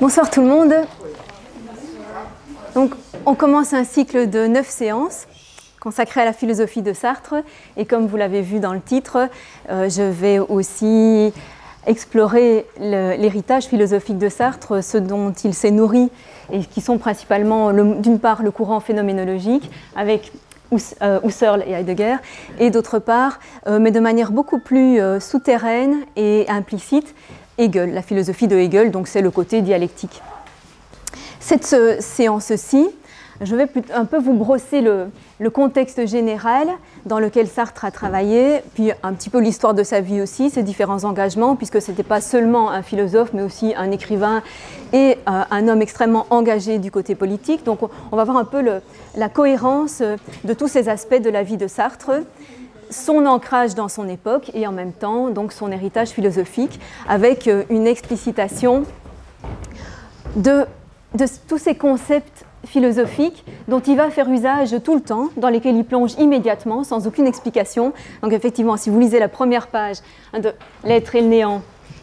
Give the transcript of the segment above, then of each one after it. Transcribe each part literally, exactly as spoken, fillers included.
Bonsoir tout le monde. Donc, on commence un cycle de neuf séances consacrées à la philosophie de Sartre. Et comme vous l'avez vu dans le titre, euh, je vais aussi explorer l'héritage philosophique de Sartre, ce dont il s'est nourri, et qui sont principalement, d'une part, le courant phénoménologique, avec Husserl et Heidegger, et d'autre part, euh, mais de manière beaucoup plus euh, souterraine et implicite, Hegel, la philosophie de Hegel, donc c'est le côté dialectique. Cette euh, séance-ci, je vais un peu vous brosser le, le contexte général dans lequel Sartre a travaillé, puis un petit peu l'histoire de sa vie aussi, ses différents engagements, puisque ce n'était pas seulement un philosophe, mais aussi un écrivain et euh, un homme extrêmement engagé du côté politique. Donc on va voir un peu le, la cohérence de tous ces aspects de la vie de Sartre, son ancrage dans son époque et en même temps donc, son héritage philosophique, avec une explicitation de, de tous ces concepts philosophique dont il va faire usage tout le temps, dans lesquels il plonge immédiatement, sans aucune explication. Donc effectivement, si vous lisez la première page de L'être et le néant,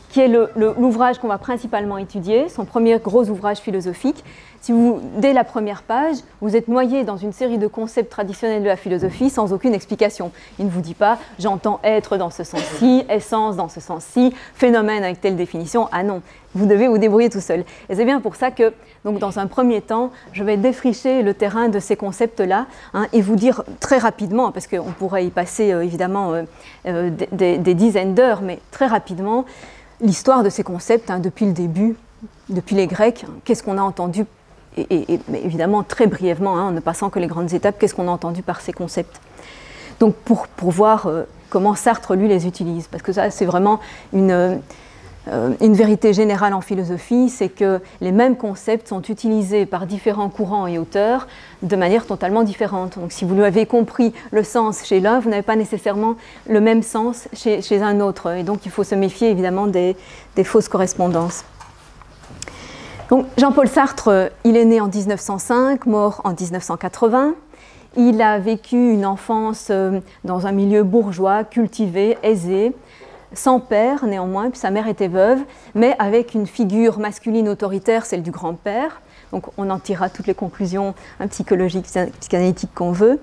qui est l'ouvrage qu'on va principalement étudier, son premier gros ouvrage philosophique, si vous, dès la première page, vous êtes noyé dans une série de concepts traditionnels de la philosophie sans aucune explication. Il ne vous dit pas « j'entends être dans ce sens-ci, essence dans ce sens-ci, phénomène avec telle définition ». Ah non, vous devez vous débrouiller tout seul. Et c'est bien pour ça que, donc, dans un premier temps, je vais défricher le terrain de ces concepts-là hein, et vous dire très rapidement, parce qu'on pourrait y passer euh, évidemment euh, euh, des, des, des dizaines d'heures, mais très rapidement, l'histoire de ces concepts hein, depuis le début, depuis les Grecs, hein, qu'est-ce qu'on a entendu Et, et, et mais évidemment, très brièvement, hein, en ne passant que les grandes étapes, qu'est-ce qu'on a entendu par ces concepts? Donc, pour, pour voir euh, comment Sartre, lui, les utilise. Parce que ça, c'est vraiment une, euh, une vérité générale en philosophie, c'est que les mêmes concepts sont utilisés par différents courants et auteurs de manière totalement différente. Donc, si vous avez compris le sens chez l'un, vous n'avez pas nécessairement le même sens chez, chez un autre. Et donc, il faut se méfier, évidemment, des, des fausses correspondances. Donc, Jean-Paul Sartre, il est né en mille neuf cent cinq, mort en mille neuf cent quatre-vingts. Il a vécu une enfance dans un milieu bourgeois, cultivé, aisé, sans père néanmoins, puis sa mère était veuve, mais avec une figure masculine autoritaire, celle du grand-père. Donc on en tirera toutes les conclusions hein, psychologiques, psychanalytiques qu'on veut.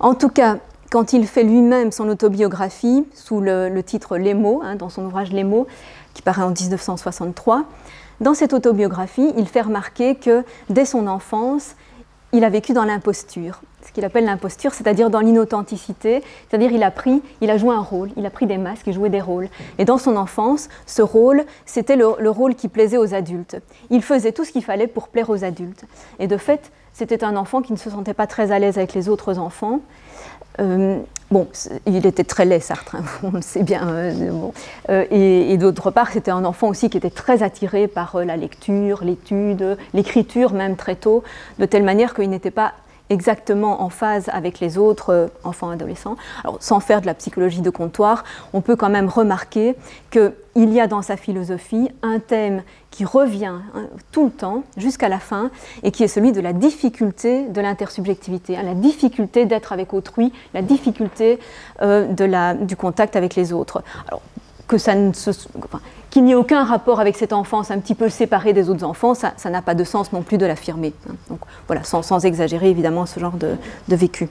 En tout cas, quand il fait lui-même son autobiographie, sous le, le titre « Les mots hein, », dans son ouvrage « Les mots », qui paraît en mille neuf cent soixante-trois, dans cette autobiographie, il fait remarquer que, dès son enfance, il a vécu dans l'imposture, ce qu'il appelle l'imposture, c'est-à-dire dans l'inauthenticité, c'est-à-dire il a pris, il a joué un rôle, il a pris des masques, il jouait des rôles. Et dans son enfance, ce rôle, c'était le, le rôle qui plaisait aux adultes. Il faisait tout ce qu'il fallait pour plaire aux adultes. Et de fait, c'était un enfant qui ne se sentait pas très à l'aise avec les autres enfants. Euh, bon, il était très laid, Sartre, hein, on le sait bien. Euh, bon. euh, et et d'autre part, c'était un enfant aussi qui était très attiré par euh, la lecture, l'étude, l'écriture même très tôt, de telle manière qu'il n'était pas exactement en phase avec les autres euh, enfants adolescents. Alors, sans faire de la psychologie de comptoir, on peut quand même remarquer qu'il y a dans sa philosophie un thème qui revient hein, tout le temps, jusqu'à la fin, et qui est celui de la difficulté de l'intersubjectivité, hein, la difficulté d'être avec autrui, la difficulté euh, de la, du contact avec les autres. Alors, que ça ne se... Enfin, qu'il n'y ait aucun rapport avec cette enfance un petit peu séparée des autres enfants, ça n'a pas de sens non plus de l'affirmer. Hein. Donc voilà, sans, sans exagérer évidemment ce genre de, de vécu.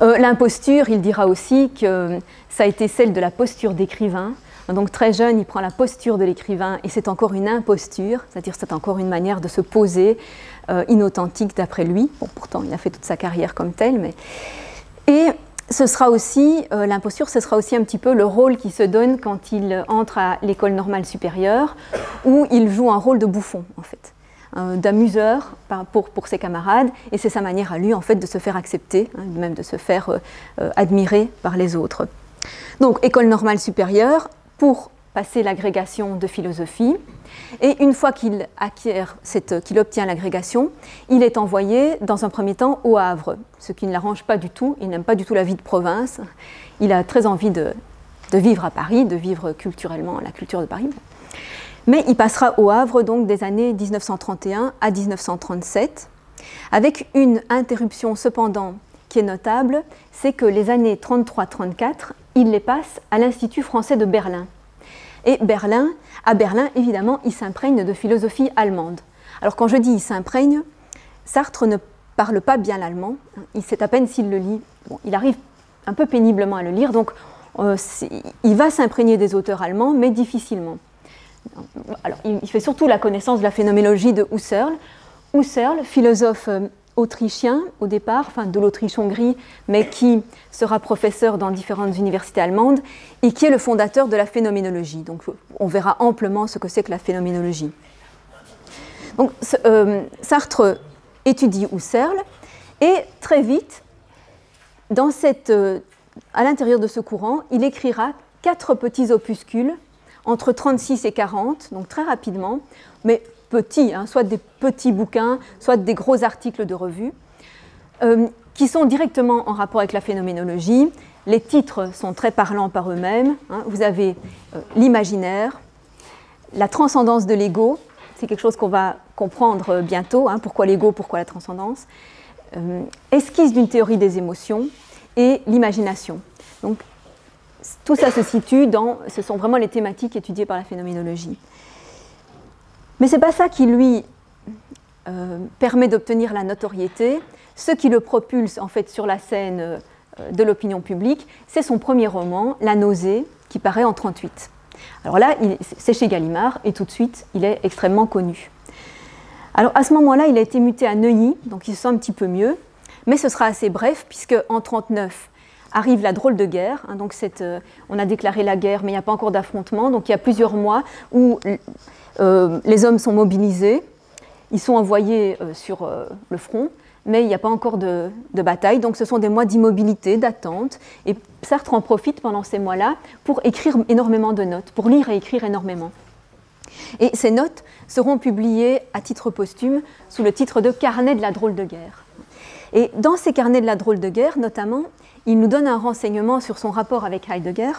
Euh, L'imposture, il dira aussi que ça a été celle de la posture d'écrivain. Donc très jeune, il prend la posture de l'écrivain et c'est encore une imposture, c'est-à-dire c'est encore une manière de se poser euh, inauthentique d'après lui. Bon, pourtant, il a fait toute sa carrière comme tel, mais... Et, Ce sera aussi, euh, l'imposture, ce sera aussi un petit peu le rôle qu'il se donne quand il entre à l'école normale supérieure, où il joue un rôle de bouffon, en fait, euh, d'amuseur pour, pour ses camarades, et c'est sa manière à lui, en fait, de se faire accepter, hein, même de se faire euh, euh, admirer par les autres. Donc, école normale supérieure, pour passer l'agrégation de philosophie, et une fois qu'il acquiert cette, qu'il obtient l'agrégation, il est envoyé dans un premier temps au Havre, ce qui ne l'arrange pas du tout, il n'aime pas du tout la vie de province, il a très envie de, de vivre à Paris, de vivre culturellement la culture de Paris, mais il passera au Havre donc des années mille neuf cent trente et un à mille neuf cent trente-sept, avec une interruption cependant qui est notable, c'est que les années trente-trois trente-quatre, il les passe à l'Institut français de Berlin. Et Berlin, à Berlin, évidemment, il s'imprègne de philosophie allemande. Alors quand je dis « il s'imprègne », Sartre ne parle pas bien l'allemand, il sait à peine s'il le lit, bon, il arrive un peu péniblement à le lire, donc euh, il va s'imprégner des auteurs allemands, mais difficilement. Alors, il fait surtout la connaissance de la phénoménologie de Husserl. Husserl, philosophe autrichien au départ, enfin de l'Autriche-Hongrie, mais qui sera professeur dans différentes universités allemandes et qui est le fondateur de la phénoménologie. Donc on verra amplement ce que c'est que la phénoménologie. Donc euh, Sartre étudie Husserl et très vite, dans cette, euh, à l'intérieur de ce courant, il écrira quatre petits opuscules entre trente-six et quarante, donc très rapidement, mais petits, hein, soit des petits bouquins, soit des gros articles de revue, euh, qui sont directement en rapport avec la phénoménologie. Les titres sont très parlants par eux-mêmes. Hein. Vous avez euh, l'imaginaire, la transcendance de l'ego, c'est quelque chose qu'on va comprendre bientôt, hein, pourquoi l'ego, pourquoi la transcendance, euh, esquisse d'une théorie des émotions et l'imagination. Donc, tout ça se situe dans, ce sont vraiment les thématiques étudiées par la phénoménologie. Mais ce n'est pas ça qui lui euh, permet d'obtenir la notoriété. Ce qui le propulse en fait sur la scène euh, de l'opinion publique, c'est son premier roman, La Nausée, qui paraît en mille neuf cent trente-huit. Alors là, c'est chez Gallimard et tout de suite, il est extrêmement connu. Alors à ce moment-là, il a été muté à Neuilly, donc il se sent un petit peu mieux, mais ce sera assez bref puisque en mille neuf cent trente-neuf, arrive la drôle de guerre, hein, donc cette, euh, on a déclaré la guerre mais il n'y a pas encore d'affrontement, donc il y a plusieurs mois où euh, les hommes sont mobilisés, ils sont envoyés euh, sur euh, le front, mais il n'y a pas encore de, de bataille, donc ce sont des mois d'immobilité, d'attente, et Sartre en profite pendant ces mois-là pour écrire énormément de notes, pour lire et écrire énormément. Et ces notes seront publiées à titre posthume sous le titre de « Carnet de la drôle de guerre ». Et dans ces carnets de la drôle de guerre, notamment, il nous donne un renseignement sur son rapport avec Heidegger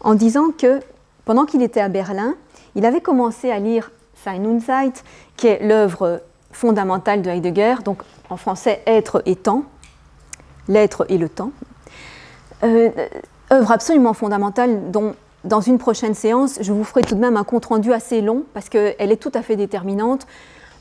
en disant que, pendant qu'il était à Berlin, il avait commencé à lire Sein und Zeit, qui est l'œuvre fondamentale de Heidegger, donc en français « Être et temps »,« L'être et le temps euh, », œuvre absolument fondamentale dont, dans une prochaine séance, je vous ferai tout de même un compte-rendu assez long parce qu'elle est tout à fait déterminante,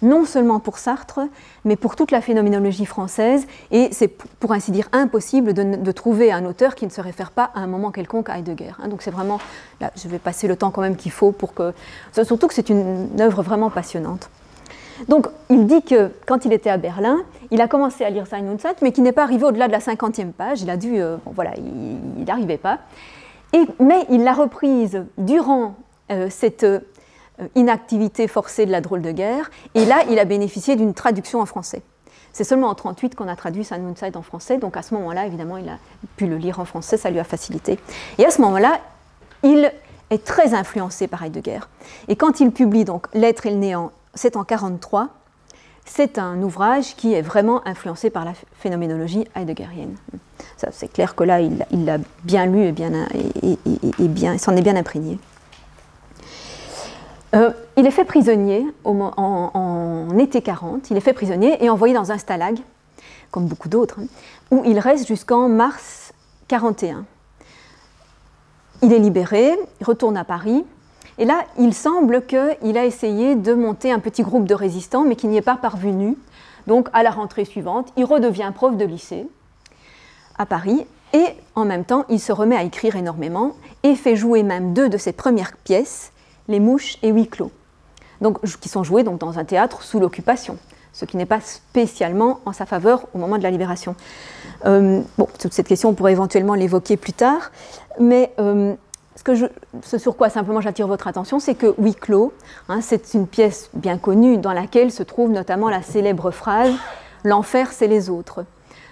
non seulement pour Sartre, mais pour toute la phénoménologie française, et c'est pour ainsi dire impossible de, de trouver un auteur qui ne se réfère pas à un moment quelconque à Heidegger. Hein, donc c'est vraiment, là je vais passer le temps quand même qu'il faut pour que, surtout que c'est une œuvre vraiment passionnante. Donc il dit que quand il était à Berlin, il a commencé à lire Sein und Zeit, mais qu'il n'est pas arrivé au-delà de la cinquantième page, il a dû, euh, bon, voilà, il n'arrivait pas, et, mais il l'a reprise durant euh, cette... Euh, inactivité forcée de la drôle de guerre, et là, il a bénéficié d'une traduction en français. C'est seulement en mille neuf cent trente-huit qu'on a traduit Sein und Zeit en français, donc à ce moment-là, évidemment, il a pu le lire en français, ça lui a facilité. Et à ce moment-là, il est très influencé par Heidegger. Et quand il publie donc L'être et le néant, c'est en mille neuf cent quarante-trois, c'est un ouvrage qui est vraiment influencé par la phénoménologie heideggerienne. C'est clair que là, il l'a bien lu et, bien, et, et, et, et bien, il s'en est bien imprégné. Euh, il est fait prisonnier au, en, en été quarante, il est fait prisonnier et envoyé dans un stalag, comme beaucoup d'autres, hein, où il reste jusqu'en mars quarante et un. Il est libéré, il retourne à Paris, et là, il semble qu'il a essayé de monter un petit groupe de résistants, mais qu'il n'y est pas parvenu. Donc, à la rentrée suivante, il redevient prof de lycée à Paris, et en même temps, il se remet à écrire énormément, et fait jouer même deux de ses premières pièces, Les Mouches et Huis clos, donc, qui sont joués donc, dans un théâtre sous l'occupation, ce qui n'est pas spécialement en sa faveur au moment de la libération. Euh, bon, toute cette question, on pourrait éventuellement l'évoquer plus tard, mais euh, ce, que je, ce sur quoi simplement j'attire votre attention, c'est que Huis clos, hein, c'est une pièce bien connue dans laquelle se trouve notamment la célèbre phrase « L'enfer, c'est les autres ».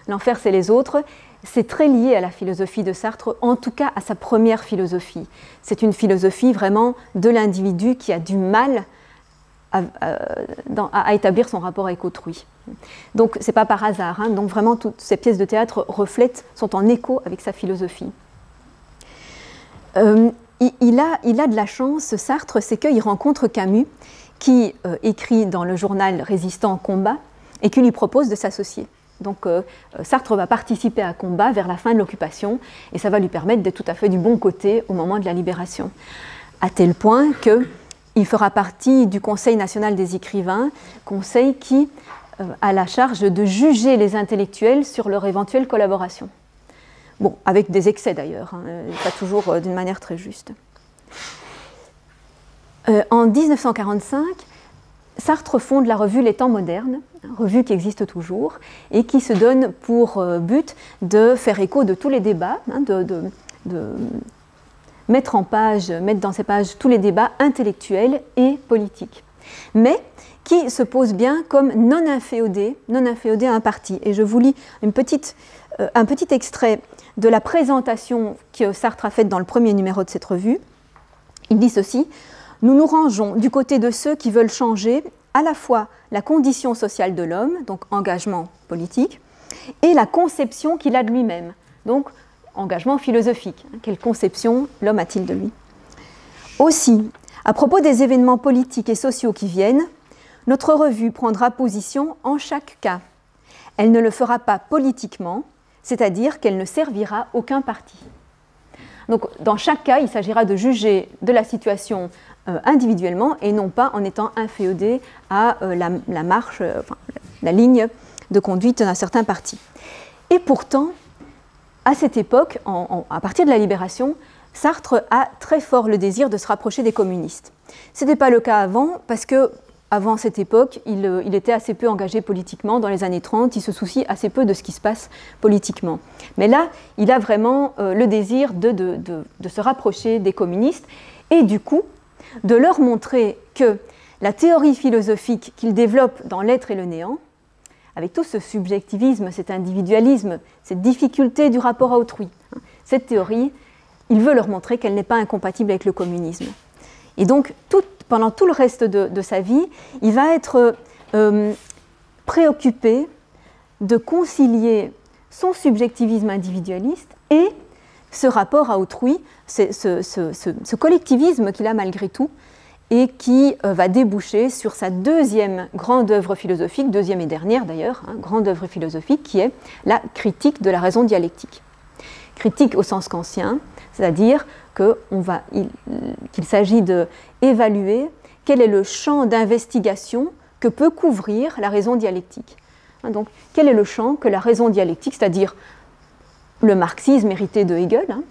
L'enfer, c'est les autres. C'est très lié à la philosophie de Sartre, en tout cas à sa première philosophie. C'est une philosophie vraiment de l'individu qui a du mal à, à, à établir son rapport avec autrui. Donc ce n'est pas par hasard, hein. Donc vraiment toutes ces pièces de théâtre reflètent, sont en écho avec sa philosophie. Euh, il, il, a, il a de la chance, Sartre, c'est qu'il rencontre Camus, qui euh, écrit dans le journal Résistant en combat, et qui lui propose de s'associer. Donc euh, Sartre va participer à Combat vers la fin de l'occupation et ça va lui permettre d'être tout à fait du bon côté au moment de la libération. à tel point qu'il fera partie du Conseil national des écrivains, conseil qui euh, a la charge de juger les intellectuels sur leur éventuelle collaboration. Bon, avec des excès d'ailleurs, hein, pas toujours euh, d'une manière très juste. Euh, en mille neuf cent quarante-cinq, Sartre fonde la revue Les Temps modernes, revue qui existe toujours, et qui se donne pour euh, but de faire écho de tous les débats, hein, de, de, de mettre en page, mettre dans ses pages tous les débats intellectuels et politiques, mais qui se pose bien comme non inféodé, non inféodé à un parti. Et je vous lis une petite, euh, un petit extrait de la présentation que Sartre a faite dans le premier numéro de cette revue. Il dit ceci: « Nous nous rangeons du côté de ceux qui veulent changer à la fois la condition sociale de l'homme, donc engagement politique, et la conception qu'il a de lui-même, donc engagement philosophique. Quelle conception l'homme a-t-il de lui ? Aussi, à propos des événements politiques et sociaux qui viennent, notre revue prendra position en chaque cas. Elle ne le fera pas politiquement, c'est-à-dire qu'elle ne servira aucun parti. » Donc, dans chaque cas, il s'agira de juger de la situation euh, individuellement et non pas en étant inféodé à euh, la, la marche, euh, enfin, la ligne de conduite d'un certain parti. Et pourtant, à cette époque, en, en, à partir de la Libération, Sartre a très fort le désir de se rapprocher des communistes. Ce n'était pas le cas avant, parce que avant cette époque, il, il était assez peu engagé politiquement. Dans les années trente, il se soucie assez peu de ce qui se passe politiquement. Mais là, il a vraiment euh, le désir de, de, de, de se rapprocher des communistes et du coup, de leur montrer que la théorie philosophique qu'il développe dans L'être et le néant, avec tout ce subjectivisme, cet individualisme, cette difficulté du rapport à autrui, hein, cette théorie, il veut leur montrer qu'elle n'est pas incompatible avec le communisme. Et donc, tout, pendant tout le reste de, de sa vie, il va être euh, préoccupé de concilier son subjectivisme individualiste et ce rapport à autrui, ce, ce, ce, ce, ce collectivisme qu'il a malgré tout et qui euh, va déboucher sur sa deuxième grande œuvre philosophique, deuxième et dernière d'ailleurs, hein, grande œuvre philosophique qui est la Critique de la raison dialectique. Critique au sens kantien, c'est-à-dire qu'il s'agit d'évaluer quel est le champ d'investigation que peut couvrir la raison dialectique. Donc, quel est le champ que la raison dialectique, c'est-à-dire le marxisme hérité de Hegel, hein,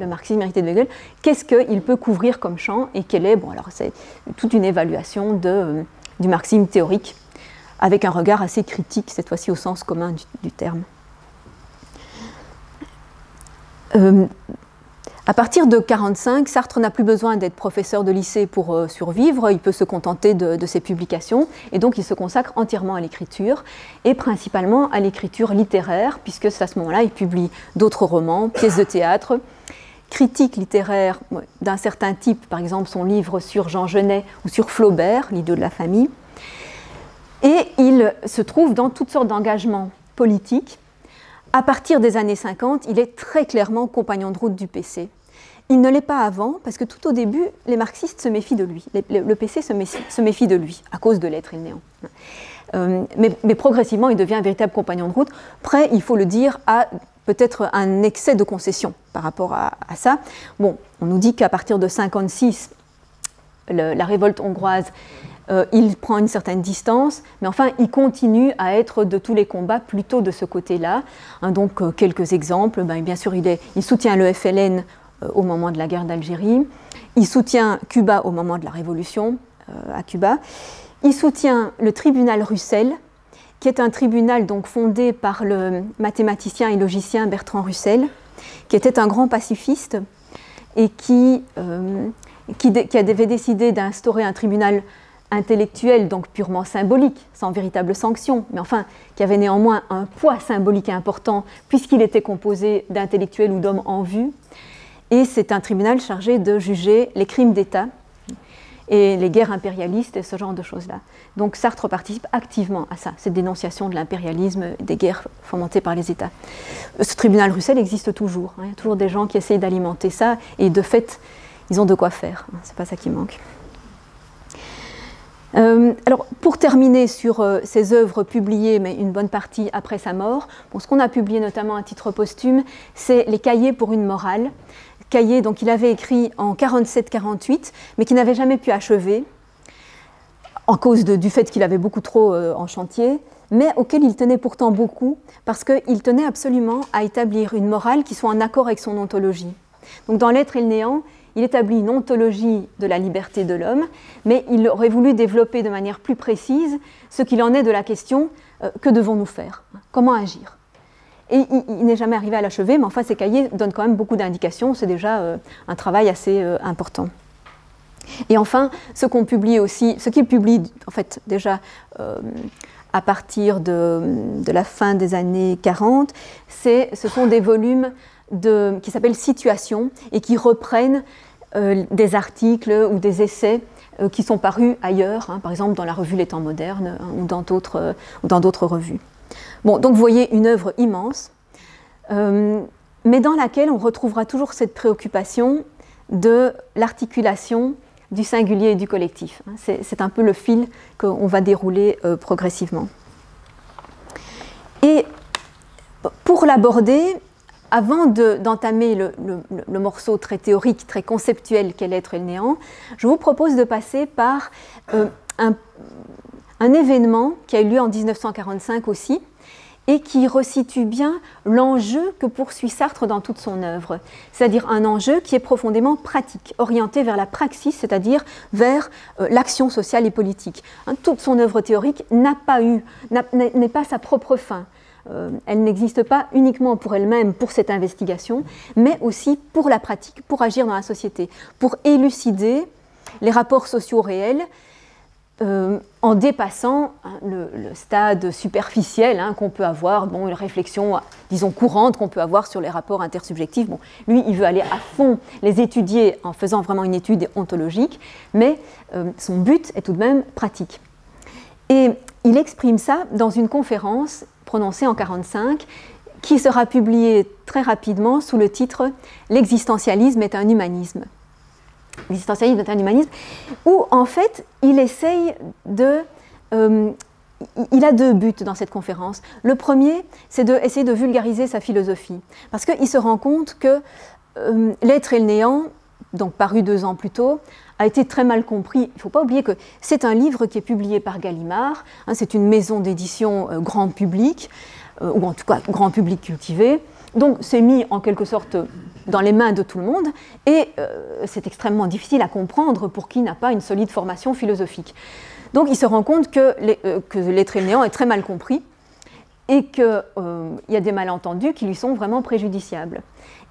le marxisme hérité de Hegel, qu'est-ce qu'il peut couvrir comme champ et quel est, bon, alors c'est toute une évaluation de, euh, du marxisme théorique, avec un regard assez critique, cette fois-ci au sens commun du, du terme. Euh, À partir de mille neuf cent quarante-cinq, Sartre n'a plus besoin d'être professeur de lycée pour euh, survivre, il peut se contenter de, de ses publications, et donc il se consacre entièrement à l'écriture, et principalement à l'écriture littéraire, puisque à ce moment-là, il publie d'autres romans, pièces de théâtre, critiques littéraires d'un certain type, par exemple son livre sur Jean Genet ou sur Flaubert, L'idiot de la famille, et il se trouve dans toutes sortes d'engagements politiques. À partir des années cinquante, il est très clairement compagnon de route du P C. Il ne l'est pas avant, parce que tout au début, les marxistes se méfient de lui. Le P C se méfie, se méfie de lui, à cause de L'être et le néant. Euh, mais, mais progressivement, il devient un véritable compagnon de route, prêt, il faut le dire, à peut-être un excès de concession par rapport à, à ça. Bon, on nous dit qu'à partir de mille neuf cent cinquante-six, le, la révolte hongroise, euh, il prend une certaine distance, mais enfin, il continue à être de tous les combats plutôt de ce côté-là. Hein, donc, euh, quelques exemples, ben, bien sûr, il, est, il soutient le F L N au moment de la guerre d'Algérie. Il soutient Cuba au moment de la révolution euh, à Cuba. Il soutient le tribunal Russell, qui est un tribunal donc fondé par le mathématicien et logicien Bertrand Russell, qui était un grand pacifiste et qui, euh, qui, qui avait décidé d'instaurer un tribunal intellectuel, donc purement symbolique, sans véritable sanction, mais enfin, qui avait néanmoins un poids symbolique important, puisqu'il était composé d'intellectuels ou d'hommes en vue. Et c'est un tribunal chargé de juger les crimes d'État et les guerres impérialistes et ce genre de choses-là. Donc Sartre participe activement à ça, cette dénonciation de l'impérialisme, des guerres fomentées par les États. Ce tribunal Russell existe toujours, hein. Il y a toujours des gens qui essayent d'alimenter ça, et de fait, ils ont de quoi faire, hein. C'est pas ça qui manque. Euh, alors, pour terminer sur euh, ses œuvres publiées, mais une bonne partie après sa mort, bon, ce qu'on a publié notamment à titre posthume, c'est « Les cahiers pour une morale », cahier qu'il avait écrit en quarante-sept quarante-huit, mais qu'il n'avait jamais pu achever, en cause de, du fait qu'il avait beaucoup trop euh, en chantier, mais auquel il tenait pourtant beaucoup, parce qu'il tenait absolument à établir une morale qui soit en accord avec son ontologie. Donc dans L'être et le néant, il établit une ontologie de la liberté de l'homme, mais il aurait voulu développer de manière plus précise ce qu'il en est de la question euh, que devons-nous faire, comment agir. Et il, il n'est jamais arrivé à l'achever, mais enfin ces cahiers donnent quand même beaucoup d'indications, c'est déjà euh, un travail assez euh, important. Et enfin, ce qu'on publie aussi, ce qu'il publie en fait déjà euh, à partir de, de la fin des années quarante, c'est, ce sont des volumes de, qui s'appellent Situation et qui reprennent euh, des articles ou des essais euh, qui sont parus ailleurs, hein, par exemple dans la revue Les Temps modernes hein, ou dans d'autres euh, ou dans d'autres revues. Bon, donc vous voyez une œuvre immense, euh, mais dans laquelle on retrouvera toujours cette préoccupation de l'articulation du singulier et du collectif. C'est un peu le fil qu'on va dérouler euh, progressivement. Et pour l'aborder, avant d'entamer de, le, le, le morceau très théorique, très conceptuel qu'est l'être et le néant, je vous propose de passer par euh, un, un événement qui a eu lieu en mille neuf cent quarante-cinq aussi, et qui resitue bien l'enjeu que poursuit Sartre dans toute son œuvre, c'est-à-dire un enjeu qui est profondément pratique, orienté vers la praxis, c'est-à-dire vers euh, l'action sociale et politique. Hein, toute son œuvre théorique n'a pas eu, n'est pas sa propre fin. Euh, elle n'existe pas uniquement pour elle-même, pour cette investigation, mais aussi pour la pratique, pour agir dans la société, pour élucider les rapports sociaux réels, Euh, en dépassant hein, le, le stade superficiel hein, qu'on peut avoir, bon, une réflexion, disons, courante qu'on peut avoir sur les rapports intersubjectifs. Bon, lui, il veut aller à fond les étudier en faisant vraiment une étude ontologique, mais euh, son but est tout de même pratique. Et il exprime ça dans une conférence prononcée en mille neuf cent quarante-cinq, qui sera publiée très rapidement sous le titre « L'existentialisme est un humanisme ». L'existentialisme est un humanisme, où en fait il essaye de... Euh, il a deux buts dans cette conférence. Le premier, c'est d'essayer de vulgariser sa philosophie, parce qu'il se rend compte que euh, l'être et le néant, donc paru deux ans plus tôt, a été très mal compris. Il ne faut pas oublier que c'est un livre qui est publié par Gallimard, hein, c'est une maison d'édition euh, grand public, euh, ou en tout cas grand public cultivé, donc c'est mis en quelque sorte dans les mains de tout le monde, et euh, c'est extrêmement difficile à comprendre pour qui n'a pas une solide formation philosophique. Donc il se rend compte que l'être et le néant est très mal compris, et qu'il euh, y a des malentendus qui lui sont vraiment préjudiciables.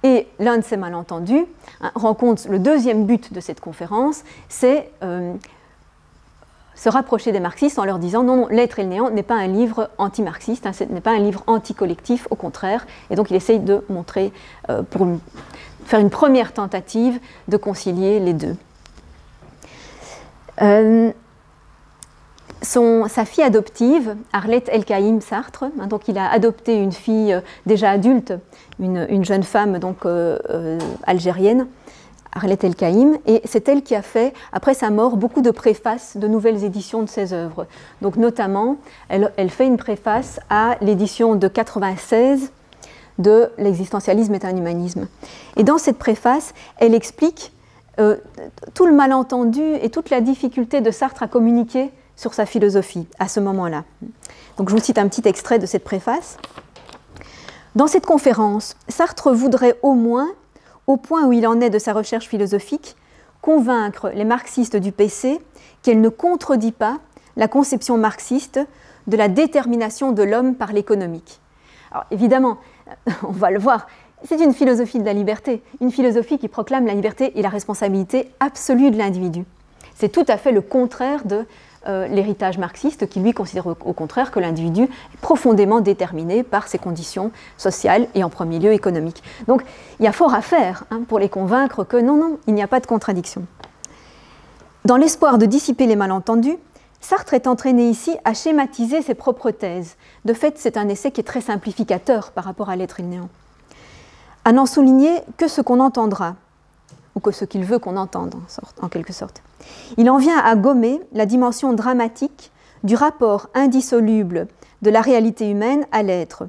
Et l'un de ces malentendus hein, rencontre le deuxième but de cette conférence, c'est euh, se rapprocher des marxistes en leur disant non, non, l'être et le néant n'est pas un livre anti-marxiste, hein, ce n'est pas un livre anti-collectif, au contraire. Et donc il essaye de montrer, euh, pour une, faire une première tentative de concilier les deux. Euh, son, sa fille adoptive, Arlette Elkaïm Sartre, hein, donc il a adopté une fille euh, déjà adulte, une, une jeune femme donc, euh, euh, algérienne, Arlette Elkaïm, et c'est elle qui a fait, après sa mort, beaucoup de préfaces de nouvelles éditions de ses œuvres. Donc notamment, elle, elle fait une préface à l'édition de quatre-vingt-seize de « L'existentialisme est un humanisme ». Et dans cette préface, elle explique euh, tout le malentendu et toute la difficulté de Sartre à communiquer sur sa philosophie à ce moment-là. Donc je vous cite un petit extrait de cette préface. « Dans cette conférence, Sartre voudrait au moins, au point où il en est de sa recherche philosophique, convaincre les marxistes du P C qu'elle ne contredit pas la conception marxiste de la détermination de l'homme par l'économique. » Alors évidemment, on va le voir, c'est une philosophie de la liberté, une philosophie qui proclame la liberté et la responsabilité absolue de l'individu. C'est tout à fait le contraire de euh, l'héritage marxiste qui lui considère au, au contraire que l'individu est profondément déterminé par ses conditions sociales et en premier lieu économiques. Donc il y a fort à faire hein, pour les convaincre que non, non, il n'y a pas de contradiction. Dans l'espoir de dissiper les malentendus, Sartre est entraîné ici à schématiser ses propres thèses. De fait, c'est un essai qui est très simplificateur par rapport à l'être et le néant. À n'en souligner que ce qu'on entendra, ou que ce qu'il veut qu'on entende, en, sorte, en quelque sorte. Il en vient à gommer la dimension dramatique du rapport indissoluble de la réalité humaine à l'être.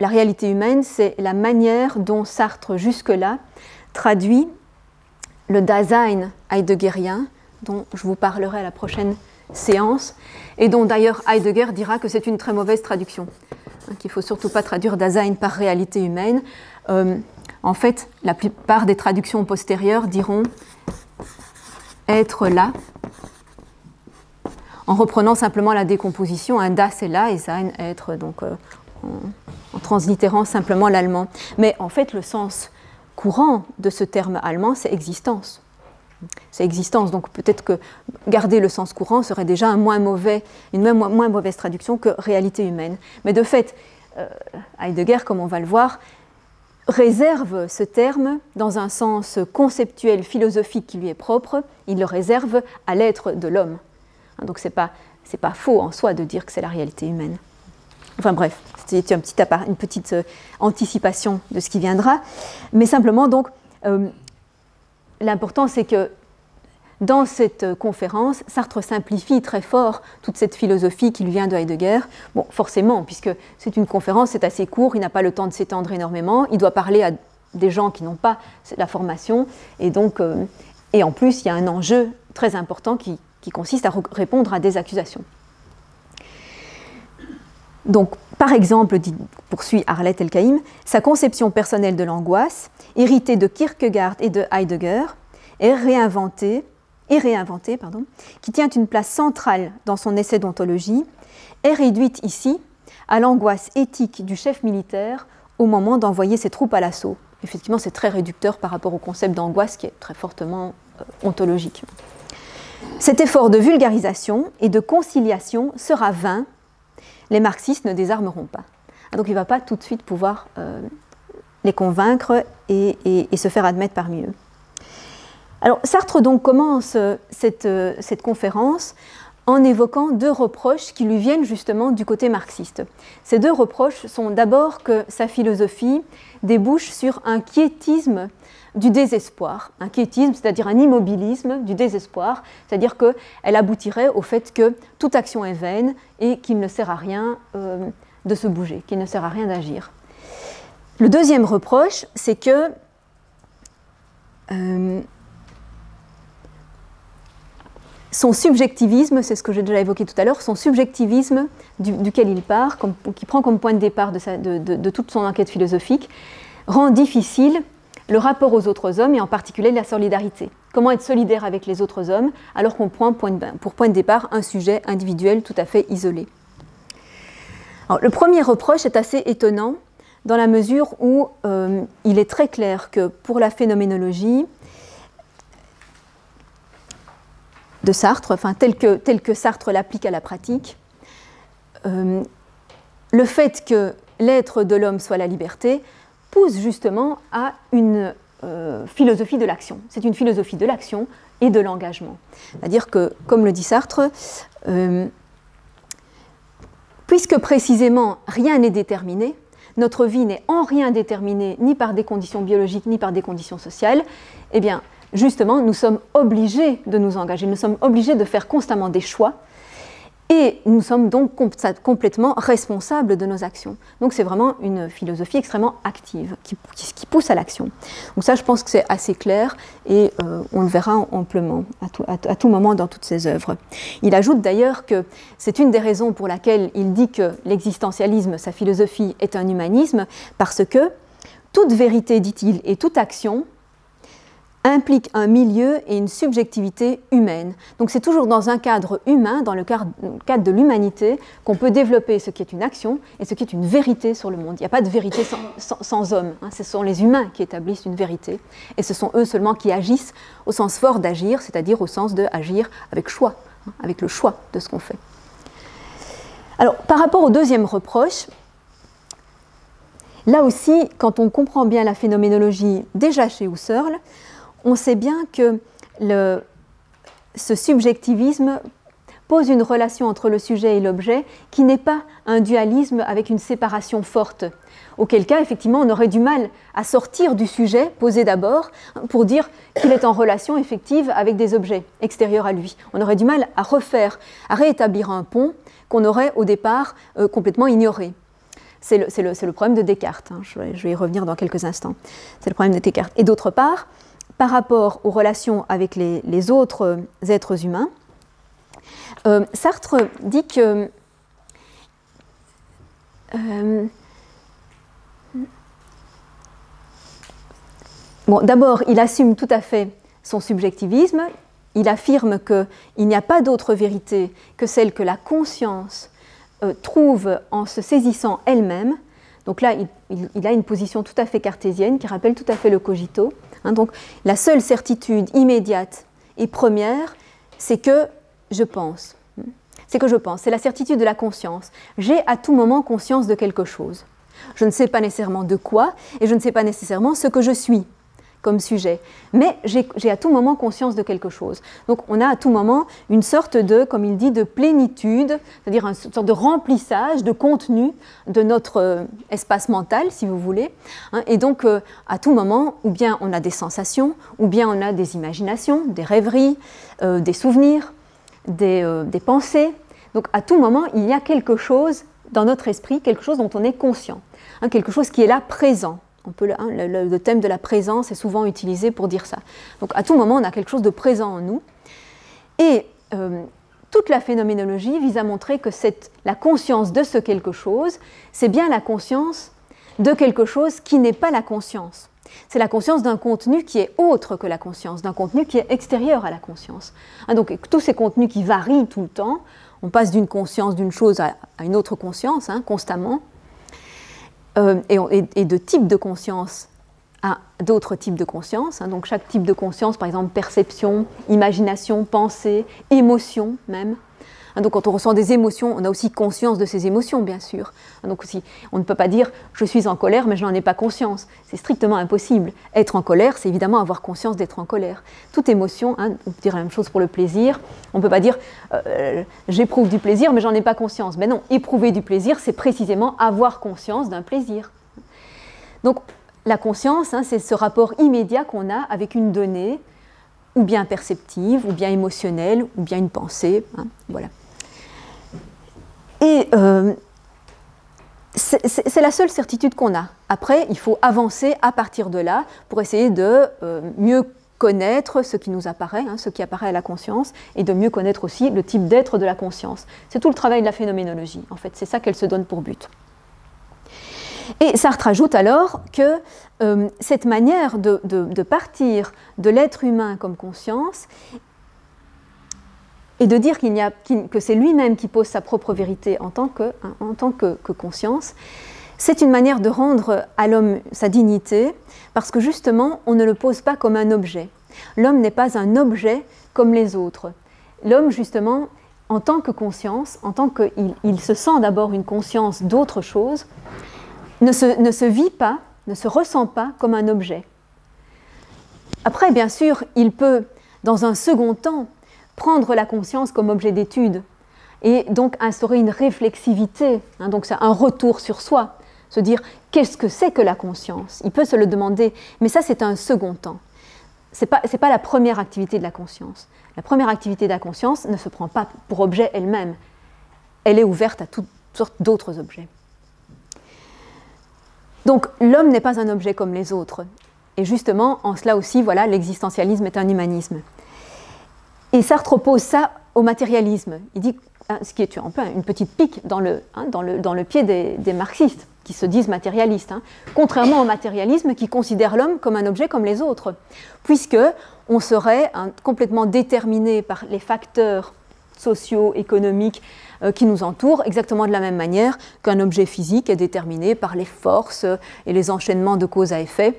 La réalité humaine, c'est la manière dont Sartre, jusque-là, traduit le Dasein heideggerien, dont je vous parlerai à la prochaine séance, et dont d'ailleurs Heidegger dira que c'est une très mauvaise traduction, hein, qu'il ne faut surtout pas traduire Dasein par réalité humaine. Euh, en fait, la plupart des traductions postérieures diront « être là », en reprenant simplement la décomposition, un « das » c'est là et « sein » être, donc euh, en, en translitérant simplement l'allemand. Mais en fait, le sens courant de ce terme allemand, c'est « existence ». C'est existence, donc peut-être que garder le sens courant serait déjà un moins mauvais, une moins, moins mauvaise traduction que réalité humaine. Mais de fait, euh, Heidegger, comme on va le voir, réserve ce terme dans un sens conceptuel, philosophique qui lui est propre, il le réserve à l'être de l'homme. Donc c'est pas, c'est pas faux en soi de dire que c'est la réalité humaine. Enfin bref, c'était un petit appart, une petite euh, anticipation de ce qui viendra. Mais simplement donc... Euh, L'important, c'est que dans cette conférence, Sartre simplifie très fort toute cette philosophie qui lui vient de Heidegger. Bon, forcément, puisque c'est une conférence, c'est assez court, il n'a pas le temps de s'étendre énormément, il doit parler à des gens qui n'ont pas la formation, et donc, euh, et en plus, il y a un enjeu très important qui, qui consiste à répondre à des accusations. Donc, par exemple, dit, poursuit Arlette El-Khaïm, sa conception personnelle de l'angoisse, héritée de Kierkegaard et de Heidegger, est réinventée, est réinventée pardon, qui tient une place centrale dans son essai d'ontologie, est réduite ici à l'angoisse éthique du chef militaire au moment d'envoyer ses troupes à l'assaut. Effectivement, c'est très réducteur par rapport au concept d'angoisse qui est très fortement euh, ontologique. Cet effort de vulgarisation et de conciliation sera vain. Les marxistes ne désarmeront pas. Donc il ne va pas tout de suite pouvoir euh, les convaincre et, et, et se faire admettre parmi eux. Alors Sartre donc commence cette, cette conférence en évoquant deux reproches qui lui viennent justement du côté marxiste. Ces deux reproches sont d'abord que sa philosophie débouche sur un quiétisme du désespoir. Un quiétisme, c'est-à-dire un immobilisme du désespoir, c'est-à-dire qu'elle aboutirait au fait que toute action est vaine et qu'il ne sert à rien euh, de se bouger, qu'il ne sert à rien d'agir. Le deuxième reproche, c'est que euh, son subjectivisme, c'est ce que j'ai déjà évoqué tout à l'heure, son subjectivisme du, duquel il part, comme, qui prend comme point de départ de, sa, de, de, de toute son enquête philosophique, rend difficile le rapport aux autres hommes et en particulier la solidarité. Comment être solidaire avec les autres hommes alors qu'on prend point de, pour point de départ un sujet individuel tout à fait isolé. Alors, le premier reproche est assez étonnant dans la mesure où euh, il est très clair que pour la phénoménologie de Sartre, enfin, tel que, tel que Sartre l'applique à la pratique, euh, le fait que l'être de l'homme soit la liberté pousse justement à une euh, philosophie de l'action. C'est une philosophie de l'action et de l'engagement. C'est-à-dire que, comme le dit Sartre, euh, puisque précisément rien n'est déterminé, notre vie n'est en rien déterminée ni par des conditions biologiques ni par des conditions sociales, eh bien, justement, nous sommes obligés de nous engager, nous sommes obligés de faire constamment des choix. Et nous sommes donc complètement responsables de nos actions. Donc c'est vraiment une philosophie extrêmement active, qui, qui, qui pousse à l'action. Donc ça, je pense que c'est assez clair, et euh, on le verra amplement, à tout, à, à tout moment dans toutes ses œuvres. Il ajoute d'ailleurs que c'est une des raisons pour laquelle il dit que l'existentialisme, sa philosophie, est un humanisme, parce que toute vérité, dit-il, et toute action implique un milieu et une subjectivité humaine. Donc c'est toujours dans un cadre humain, dans le cadre de l'humanité, qu'on peut développer ce qui est une action et ce qui est une vérité sur le monde. Il n'y a pas de vérité sans, sans, sans homme, hein. Ce sont les humains qui établissent une vérité, et ce sont eux seulement qui agissent au sens fort d'agir, c'est-à-dire au sens d'agir avec choix, hein, avec le choix de ce qu'on fait. Alors, par rapport au deuxième reproche, là aussi, quand on comprend bien la phénoménologie déjà chez Husserl, on sait bien que le, ce subjectivisme pose une relation entre le sujet et l'objet qui n'est pas un dualisme avec une séparation forte. Auquel cas, effectivement, on aurait du mal à sortir du sujet posé d'abord pour dire qu'il est en relation effective avec des objets extérieurs à lui. On aurait du mal à refaire, à réétablir un pont qu'on aurait au départ euh, complètement ignoré. C'est le, c'est le, c'est le problème de Descartes, hein. je, vais, je vais y revenir dans quelques instants. C'est le problème de Descartes. Et d'autre part, par rapport aux relations avec les, les autres êtres humains, euh, Sartre dit que euh, bon, d'abord, il assume tout à fait son subjectivisme. Il affirme qu'il n'y a pas d'autre vérité que celle que la conscience euh, trouve en se saisissant elle-même. Donc là, il, il, il a une position tout à fait cartésienne qui rappelle tout à fait le cogito. Hein, donc la seule certitude immédiate et première, c'est que je pense. C'est que je pense. C'est la certitude de la conscience. J'ai à tout moment conscience de quelque chose. Je ne sais pas nécessairement de quoi et je ne sais pas nécessairement ce que je suis comme sujet, mais j'ai à tout moment conscience de quelque chose. Donc on a à tout moment une sorte de, comme il dit, de plénitude, c'est-à-dire une sorte de remplissage, de contenu de notre euh, espace mental, si vous voulez. Hein, et donc euh, à tout moment, ou bien on a des sensations, ou bien on a des imaginations, des rêveries, euh, des souvenirs, des, euh, des pensées. Donc à tout moment, il y a quelque chose dans notre esprit, quelque chose dont on est conscient, hein, quelque chose qui est là présent. On peut le, hein, le, le thème de la présence est souvent utilisé pour dire ça. Donc à tout moment, on a quelque chose de présent en nous. Et euh, toute la phénoménologie vise à montrer que cette, la conscience de ce quelque chose, c'est bien la conscience de quelque chose qui n'est pas la conscience. C'est la conscience d'un contenu qui est autre que la conscience, d'un contenu qui est extérieur à la conscience. Hein, donc tous ces contenus qui varient tout le temps, on passe d'une conscience, d'une chose à, à une autre conscience, hein, constamment. Euh, et, et de types de conscience à d'autres types de conscience. Hein, donc chaque type de conscience, par exemple perception, imagination, pensée, émotion même. Hein, donc quand on ressent des émotions, on a aussi conscience de ces émotions, bien sûr. Hein, donc aussi, on ne peut pas dire « je suis en colère, mais je n'en ai pas conscience ». C'est strictement impossible. Être en colère, c'est évidemment avoir conscience d'être en colère. Toute émotion, hein, on peut dire la même chose pour le plaisir. On ne peut pas dire euh, « j'éprouve du plaisir, mais j'en ai pas conscience ». Mais non, éprouver du plaisir, c'est précisément avoir conscience d'un plaisir. Donc la conscience, hein, c'est ce rapport immédiat qu'on a avec une donnée, ou bien perceptive, ou bien émotionnelle, ou bien une pensée. Hein, voilà. Et euh, c'est la seule certitude qu'on a. Après, il faut avancer à partir de là pour essayer de euh, mieux connaître ce qui nous apparaît, hein, ce qui apparaît à la conscience, et de mieux connaître aussi le type d'être de la conscience. C'est tout le travail de la phénoménologie, en fait. C'est ça qu'elle se donne pour but. Et Sartre ajoute alors que euh, cette manière de, de, de partir de l'être humain comme conscience et de dire qu'il n'y a, qu'il, que c'est lui-même qui pose sa propre vérité en tant que, hein, en tant que, que conscience, c'est une manière de rendre à l'homme sa dignité parce que justement on ne le pose pas comme un objet. L'homme n'est pas un objet comme les autres. L'homme justement en tant que conscience, en tant qu'il il se sent d'abord une conscience d'autre chose, ne se, ne se vit pas, ne se ressent pas comme un objet. Après, bien sûr, il peut, dans un second temps, prendre la conscience comme objet d'étude et donc instaurer une réflexivité, hein, donc c'est un retour sur soi, se dire qu'est-ce que c'est que la conscience? Il peut se le demander, mais ça c'est un second temps. C'est pas, c'est pas la première activité de la conscience. La première activité de la conscience ne se prend pas pour objet elle-même. Elle est ouverte à toutes sortes d'autres objets. Donc l'homme n'est pas un objet comme les autres. Et justement, en cela aussi, voilà, l'existentialisme est un humanisme. Et Sartre oppose ça au matérialisme. Il dit, hein, ce qui est un peu une petite pique dans le, hein, dans le, dans le pied des, des marxistes, qui se disent matérialistes, hein, contrairement au matérialisme qui considère l'homme comme un objet comme les autres, puisque on serait hein, complètement déterminé par les facteurs sociaux, économiques, qui nous entourent, exactement de la même manière qu'un objet physique est déterminé par les forces et les enchaînements de cause à effet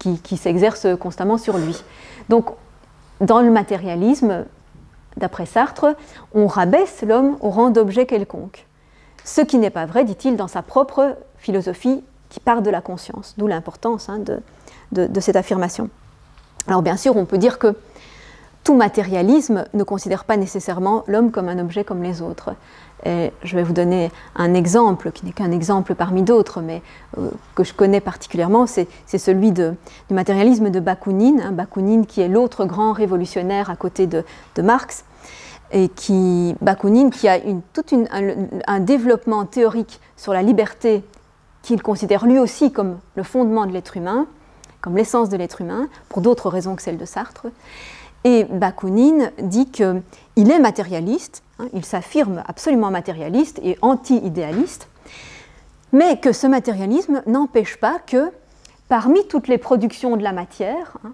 qui, qui s'exercent constamment sur lui. Donc, dans le matérialisme, d'après Sartre, on rabaisse l'homme au rang d'objet quelconque. Ce qui n'est pas vrai, dit-il, dans sa propre philosophie qui part de la conscience, d'où l'importance hein, de, de, de cette affirmation. Alors, bien sûr, on peut dire que tout matérialisme ne considère pas nécessairement l'homme comme un objet comme les autres. Et je vais vous donner un exemple, qui n'est qu'un exemple parmi d'autres, mais euh, que je connais particulièrement, c'est celui de, du matérialisme de Bakounine, hein, Bakounine qui est l'autre grand révolutionnaire à côté de, de Marx, et qui, Bakounine, qui a une, toute une, un, un développement théorique sur la liberté qu'il considère lui aussi comme le fondement de l'être humain, comme l'essence de l'être humain, pour d'autres raisons que celles de Sartre. Et Bakounine dit qu'il est matérialiste, hein, il s'affirme absolument matérialiste et anti-idéaliste, mais que ce matérialisme n'empêche pas que, parmi toutes les productions de la matière, hein,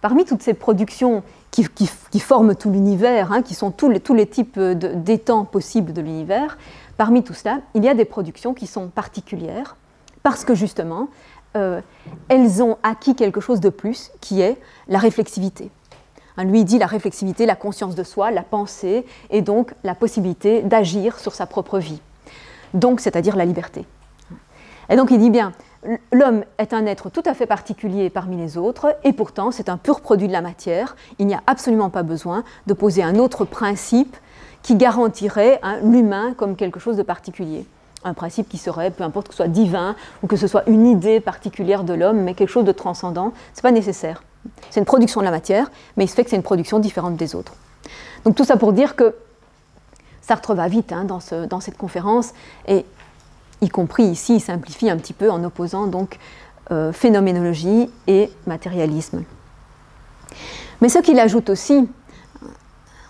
parmi toutes ces productions qui, qui, qui forment tout l'univers, hein, qui sont tous les, tous les types d'étangs possibles de l'univers, parmi tout cela, il y a des productions qui sont particulières, parce que justement, euh, elles ont acquis quelque chose de plus, qui est la réflexivité. Hein, lui dit la réflexivité, la conscience de soi, la pensée, et donc la possibilité d'agir sur sa propre vie. Donc, c'est-à-dire la liberté. Et donc, il dit bien... L'homme est un être tout à fait particulier parmi les autres, et pourtant c'est un pur produit de la matière. Il n'y a absolument pas besoin de poser un autre principe qui garantirait hein, l'humain comme quelque chose de particulier. Un principe qui serait, peu importe que ce soit divin, ou que ce soit une idée particulière de l'homme, mais quelque chose de transcendant, c'est pas nécessaire. C'est une production de la matière, mais il se fait que c'est une production différente des autres. Donc tout ça pour dire que Sartre va vite hein, dans, ce, dans cette conférence, et y compris ici, il simplifie un petit peu en opposant donc euh, phénoménologie et matérialisme. Mais ce qu'il ajoute aussi,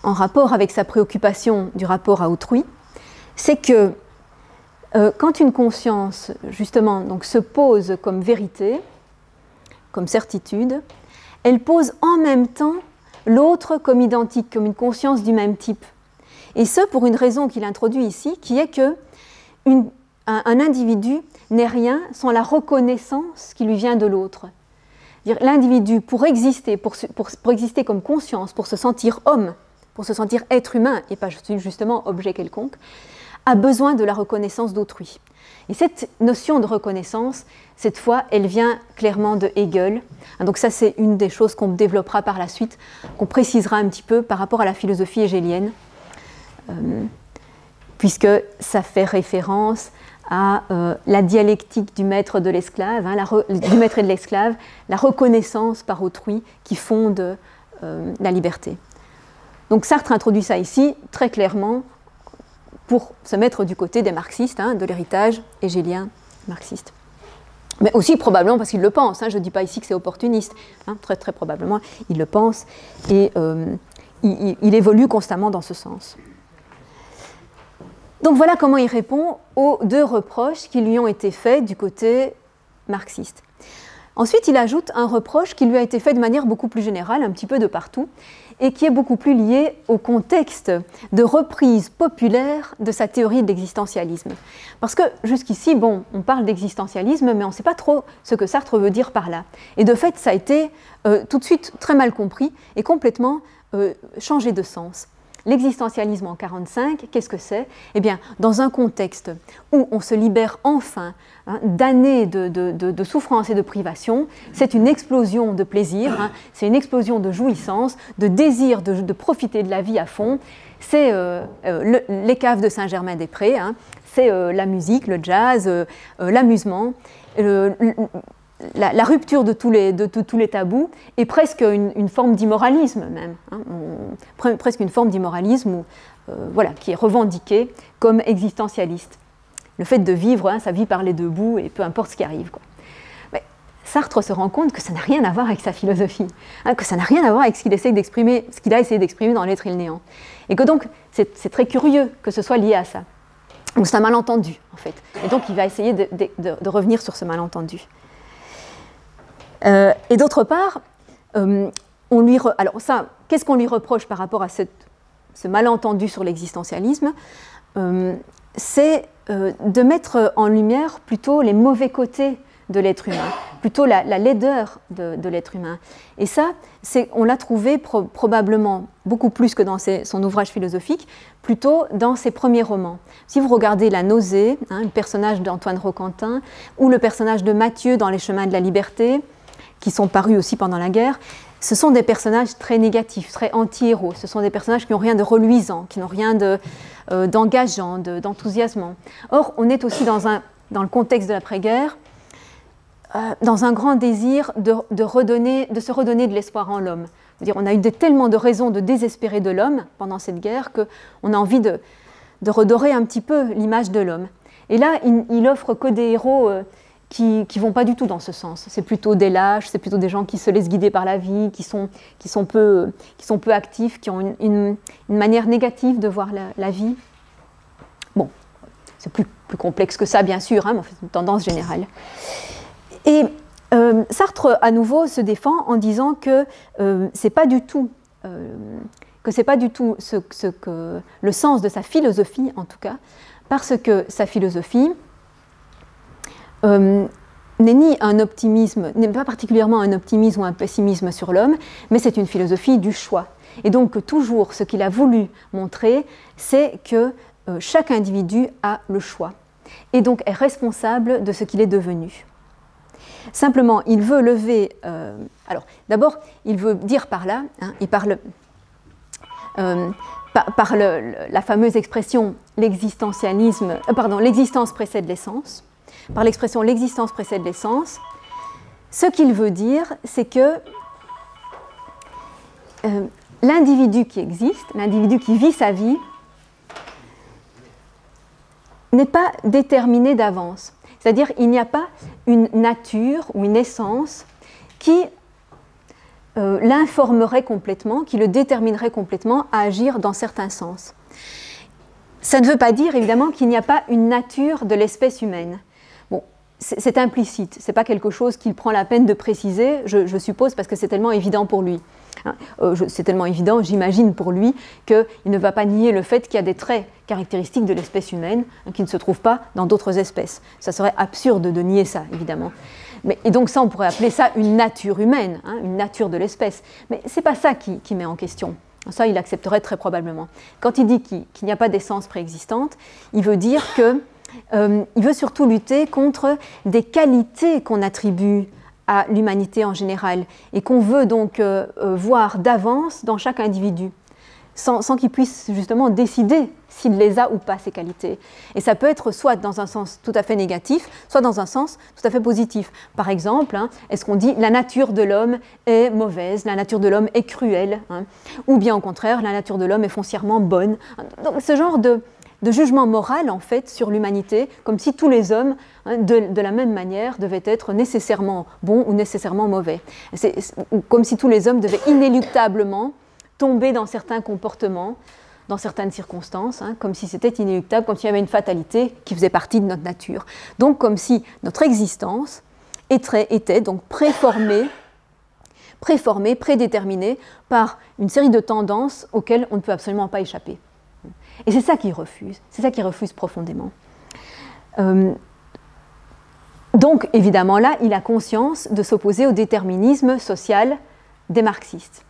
en rapport avec sa préoccupation du rapport à autrui, c'est que euh, quand une conscience, justement, donc, se pose comme vérité, comme certitude, elle pose en même temps l'autre comme identique, comme une conscience du même type. Et ce, pour une raison qu'il introduit ici, qui est que une un individu n'est rien sans la reconnaissance qui lui vient de l'autre. L'individu, pour exister, pour, pour, pour exister comme conscience, pour se sentir homme, pour se sentir être humain, et pas justement objet quelconque, a besoin de la reconnaissance d'autrui. Et cette notion de reconnaissance, cette fois, elle vient clairement de Hegel. Donc ça, c'est une des choses qu'on développera par la suite, qu'on précisera un petit peu par rapport à la philosophie hégélienne, euh, puisque ça fait référence à euh, la dialectique du maître de l'esclave, hein, du maître et de l'esclave, la reconnaissance par autrui qui fonde euh, la liberté. Donc Sartre introduit ça ici très clairement pour se mettre du côté des marxistes, hein, de l'héritage hégélien marxiste. Mais aussi probablement parce qu'il le pense, hein, je ne dis pas ici que c'est opportuniste, hein, très très probablement il le pense et euh, il, il évolue constamment dans ce sens. Donc voilà comment il répond aux deux reproches qui lui ont été faits du côté marxiste. Ensuite, il ajoute un reproche qui lui a été fait de manière beaucoup plus générale, un petit peu de partout, et qui est beaucoup plus lié au contexte de reprise populaire de sa théorie de l'existentialisme. Parce que jusqu'ici, bon, on parle d'existentialisme, mais on ne sait pas trop ce que Sartre veut dire par là. Et de fait, ça a été euh, tout de suite très mal compris et complètement euh, changé de sens. L'existentialisme en mille neuf cent quarante-cinq, qu'est-ce que c'est? Eh bien, dans un contexte où on se libère enfin hein, d'années de, de, de, de souffrance et de privation, c'est une explosion de plaisir, hein, c'est une explosion de jouissance, de désir de, de profiter de la vie à fond. C'est euh, le, les caves de Saint-Germain-des-Prés, hein, c'est euh, la musique, le jazz, euh, euh, l'amusement, euh, La, la rupture de tous les, de, de, de tous les tabous est presque une, une forme d'immoralisme même, hein, on, presque une forme d'immoralisme euh, voilà, qui est revendiquée comme existentialiste. Le fait de vivre hein, sa vie par les deux bouts et peu importe ce qui arrive, quoi. Mais Sartre se rend compte que ça n'a rien à voir avec sa philosophie, hein, que ça n'a rien à voir avec ce qu'il essaie d'exprimer, ce qu'il a essayé d'exprimer dans L'être et le néant. Et que donc c'est très curieux que ce soit lié à ça. Donc c'est un malentendu en fait. Et donc il va essayer de, de, de, de revenir sur ce malentendu. Euh, et d'autre part, euh, on lui re... alors ça, qu'est-ce qu'on lui reproche par rapport à cette, ce malentendu sur l'existentialisme? euh, C'est euh, de mettre en lumière plutôt les mauvais côtés de l'être humain, plutôt la, la laideur de, de l'être humain. Et ça, on l'a trouvé pro, probablement beaucoup plus que dans ses, son ouvrage philosophique, plutôt dans ses premiers romans. Si vous regardez La Nausée, hein, le personnage d'Antoine Roquentin, ou le personnage de Matthieu dans Les Chemins de la Liberté, qui sont parus aussi pendant la guerre, ce sont des personnages très négatifs, très anti-héros. Ce sont des personnages qui n'ont rien de reluisant, qui n'ont rien d'engageant, de, euh, d'enthousiasmant. Or, on est aussi dans, un, dans le contexte de l'après-guerre, euh, dans un grand désir de, de, redonner, de se redonner de l'espoir en l'homme. On a eu de, tellement de raisons de désespérer de l'homme pendant cette guerre qu'on a envie de, de redorer un petit peu l'image de l'homme. Et là, il, il offre que des héros euh, qui ne vont pas du tout dans ce sens. C'est plutôt des lâches, c'est plutôt des gens qui se laissent guider par la vie, qui sont, qui sont, peu, qui sont peu actifs, qui ont une, une, une manière négative de voir la, la vie. Bon, c'est plus, plus complexe que ça, bien sûr, hein, mais c'est une tendance générale. Et euh, Sartre, à nouveau, se défend en disant que euh, c'est pas du tout... Euh, que c'est pas du tout ce, ce que, le sens de sa philosophie, en tout cas, parce que sa philosophie euh, n'est ni un optimisme, n'est pas particulièrement un optimisme ou un pessimisme sur l'homme, mais c'est une philosophie du choix. Et donc, toujours, ce qu'il a voulu montrer, c'est que euh, chaque individu a le choix, et donc est responsable de ce qu'il est devenu. Simplement, il veut lever... Euh, alors, d'abord, il veut dire par là, hein, et par le... Euh, par, par le, la fameuse expression l'existentialisme, euh, pardon, l'existence précède l'essence, par l'expression l'existence précède l'essence, ce qu'il veut dire, c'est que euh, l'individu qui existe, l'individu qui vit sa vie, n'est pas déterminé d'avance. C'est-à-dire, il n'y a pas une nature ou une essence qui Euh, l'informerait complètement, qui le déterminerait complètement à agir dans certains sens. Ça ne veut pas dire, évidemment, qu'il n'y a pas une nature de l'espèce humaine. Bon, c'est implicite, ce n'est pas quelque chose qu'il prend la peine de préciser, je, je suppose, parce que c'est tellement évident pour lui. Hein, euh, c'est tellement évident, j'imagine, pour lui, qu'il ne va pas nier le fait qu'il y a des traits caractéristiques de l'espèce humaine, hein, qui ne se trouvent pas dans d'autres espèces. Ça serait absurde de nier ça, évidemment. Mais, et donc ça, on pourrait appeler ça une nature humaine, hein, une nature de l'espèce. Mais ce n'est pas ça qui, qui met en question. Ça, il accepterait très probablement. Quand il dit qu'il qu'il n'y a pas d'essence préexistante, il veut dire que, euh, il veut surtout lutter contre des qualités qu'on attribue à l'humanité en général et qu'on veut donc euh, euh, voir d'avance dans chaque individu, sans, sans qu'il puisse justement décider s'il les a ou pas, ces qualités. Et ça peut être soit dans un sens tout à fait négatif, soit dans un sens tout à fait positif. Par exemple, hein, est-ce qu'on dit la nature de l'homme est mauvaise, la nature de l'homme est cruelle, hein, ou bien au contraire, la nature de l'homme est foncièrement bonne. Donc ce genre de, de jugement moral, en fait, sur l'humanité, comme si tous les hommes, hein, de, de la même manière, devaient être nécessairement bons ou nécessairement mauvais. C'est, ou comme si tous les hommes devaient inéluctablement tomber dans certains comportements, dans certaines circonstances, hein, comme si c'était inéluctable, comme s'il y avait une fatalité qui faisait partie de notre nature. Donc comme si notre existence était, était donc préformée, préformée, prédéterminée par une série de tendances auxquelles on ne peut absolument pas échapper. Et c'est ça qu'il refuse, c'est ça qu'il refuse profondément. Euh, donc évidemment là, il a conscience de s'opposer au déterminisme social des marxistes.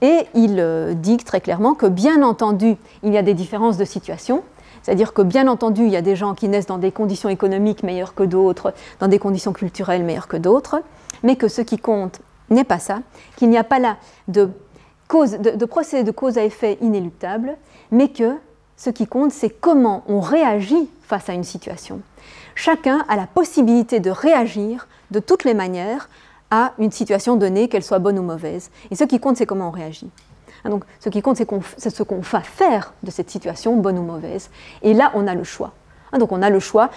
Et il euh, dit très clairement que, bien entendu, il y a des différences de situation, c'est-à-dire que, bien entendu, il y a des gens qui naissent dans des conditions économiques meilleures que d'autres, dans des conditions culturelles meilleures que d'autres, mais que ce qui compte n'est pas ça, qu'il n'y a pas là de, cause, de, de procès de cause à effet inéluctable, mais que ce qui compte, c'est comment on réagit face à une situation. Chacun a la possibilité de réagir de toutes les manières à une situation donnée, qu'elle soit bonne ou mauvaise. Et ce qui compte, c'est comment on réagit. Donc, ce qui compte, c'est qu'on, c'est ce qu'on va faire de cette situation, bonne ou mauvaise. Et là, on a le choix. Donc, on a le choix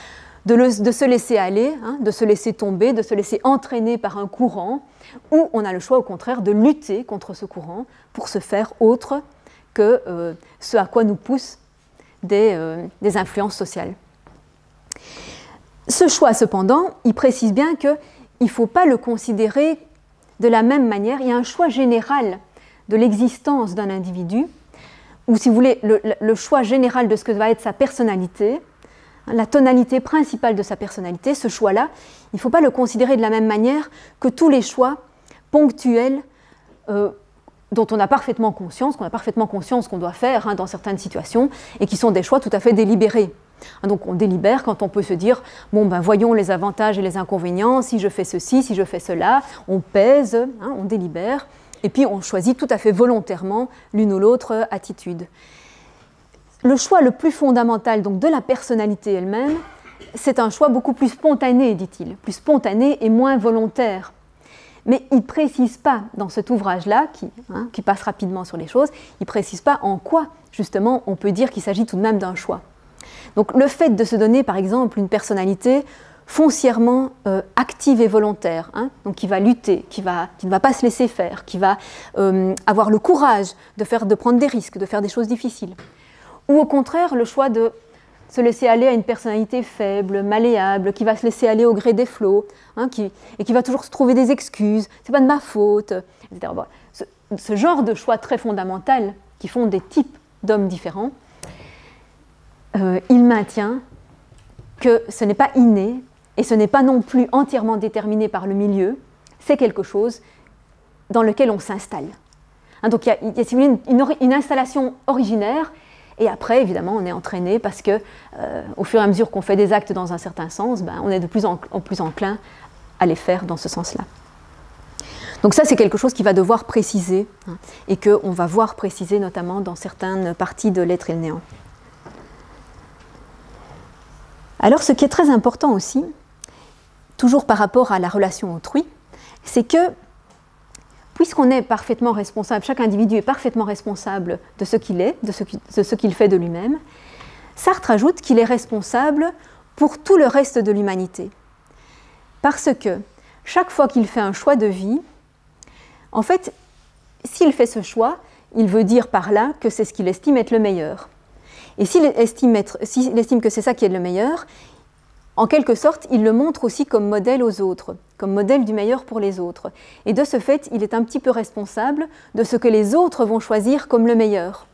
de, le, de se laisser aller, hein, de se laisser tomber, de se laisser entraîner par un courant, ou on a le choix, au contraire, de lutter contre ce courant pour se faire autre que euh, ce à quoi nous poussent des, euh, des influences sociales. Ce choix, cependant, il précise bien que il ne faut pas le considérer de la même manière. Il y a un choix général de l'existence d'un individu, ou si vous voulez, le, le choix général de ce que va être sa personnalité, la tonalité principale de sa personnalité, ce choix-là, il ne faut pas le considérer de la même manière que tous les choix ponctuels euh, dont on a parfaitement conscience, qu'on a parfaitement conscience qu'on doit faire, hein, dans certaines situations, et qui sont des choix tout à fait délibérés. Donc on délibère quand on peut se dire, bon ben voyons les avantages et les inconvénients, si je fais ceci, si je fais cela, on pèse, hein, on délibère, et puis on choisit tout à fait volontairement l'une ou l'autre attitude. Le choix le plus fondamental donc, de la personnalité elle-même, c'est un choix beaucoup plus spontané, dit-il, plus spontané et moins volontaire. Mais il ne précise pas dans cet ouvrage-là, qui, hein, qui passe rapidement sur les choses, il ne précise pas en quoi, justement, on peut dire qu'il s'agit tout de même d'un choix. Donc le fait de se donner, par exemple, une personnalité foncièrement euh, active et volontaire, hein, donc qui va lutter, qui, va, qui ne va pas se laisser faire, qui va euh, avoir le courage de, faire, de prendre des risques, de faire des choses difficiles. Ou au contraire, le choix de se laisser aller à une personnalité faible, malléable, qui va se laisser aller au gré des flots, hein, qui, et qui va toujours se trouver des excuses, c'est pas de ma faute, et cetera. Bon, ce, ce genre de choix très fondamental, qui font des types d'hommes différents, euh, il maintient que ce n'est pas inné, et ce n'est pas non plus entièrement déterminé par le milieu, c'est quelque chose dans lequel on s'installe. Hein, donc il y a, il y a si vous voulez, une, une, une installation originaire, et après, évidemment, on est entraîné parce que, euh, au fur et à mesure qu'on fait des actes dans un certain sens, ben, on est de plus en, en plus enclin à les faire dans ce sens-là. Donc ça, c'est quelque chose qui va devoir préciser, hein, et qu'on va voir préciser notamment dans certaines parties de L'être et le néant. Alors, ce qui est très important aussi, toujours par rapport à la relation autrui, c'est que, puisqu'on est parfaitement responsable, chaque individu est parfaitement responsable de ce qu'il est, de ce qu'il fait de lui-même, Sartre ajoute qu'il est responsable pour tout le reste de l'humanité. Parce que chaque fois qu'il fait un choix de vie, en fait, s'il fait ce choix, il veut dire par là que c'est ce qu'il estime être le meilleur. Et s'il estime, être, s'il estime que c'est ça qui est le meilleur, en quelque sorte, il le montre aussi comme modèle aux autres, comme modèle du meilleur pour les autres. Et de ce fait, il est un petit peu responsable de ce que les autres vont choisir comme le meilleur.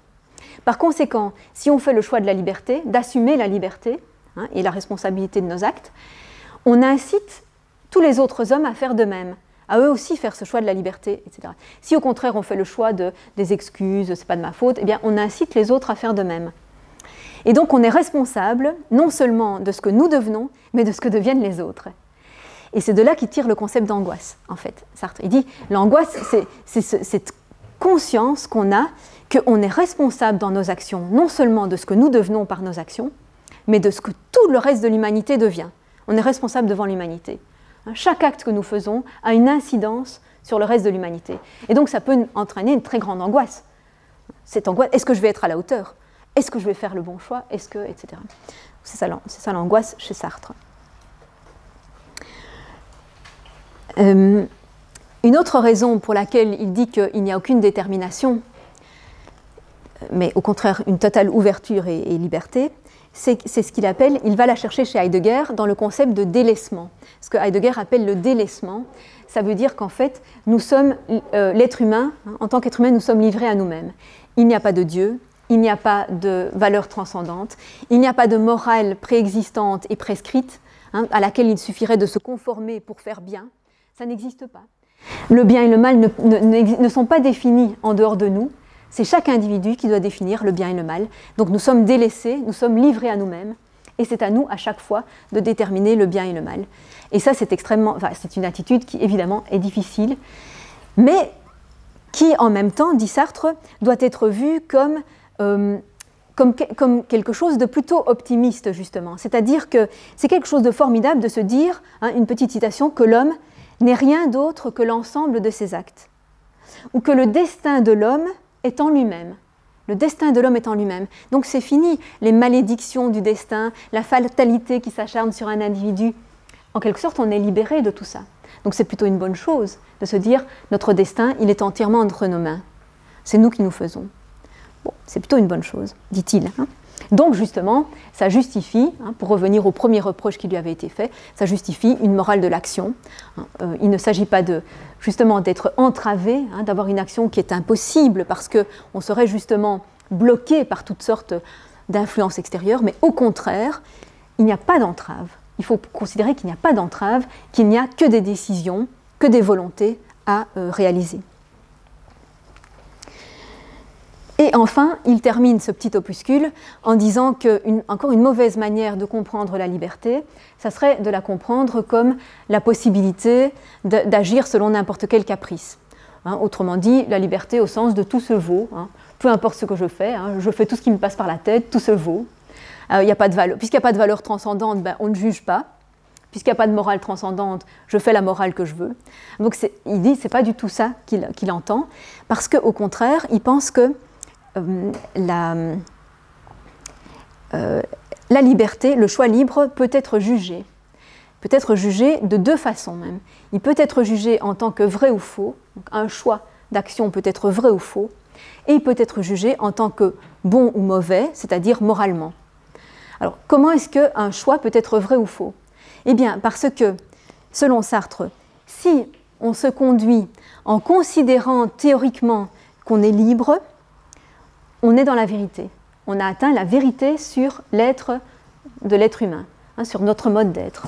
Par conséquent, si on fait le choix de la liberté, d'assumer la liberté, hein, et la responsabilité de nos actes, on incite tous les autres hommes à faire de même, à eux aussi faire ce choix de la liberté, et cetera. Si au contraire on fait le choix de, des excuses, c'est pas de ma faute, eh bien on incite les autres à faire de même. Et donc on est responsable non seulement de ce que nous devenons, mais de ce que deviennent les autres. Et c'est de là qu'il tire le concept d'angoisse, en fait, Sartre. Il dit, l'angoisse, c'est cette conscience qu'on a qu'on est responsable dans nos actions, non seulement de ce que nous devenons par nos actions, mais de ce que tout le reste de l'humanité devient. On est responsable devant l'humanité. Chaque acte que nous faisons a une incidence sur le reste de l'humanité. Et donc ça peut entraîner une très grande angoisse. Cette angoisse, est-ce que je vais être à la hauteur ? Est-ce que je vais faire le bon choix? Est-ce que, et cetera. C'est ça l'angoisse chez Sartre. Euh, une autre raison pour laquelle il dit qu'il n'y a aucune détermination, mais au contraire une totale ouverture et, et liberté, c'est ce qu'il appelle, il va la chercher chez Heidegger dans le concept de délaissement. Ce que Heidegger appelle le délaissement, ça veut dire qu'en fait, nous sommes, euh, l'être humain, hein, en tant qu'être humain, nous sommes livrés à nous-mêmes. Il n'y a pas de Dieu. Il n'y a pas de valeur transcendante, il n'y a pas de morale préexistante et prescrite, hein, à laquelle il suffirait de se conformer pour faire bien. Ça n'existe pas. Le bien et le mal ne, ne, ne sont pas définis en dehors de nous. C'est chaque individu qui doit définir le bien et le mal. Donc nous sommes délaissés, nous sommes livrés à nous-mêmes. Et c'est à nous, à chaque fois, de déterminer le bien et le mal. Et ça, c'est extrêmement, enfin, c'est une attitude qui, évidemment, est difficile, mais qui, en même temps, dit Sartre, doit être vue comme... Euh, comme, comme quelque chose de plutôt optimiste, justement. C'est-à-dire que c'est quelque chose de formidable de se dire, hein, une petite citation, que l'homme n'est rien d'autre que l'ensemble de ses actes, ou que le destin de l'homme est en lui-même. Le destin de l'homme est en lui-même. Donc c'est fini, les malédictions du destin, la fatalité qui s'acharne sur un individu. En quelque sorte, on est libéré de tout ça. Donc c'est plutôt une bonne chose de se dire, notre destin, il est entièrement entre nos mains. C'est nous qui nous faisons. Bon, c'est plutôt une bonne chose, dit-il. Hein, donc justement, ça justifie, hein, pour revenir au premier reproche qui lui avait été fait, ça justifie une morale de l'action. Hein, euh, il ne s'agit pas de, justement d'être entravé, hein, d'avoir une action qui est impossible parce qu'on serait justement bloqué par toutes sortes d'influences extérieures, mais au contraire, il n'y a pas d'entrave. Il faut considérer qu'il n'y a pas d'entrave, qu'il n'y a que des décisions, que des volontés à euh, réaliser. Et enfin, il termine ce petit opuscule en disant qu'encore une mauvaise manière de comprendre la liberté, ça serait de la comprendre comme la possibilité d'agir selon n'importe quel caprice. Hein, autrement dit, la liberté au sens de tout se vaut, hein, peu importe ce que je fais, hein, je fais tout ce qui me passe par la tête, tout se vaut. Euh, y a pas de valeur. Puisqu'il n'y a pas de valeur transcendante, ben, on ne juge pas. Puisqu'il n'y a pas de morale transcendante, je fais la morale que je veux. Donc il dit que ce n'est pas du tout ça qu'il qu'il entend, parce qu'au contraire, il pense que euh, la, euh, la liberté, le choix libre peut être jugé. Peut être jugé de deux façons même. Il peut être jugé en tant que vrai ou faux, donc un choix d'action peut être vrai ou faux, et il peut être jugé en tant que bon ou mauvais, c'est-à-dire moralement. Alors comment est-ce qu'un choix peut être vrai ou faux ? Eh bien, parce que, selon Sartre, si on se conduit en considérant théoriquement qu'on est libre, on est dans la vérité. On a atteint la vérité sur l'être de l'être humain, hein, sur notre mode d'être.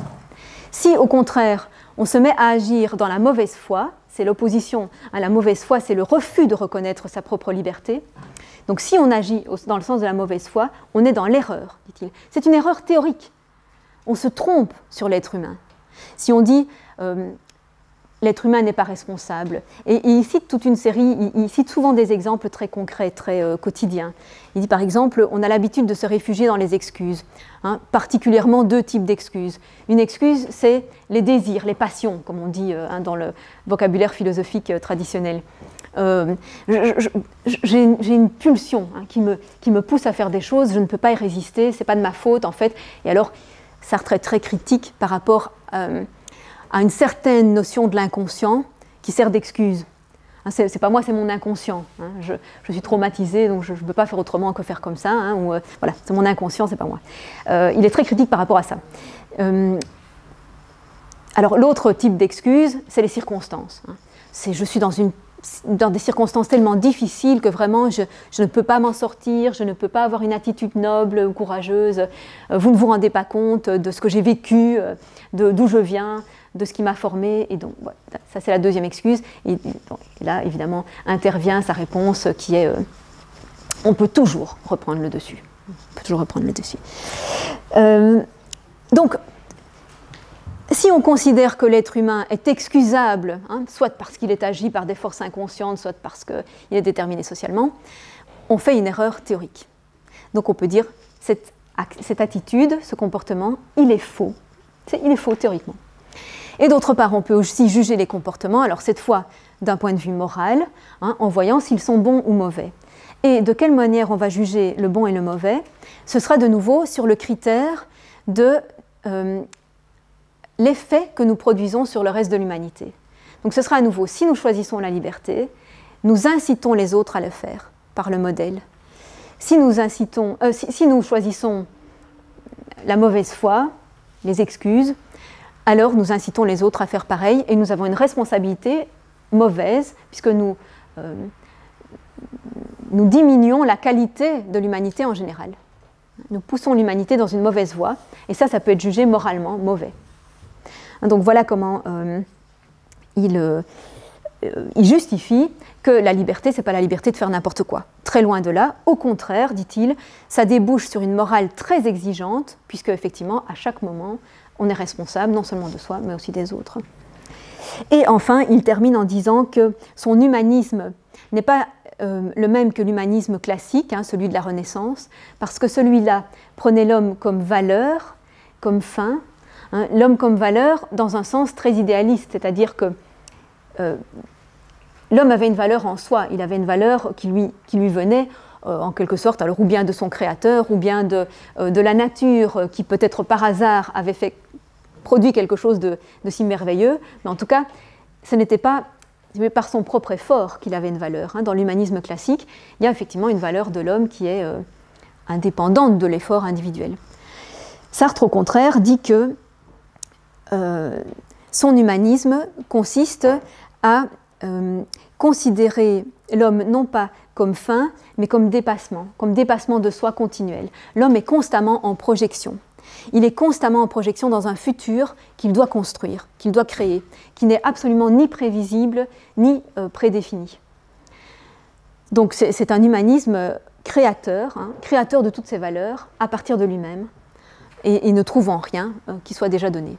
Si, au contraire, on se met à agir dans la mauvaise foi, c'est l'opposition à la mauvaise foi, c'est le refus de reconnaître sa propre liberté. Donc, si on agit dans le sens de la mauvaise foi, on est dans l'erreur, dit-il. C'est une erreur théorique. On se trompe sur l'être humain. Si on dit euh, l'être humain n'est pas responsable, et, et il cite toute une série, il, il cite souvent des exemples très concrets, très euh, quotidiens. Il dit par exemple, on a l'habitude de se réfugier dans les excuses, hein, particulièrement deux types d'excuses. Une excuse, c'est les désirs, les passions, comme on dit euh, hein, dans le vocabulaire philosophique euh, traditionnel. Euh, j'ai une pulsion hein, qui, me, qui me pousse à faire des choses, je ne peux pas y résister, c'est pas de ma faute en fait. Et alors, Sartre est très critique par rapport euh, à une certaine notion de l'inconscient qui sert d'excuse. Hein, c'est pas moi, c'est mon inconscient. Hein, je, je suis traumatisée, donc je ne peux pas faire autrement que faire comme ça. Hein, ou, euh, voilà, c'est mon inconscient, c'est pas moi. Euh, il est très critique par rapport à ça. Euh, alors l'autre type d'excuse, c'est les circonstances. Hein. C'est je suis dans une dans des circonstances tellement difficiles que vraiment je, je ne peux pas m'en sortir, je ne peux pas avoir une attitude noble ou courageuse, vous ne vous rendez pas compte de ce que j'ai vécu, d'où je viens, de ce qui m'a formé, et donc voilà, ça c'est la deuxième excuse, et, bon, et là évidemment intervient sa réponse qui est euh, on peut toujours reprendre le dessus, on peut toujours reprendre le dessus. Euh, donc si on considère que l'être humain est excusable, hein, soit parce qu'il est agi par des forces inconscientes, soit parce qu'il est déterminé socialement, on fait une erreur théorique. Donc on peut dire cette, cette attitude, ce comportement, il est faux. C'est, il est faux théoriquement. Et d'autre part, on peut aussi juger les comportements, alors cette fois d'un point de vue moral, hein, en voyant s'ils sont bons ou mauvais. Et de quelle manière on va juger le bon et le mauvais? Ce sera de nouveau sur le critère de... Euh, l'effet que nous produisons sur le reste de l'humanité. Donc ce sera à nouveau, si nous choisissons la liberté, nous incitons les autres à le faire, par le modèle. Si nous, incitons, euh, si, si nous choisissons la mauvaise foi, les excuses, alors nous incitons les autres à faire pareil, et nous avons une responsabilité mauvaise, puisque nous, euh, nous diminuons la qualité de l'humanité en général. Nous poussons l'humanité dans une mauvaise voie, et ça, ça peut être jugé moralement mauvais. Donc voilà comment euh, il, euh, il justifie que la liberté, ce n'est pas la liberté de faire n'importe quoi. Très loin de là, au contraire, dit-il, ça débouche sur une morale très exigeante, puisque effectivement, à chaque moment, on est responsable non seulement de soi, mais aussi des autres. Et enfin, il termine en disant que son humanisme n'est pas euh, le même que l'humanisme classique, hein, celui de la Renaissance, parce que celui-là prenait l'homme comme valeur, comme fin, hein, l'homme comme valeur dans un sens très idéaliste, c'est-à-dire que euh, l'homme avait une valeur en soi, il avait une valeur qui lui, qui lui venait euh, en quelque sorte, alors, ou bien de son créateur, ou bien de, euh, de la nature qui peut-être par hasard avait fait, produit quelque chose de, de si merveilleux, mais en tout cas, ce n'était pas par son propre effort qu'il avait une valeur. Hein. Dans l'humanisme classique, il y a effectivement une valeur de l'homme qui est euh, indépendante de l'effort individuel. Sartre, au contraire, dit que Euh, son humanisme consiste à euh, considérer l'homme non pas comme fin, mais comme dépassement, comme dépassement de soi continuel. L'homme est constamment en projection. Il est constamment en projection dans un futur qu'il doit construire, qu'il doit créer, qui n'est absolument ni prévisible, ni euh, prédéfini. Donc c'est un humanisme créateur, hein, créateur de toutes ses valeurs, à partir de lui-même, et, et ne trouvant rien euh, qui soit déjà donné.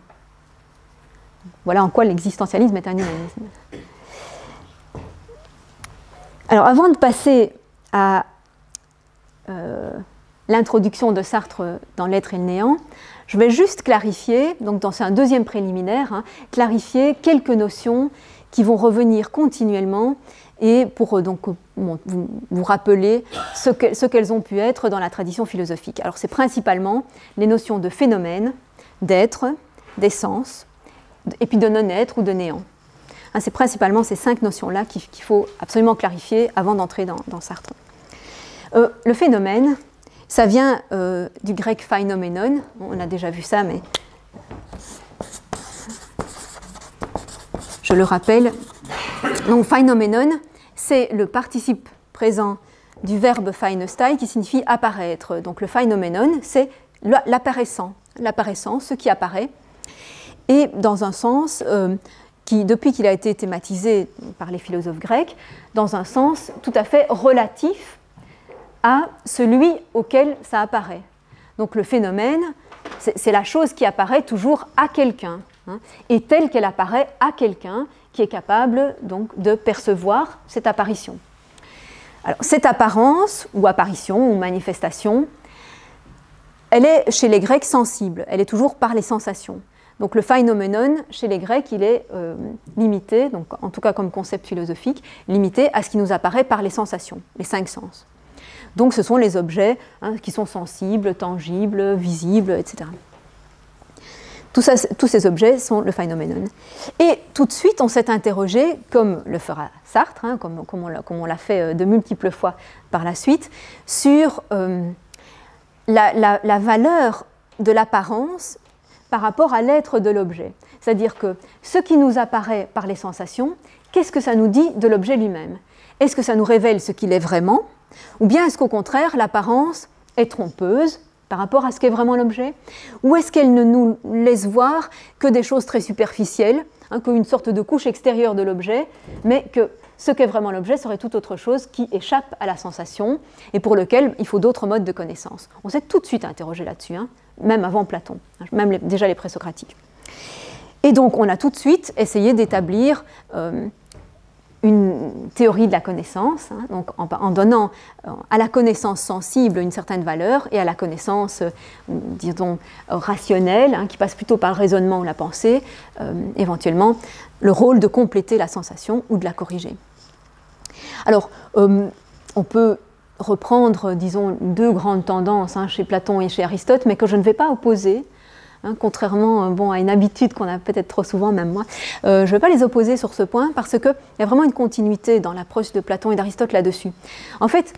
Voilà en quoi l'existentialisme est un humanisme. Alors, avant de passer à euh, l'introduction de Sartre dans L'être et le néant. Je vais juste clarifier, donc dans un deuxième préliminaire, hein, clarifier quelques notions qui vont revenir continuellement et pour donc vous rappeler ce que, ce qu'elles ont pu être dans la tradition philosophique. Alors c'est principalement les notions de phénomène, d'être, d'essence, et puis de non-être ou de néant. Hein, c'est principalement ces cinq notions-là qu'il qu'il faut absolument clarifier avant d'entrer dans, dans Sartre. Euh, le phénomène, ça vient euh, du grec phainoménon, on a déjà vu ça, mais je le rappelle. Donc phainoménon, c'est le participe présent du verbe phainostai qui signifie apparaître. Donc le phainoménon, c'est l'apparaissant, l'apparaissant, ce qui apparaît. Et dans un sens, euh, qui, depuis qu'il a été thématisé par les philosophes grecs, dans un sens tout à fait relatif à celui auquel ça apparaît. Donc le phénomène, c'est la chose qui apparaît toujours à quelqu'un, hein, et telle qu'elle apparaît à quelqu'un qui est capable donc de percevoir cette apparition. Alors cette apparence, ou apparition, ou manifestation, elle est chez les Grecs sensible, elle est toujours par les sensations. Donc le phénoménon, chez les Grecs, il est euh, limité, donc, en tout cas comme concept philosophique, limité à ce qui nous apparaît par les sensations, les cinq sens. Donc ce sont les objets hein, qui sont sensibles, tangibles, visibles, et cetera. Tout ça, tous ces objets sont le phénoménon. Et tout de suite, on s'est interrogé, comme le fera Sartre, hein, comme, comme on l'a fait de multiples fois par la suite, sur euh, la, la, la valeur de l'apparence par rapport à l'être de l'objet. C'est-à-dire que ce qui nous apparaît par les sensations, qu'est-ce que ça nous dit de l'objet lui-même? Est-ce que ça nous révèle ce qu'il est vraiment? Ou bien est-ce qu'au contraire, l'apparence est trompeuse par rapport à ce qu'est vraiment l'objet? Ou est-ce qu'elle ne nous laisse voir que des choses très superficielles, hein, qu'une sorte de couche extérieure de l'objet, mais que ce qu'est vraiment l'objet serait toute autre chose qui échappe à la sensation et pour lequel il faut d'autres modes de connaissance? On s'est tout de suite interrogé là-dessus, hein, même avant Platon, hein, même les, déjà les présocratiques. Et donc on a tout de suite essayé d'établir Euh, une théorie de la connaissance, hein, donc en, en donnant euh, à la connaissance sensible une certaine valeur et à la connaissance, euh, disons, rationnelle, hein, qui passe plutôt par le raisonnement ou la pensée, euh, éventuellement, le rôle de compléter la sensation ou de la corriger. Alors, euh, on peut reprendre, disons, deux grandes tendances hein, chez Platon et chez Aristote, mais que je ne vais pas opposer, hein, contrairement bon, à une habitude qu'on a peut-être trop souvent, même moi. Euh, je ne vais pas les opposer sur ce point parce qu'il y a vraiment une continuité dans l'approche de Platon et d'Aristote là-dessus. En fait,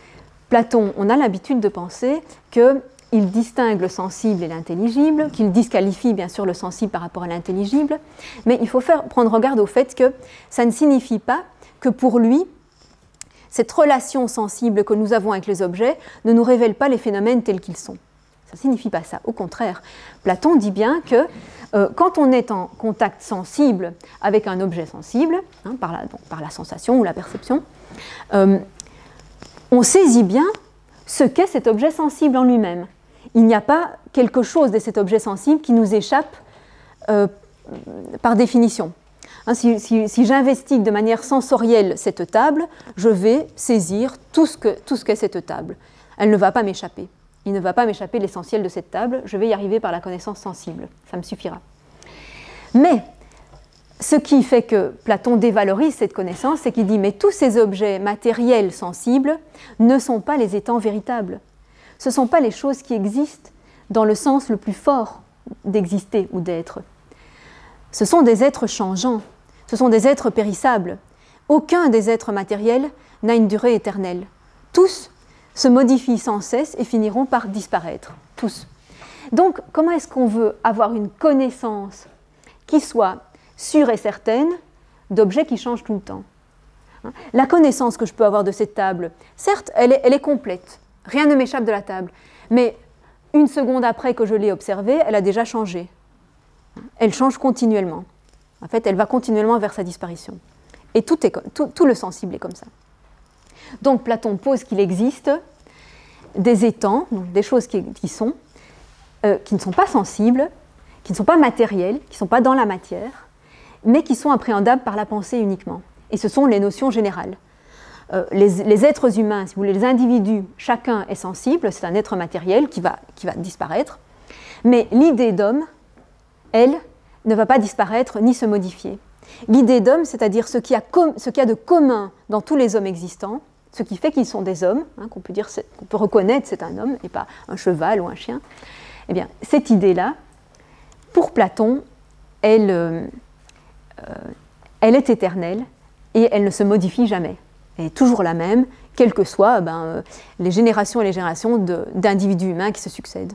Platon, on a l'habitude de penser qu'il distingue le sensible et l'intelligible, qu'il disqualifie bien sûr le sensible par rapport à l'intelligible, mais il faut faire, prendre garde au fait que ça ne signifie pas que pour lui, cette relation sensible que nous avons avec les objets ne nous révèle pas les phénomènes tels qu'ils sont. Ça ne signifie pas ça. Au contraire, Platon dit bien que euh, quand on est en contact sensible avec un objet sensible, hein, par, la, donc, par la sensation ou la perception, euh, on saisit bien ce qu'est cet objet sensible en lui-même. Il n'y a pas quelque chose de cet objet sensible qui nous échappe euh, par définition. Hein, si si, si j'investigue de manière sensorielle cette table, je vais saisir tout ce que, tout ce qu'est cette table. Elle ne va pas m'échapper. Il ne va pas m'échapper l'essentiel de cette table, je vais y arriver par la connaissance sensible, ça me suffira. Mais ce qui fait que Platon dévalorise cette connaissance, c'est qu'il dit « mais tous ces objets matériels sensibles ne sont pas les étangs véritables. Ce ne sont pas les choses qui existent dans le sens le plus fort d'exister ou d'être. Ce sont des êtres changeants, ce sont des êtres périssables. Aucun des êtres matériels n'a une durée éternelle. Tous se modifient sans cesse et finiront par disparaître, tous. » Donc, comment est-ce qu'on veut avoir une connaissance qui soit sûre et certaine d'objets qui changent tout le temps? La connaissance que je peux avoir de cette table, certes, elle est, elle est complète, rien ne m'échappe de la table, mais une seconde après que je l'ai observée, elle a déjà changé. Elle change continuellement. En fait, elle va continuellement vers sa disparition. Et tout, est, tout, tout le sensible est comme ça. Donc Platon pose qu'il existe des étangs, donc des choses qui, qui, sont, euh, qui ne sont pas sensibles, qui ne sont pas matérielles, qui ne sont pas dans la matière, mais qui sont appréhendables par la pensée uniquement. Et ce sont les notions générales. euh, les, les êtres humains, si vous voulez, les individus, chacun est sensible, c'est un être matériel qui va, qui va disparaître, mais l'idée d'homme, elle, ne va pas disparaître ni se modifier. L'idée d'homme, c'est-à-dire ce qu'il y a, ce qu'il y a de commun dans tous les hommes existants, ce qui fait qu'ils sont des hommes, hein, qu'on peut dire, qu'on peut reconnaître c'est un homme et pas un cheval ou un chien, eh bien, cette idée-là, pour Platon, elle, euh, elle est éternelle et elle ne se modifie jamais. Elle est toujours la même, quelles que soient ben, les générations et les générations d'individus humains qui se succèdent.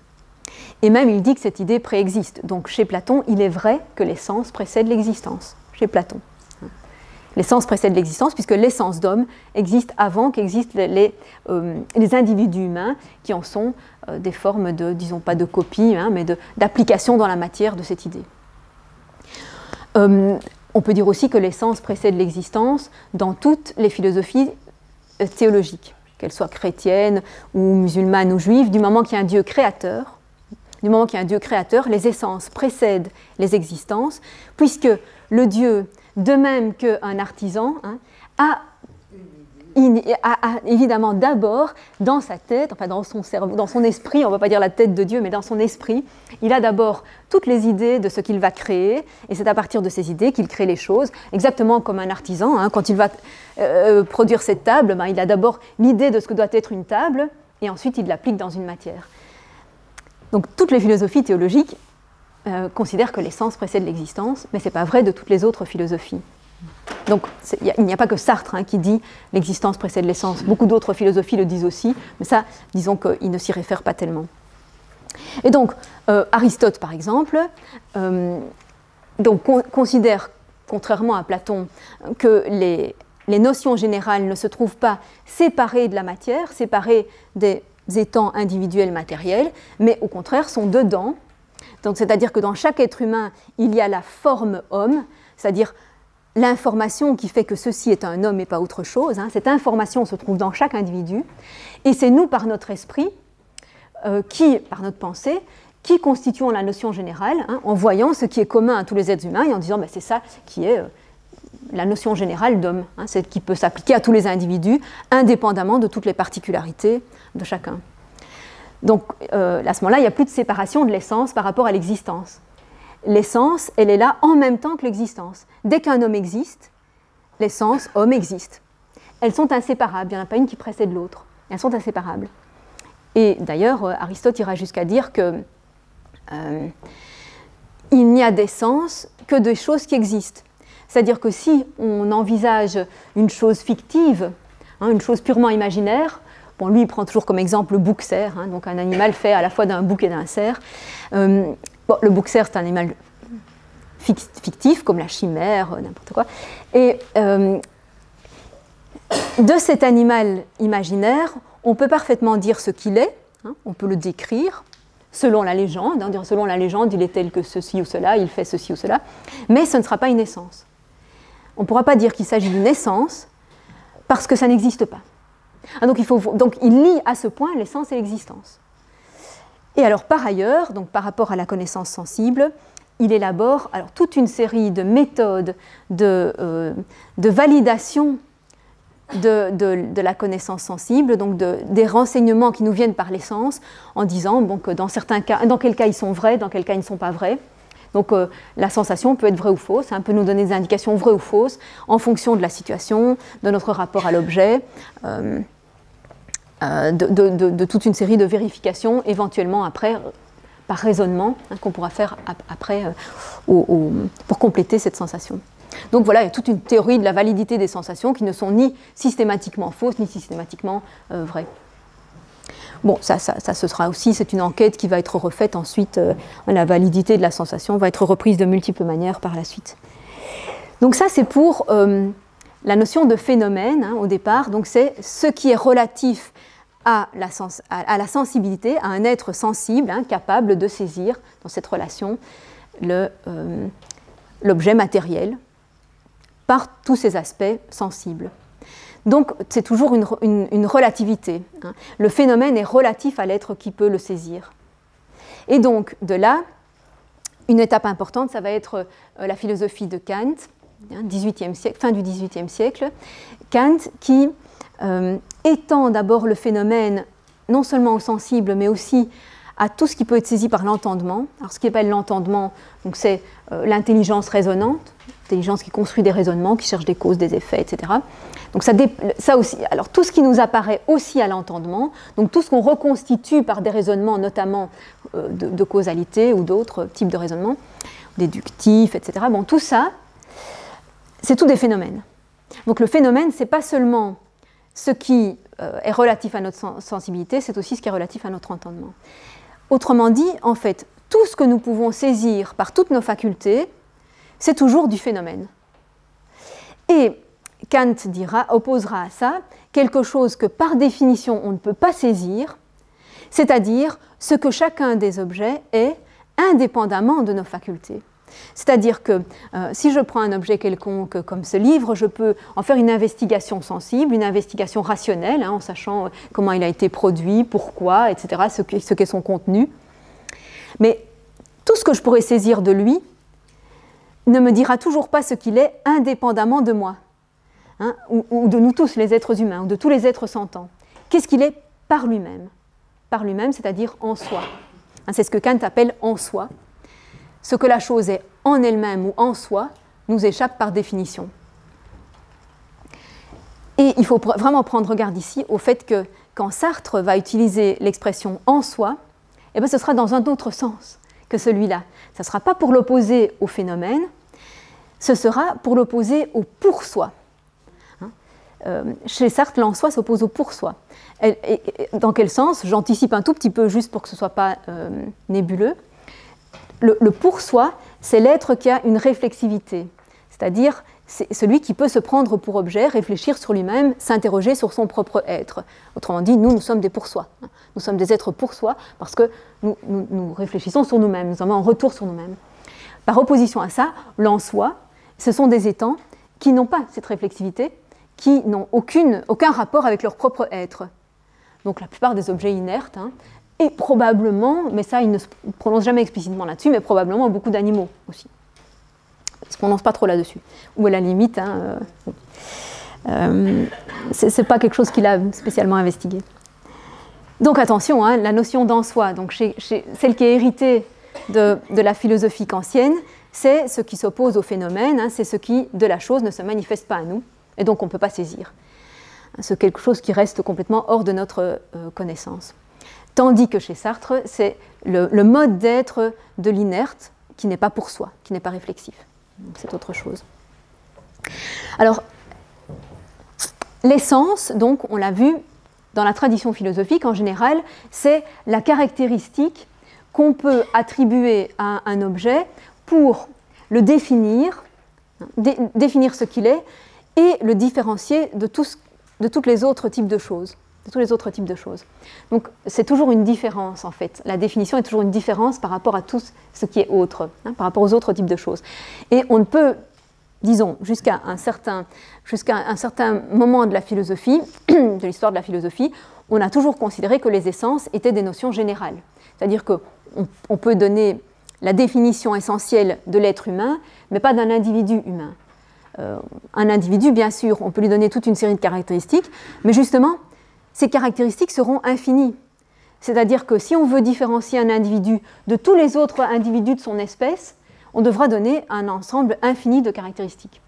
Et même, il dit que cette idée préexiste. Donc, chez Platon, il est vrai que l'essence précède l'existence, chez Platon. L'essence précède l'existence, puisque l'essence d'homme existe avant qu'existent les, les, euh, les individus humains qui en sont euh, des formes de, disons pas de copie, hein, mais d'application dans la matière de cette idée. Euh, on peut dire aussi que l'essence précède l'existence dans toutes les philosophies théologiques, qu'elles soient chrétiennes ou musulmanes ou juives, du moment qu'il y a un Dieu créateur. Du moment qu'il y a un Dieu créateur, les essences précèdent les existences, puisque le Dieu, de même qu'un artisan, hein, a, in, a, a évidemment d'abord dans sa tête, enfin dans son cerveau, dans son esprit, on ne va pas dire la tête de Dieu, mais dans son esprit, il a d'abord toutes les idées de ce qu'il va créer, et c'est à partir de ces idées qu'il crée les choses, exactement comme un artisan, hein, quand il va euh, produire cette table, ben, il a d'abord l'idée de ce que doit être une table, et ensuite il l'applique dans une matière. Donc toutes les philosophies théologiques euh, considèrent que l'essence précède l'existence, mais ce n'est pas vrai de toutes les autres philosophies. Donc y a, il n'y a pas que Sartre hein, qui dit l'existence précède l'essence, beaucoup d'autres philosophies le disent aussi, mais ça, disons qu'ils ne s'y réfèrent pas tellement. Et donc euh, Aristote, par exemple, euh, donc, con considère, contrairement à Platon, que les, les notions générales ne se trouvent pas séparées de la matière, séparées des étant individuels matériels, mais au contraire sont dedans. Donc c'est-à-dire que dans chaque être humain, il y a la forme homme, c'est-à-dire l'information qui fait que ceci est un homme et pas autre chose. Hein. Cette information se trouve dans chaque individu, et c'est nous par notre esprit, euh, qui, par notre pensée, qui constituons la notion générale, hein, en voyant ce qui est commun à tous les êtres humains et en disant bah, c'est ça qui est euh, la notion générale d'homme, hein, celle qui peut s'appliquer à tous les individus, indépendamment de toutes les particularités de chacun. Donc, euh, à ce moment-là, il n'y a plus de séparation de l'essence par rapport à l'existence. L'essence, elle est là en même temps que l'existence. Dès qu'un homme existe, l'essence homme existe. Elles sont inséparables, il n'y en a pas une qui précède l'autre. Elles sont inséparables. Et d'ailleurs, euh, Aristote ira jusqu'à dire que euh, il n'y a d'essence que des choses qui existent. C'est-à-dire que si on envisage une chose fictive, hein, une chose purement imaginaire, bon, lui il prend toujours comme exemple le bouc-cerf, hein, donc un animal fait à la fois d'un bouc et d'un cerf. Euh, bon, le bouc-cerf c'est un animal fictif, comme la chimère, n'importe quoi. Et euh, de cet animal imaginaire, on peut parfaitement dire ce qu'il est, hein, on peut le décrire, selon la légende, hein, selon la légende il est tel que ceci ou cela, il fait ceci ou cela, mais ce ne sera pas une essence. On ne pourra pas dire qu'il s'agit d'une essence parce que ça n'existe pas. Ah, donc, il faut, donc il lie à ce point l'essence et l'existence. Et alors par ailleurs, donc par rapport à la connaissance sensible, il élabore alors, toute une série de méthodes de, euh, de validation de, de, de la connaissance sensible, donc de, des renseignements qui nous viennent par l'essence, en disant bon, que dans certains cas, dans quel cas ils sont vrais, dans quel cas ils ne sont pas vrais. Donc euh, la sensation peut être vraie ou fausse, hein, peut nous donner des indications vraies ou fausses en fonction de la situation, de notre rapport à l'objet, euh, euh, de, de, de, de toute une série de vérifications, éventuellement après, euh, par raisonnement, hein, qu'on pourra faire ap après euh, au, au, pour compléter cette sensation. Donc voilà, il y a toute une théorie de la validité des sensations qui ne sont ni systématiquement fausses, ni systématiquement euh, vraies. Bon, ça, ça, ça ce sera aussi, c'est une enquête qui va être refaite ensuite, euh, la validité de la sensation va être reprise de multiples manières par la suite. Donc ça c'est pour euh, la notion de phénomène hein, au départ, donc c'est ce qui est relatif à la, sens, à, à la sensibilité, à un être sensible, hein, capable de saisir dans cette relation l'objet euh, matériel par tous ses aspects sensibles. Donc, c'est toujours une, une, une relativité. Hein. Le phénomène est relatif à l'être qui peut le saisir. Et donc, de là, une étape importante, ça va être euh, la philosophie de Kant, hein, dix-huitième siècle, fin du dix-huitième siècle. Kant qui euh, étend d'abord le phénomène non seulement au sensible, mais aussi à tout ce qui peut être saisi par l'entendement. Alors ce qui appelle l'entendement, c'est euh, l'intelligence raisonnante, l'intelligence qui construit des raisonnements, qui cherche des causes, des effets, et cetera. Donc ça, ça aussi, alors tout ce qui nous apparaît aussi à l'entendement, donc tout ce qu'on reconstitue par des raisonnements, notamment euh, de, de causalité ou d'autres types de raisonnements, déductifs, et cetera. Bon, tout ça, c'est tout des phénomènes. Donc le phénomène, c'est pas seulement ce qui euh, est relatif à notre sensibilité, c'est aussi ce qui est relatif à notre entendement. Autrement dit, en fait, tout ce que nous pouvons saisir par toutes nos facultés, c'est toujours du phénomène. Et Kant dira, opposera à ça quelque chose que par définition on ne peut pas saisir, c'est-à-dire ce que chacun des objets est indépendamment de nos facultés. C'est-à-dire que euh, si je prends un objet quelconque comme ce livre, je peux en faire une investigation sensible, une investigation rationnelle, hein, en sachant comment il a été produit, pourquoi, et cetera, ce qu'est ce qu'est son contenu. Mais tout ce que je pourrais saisir de lui ne me dira toujours pas ce qu'il est indépendamment de moi, hein, ou, ou de nous tous les êtres humains, ou de tous les êtres sentants. Qu'est-ce qu'il est par lui-même? Par lui-même, c'est-à-dire en soi. Hein, c'est ce que Kant appelle en soi. Ce que la chose est en elle-même ou en soi nous échappe par définition. Et il faut pr- vraiment prendre garde ici au fait que quand Sartre va utiliser l'expression en soi, eh bien, ce sera dans un autre sens que celui-là. Ce ne sera pas pour l'opposer au phénomène, ce sera pour l'opposer au pour-soi. Hein? Euh, chez Sartre, l'en-soi s'oppose au pour-soi. Et, et, et, dans quel sens? J'anticipe un tout petit peu juste pour que ce ne soit pas euh, nébuleux. Le, le pour-soi, c'est l'être qui a une réflexivité, c'est-à-dire c'est celui qui peut se prendre pour objet, réfléchir sur lui-même, s'interroger sur son propre être. Autrement dit, nous, nous sommes des pour-soi. Nous sommes des êtres pour-soi parce que nous, nous, nous réfléchissons sur nous-mêmes, nous sommes en retour sur nous-mêmes. Par opposition à ça, l'en-soi, ce sont des étangs qui n'ont pas cette réflexivité, qui n'ont aucune, aucun rapport avec leur propre être. Donc la plupart des objets inertes, hein, et probablement, mais ça, il ne se prononce jamais explicitement là-dessus, mais probablement beaucoup d'animaux aussi. Ils ne se prononcent pas trop là-dessus. Ou à la limite, hein, euh, euh, ce n'est pas quelque chose qu'il a spécialement investigué. Donc attention, hein, la notion d'en-soi, donc chez, chez celle qui est héritée de, de la philosophie kantienne, c'est ce qui s'oppose au phénomène, hein, c'est ce qui, de la chose, ne se manifeste pas à nous, et donc on ne peut pas saisir. C'est quelque chose qui reste complètement hors de notre euh, connaissance. Tandis que chez Sartre, c'est le, le mode d'être de l'inerte qui n'est pas pour soi, qui n'est pas réflexif. C'est autre chose. Alors, l'essence, donc, on l'a vu dans la tradition philosophique en général, c'est la caractéristique qu'on peut attribuer à un objet pour le définir, dé, définir ce qu'il est et le différencier de, tous, de tous les autres types de choses. tous les autres types de choses. Donc c'est toujours une différence en fait. La définition est toujours une différence par rapport à tout ce qui est autre, hein, par rapport aux autres types de choses. Et on ne peut, disons, jusqu'à un certain, jusqu'à un certain moment de la philosophie, de l'histoire de la philosophie, on a toujours considéré que les essences étaient des notions générales. C'est-à-dire qu'on on peut donner la définition essentielle de l'être humain, mais pas d'un individu humain. Euh, un individu, bien sûr, on peut lui donner toute une série de caractéristiques, mais justement, ces caractéristiques seront infinies. C'est-à-dire que si on veut différencier un individu de tous les autres individus de son espèce, on devra donner un ensemble infini de caractéristiques.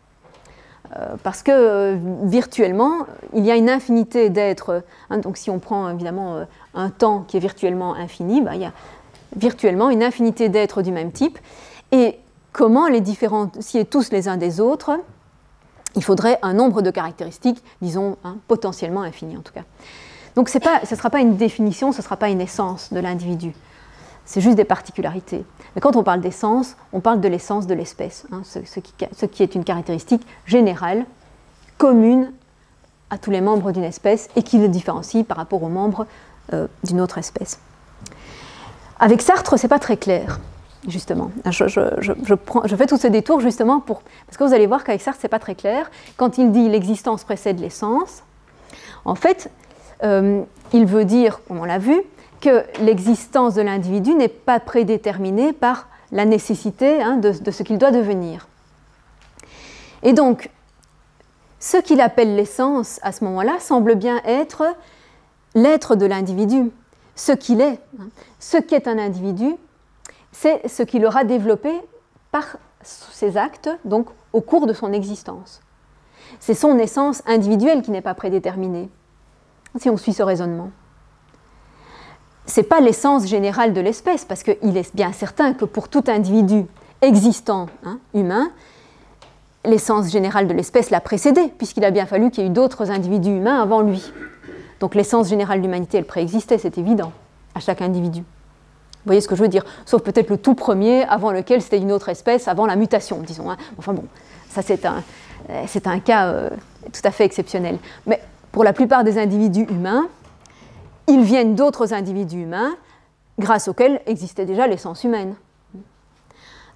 Euh, parce que, euh, virtuellement, il y a une infinité d'êtres. Hein, donc si on prend évidemment euh, un temps qui est virtuellement infini, bah, il y a virtuellement une infinité d'êtres du même type. Et comment les différencier tous les uns des autres ? Il faudrait un nombre de caractéristiques, disons, hein, potentiellement infini en tout cas. Donc c'est pas, ce ne sera pas une définition, ce ne sera pas une essence de l'individu. C'est juste des particularités. Mais quand on parle d'essence, on parle de l'essence de l'espèce, hein, ce, ce, qui, ce qui est une caractéristique générale, commune à tous les membres d'une espèce et qui le différencie par rapport aux membres euh, d'une autre espèce. Avec Sartre, ce n'est pas très clair. Justement, je, je, je, je, prends, je fais tout ce détour justement pour, parce que vous allez voir qu'avec Sartre, c'est pas très clair. Quand il dit l'existence précède l'essence, en fait, euh, il veut dire, comme on l'a vu, que l'existence de l'individu n'est pas prédéterminée par la nécessité, hein, de, de ce qu'il doit devenir. Et donc, ce qu'il appelle l'essence, à ce moment-là, semble bien être l'être de l'individu, ce qu'il est. Ce qu'est un individu, c'est ce qu'il aura développé par ses actes, donc au cours de son existence. C'est son essence individuelle qui n'est pas prédéterminée, si on suit ce raisonnement. Ce n'est pas l'essence générale de l'espèce, parce qu'il est bien certain que pour tout individu existant, hein, humain, l'essence générale de l'espèce l'a précédé, puisqu'il a bien fallu qu'il y ait eu d'autres individus humains avant lui. Donc l'essence générale de l'humanité, elle préexistait, c'est évident, à chaque individu. Vous voyez ce que je veux dire? Sauf peut-être le tout premier, avant lequel c'était une autre espèce, avant la mutation, disons. Hein. Enfin bon, ça c'est un, c'est un cas euh, tout à fait exceptionnel. Mais pour la plupart des individus humains, ils viennent d'autres individus humains grâce auxquels existait déjà l'essence humaine.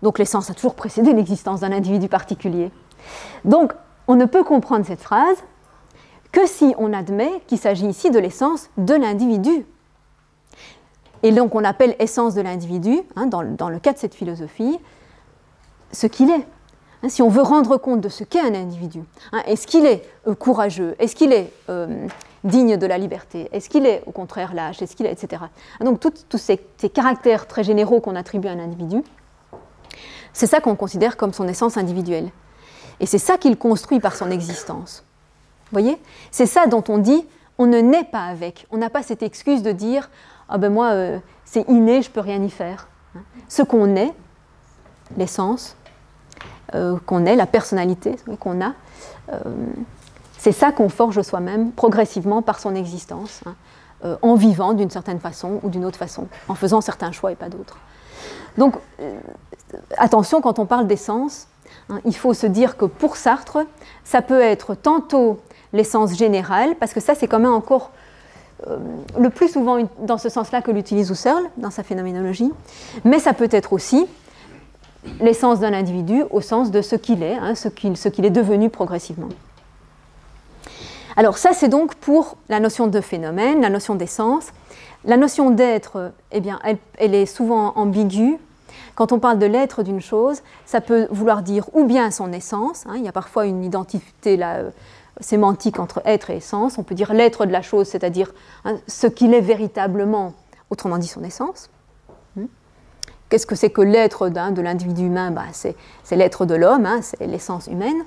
Donc l'essence a toujours précédé l'existence d'un individu particulier. Donc on ne peut comprendre cette phrase que si on admet qu'il s'agit ici de l'essence de l'individu. Et donc on appelle essence de l'individu, hein, dans, dans le cas de cette philosophie, ce qu'il est. Hein, si on veut rendre compte de ce qu'est un individu, hein, est-ce qu'il est euh, courageux, est-ce qu'il est euh, digne de la liberté, est-ce qu'il est au contraire lâche, est-ce qu'il est, et cetera. Donc tous ces, ces caractères très généraux qu'on attribue à un individu, c'est ça qu'on considère comme son essence individuelle. Et c'est ça qu'il construit par son existence. Vous voyez? C'est ça dont on dit, on ne naît pas avec. On n'a pas cette excuse de dire, ah ben moi, euh, c'est inné, je ne peux rien y faire. Ce qu'on est, l'essence, euh, qu'on est, la personnalité qu'on a, euh, c'est ça qu'on forge soi-même progressivement par son existence, hein, euh, en vivant d'une certaine façon ou d'une autre façon, en faisant certains choix et pas d'autres. Donc, euh, attention, quand on parle d'essence, hein, il faut se dire que pour Sartre, ça peut être tantôt l'essence générale, parce que ça, c'est quand même encore euh, le plus souvent une, dans ce sens-là que l'utilise Husserl, dans sa phénoménologie, mais ça peut être aussi l'essence d'un individu au sens de ce qu'il est, hein, ce qu'il ce qu'il est devenu progressivement. Alors ça, c'est donc pour la notion de phénomène, la notion d'essence. La notion d'être, eh bien, elle, elle est souvent ambiguë. Quand on parle de l'être d'une chose, ça peut vouloir dire ou bien son essence, hein, il y a parfois une identité là, euh, sémantique entre être et essence, on peut dire l'être de la chose, c'est-à-dire hein, ce qu'il est véritablement, autrement dit son essence. Hum. Qu'est-ce que c'est que l'être de l'individu humain? Bah, c'est l'être de l'homme, hein, c'est l'essence humaine.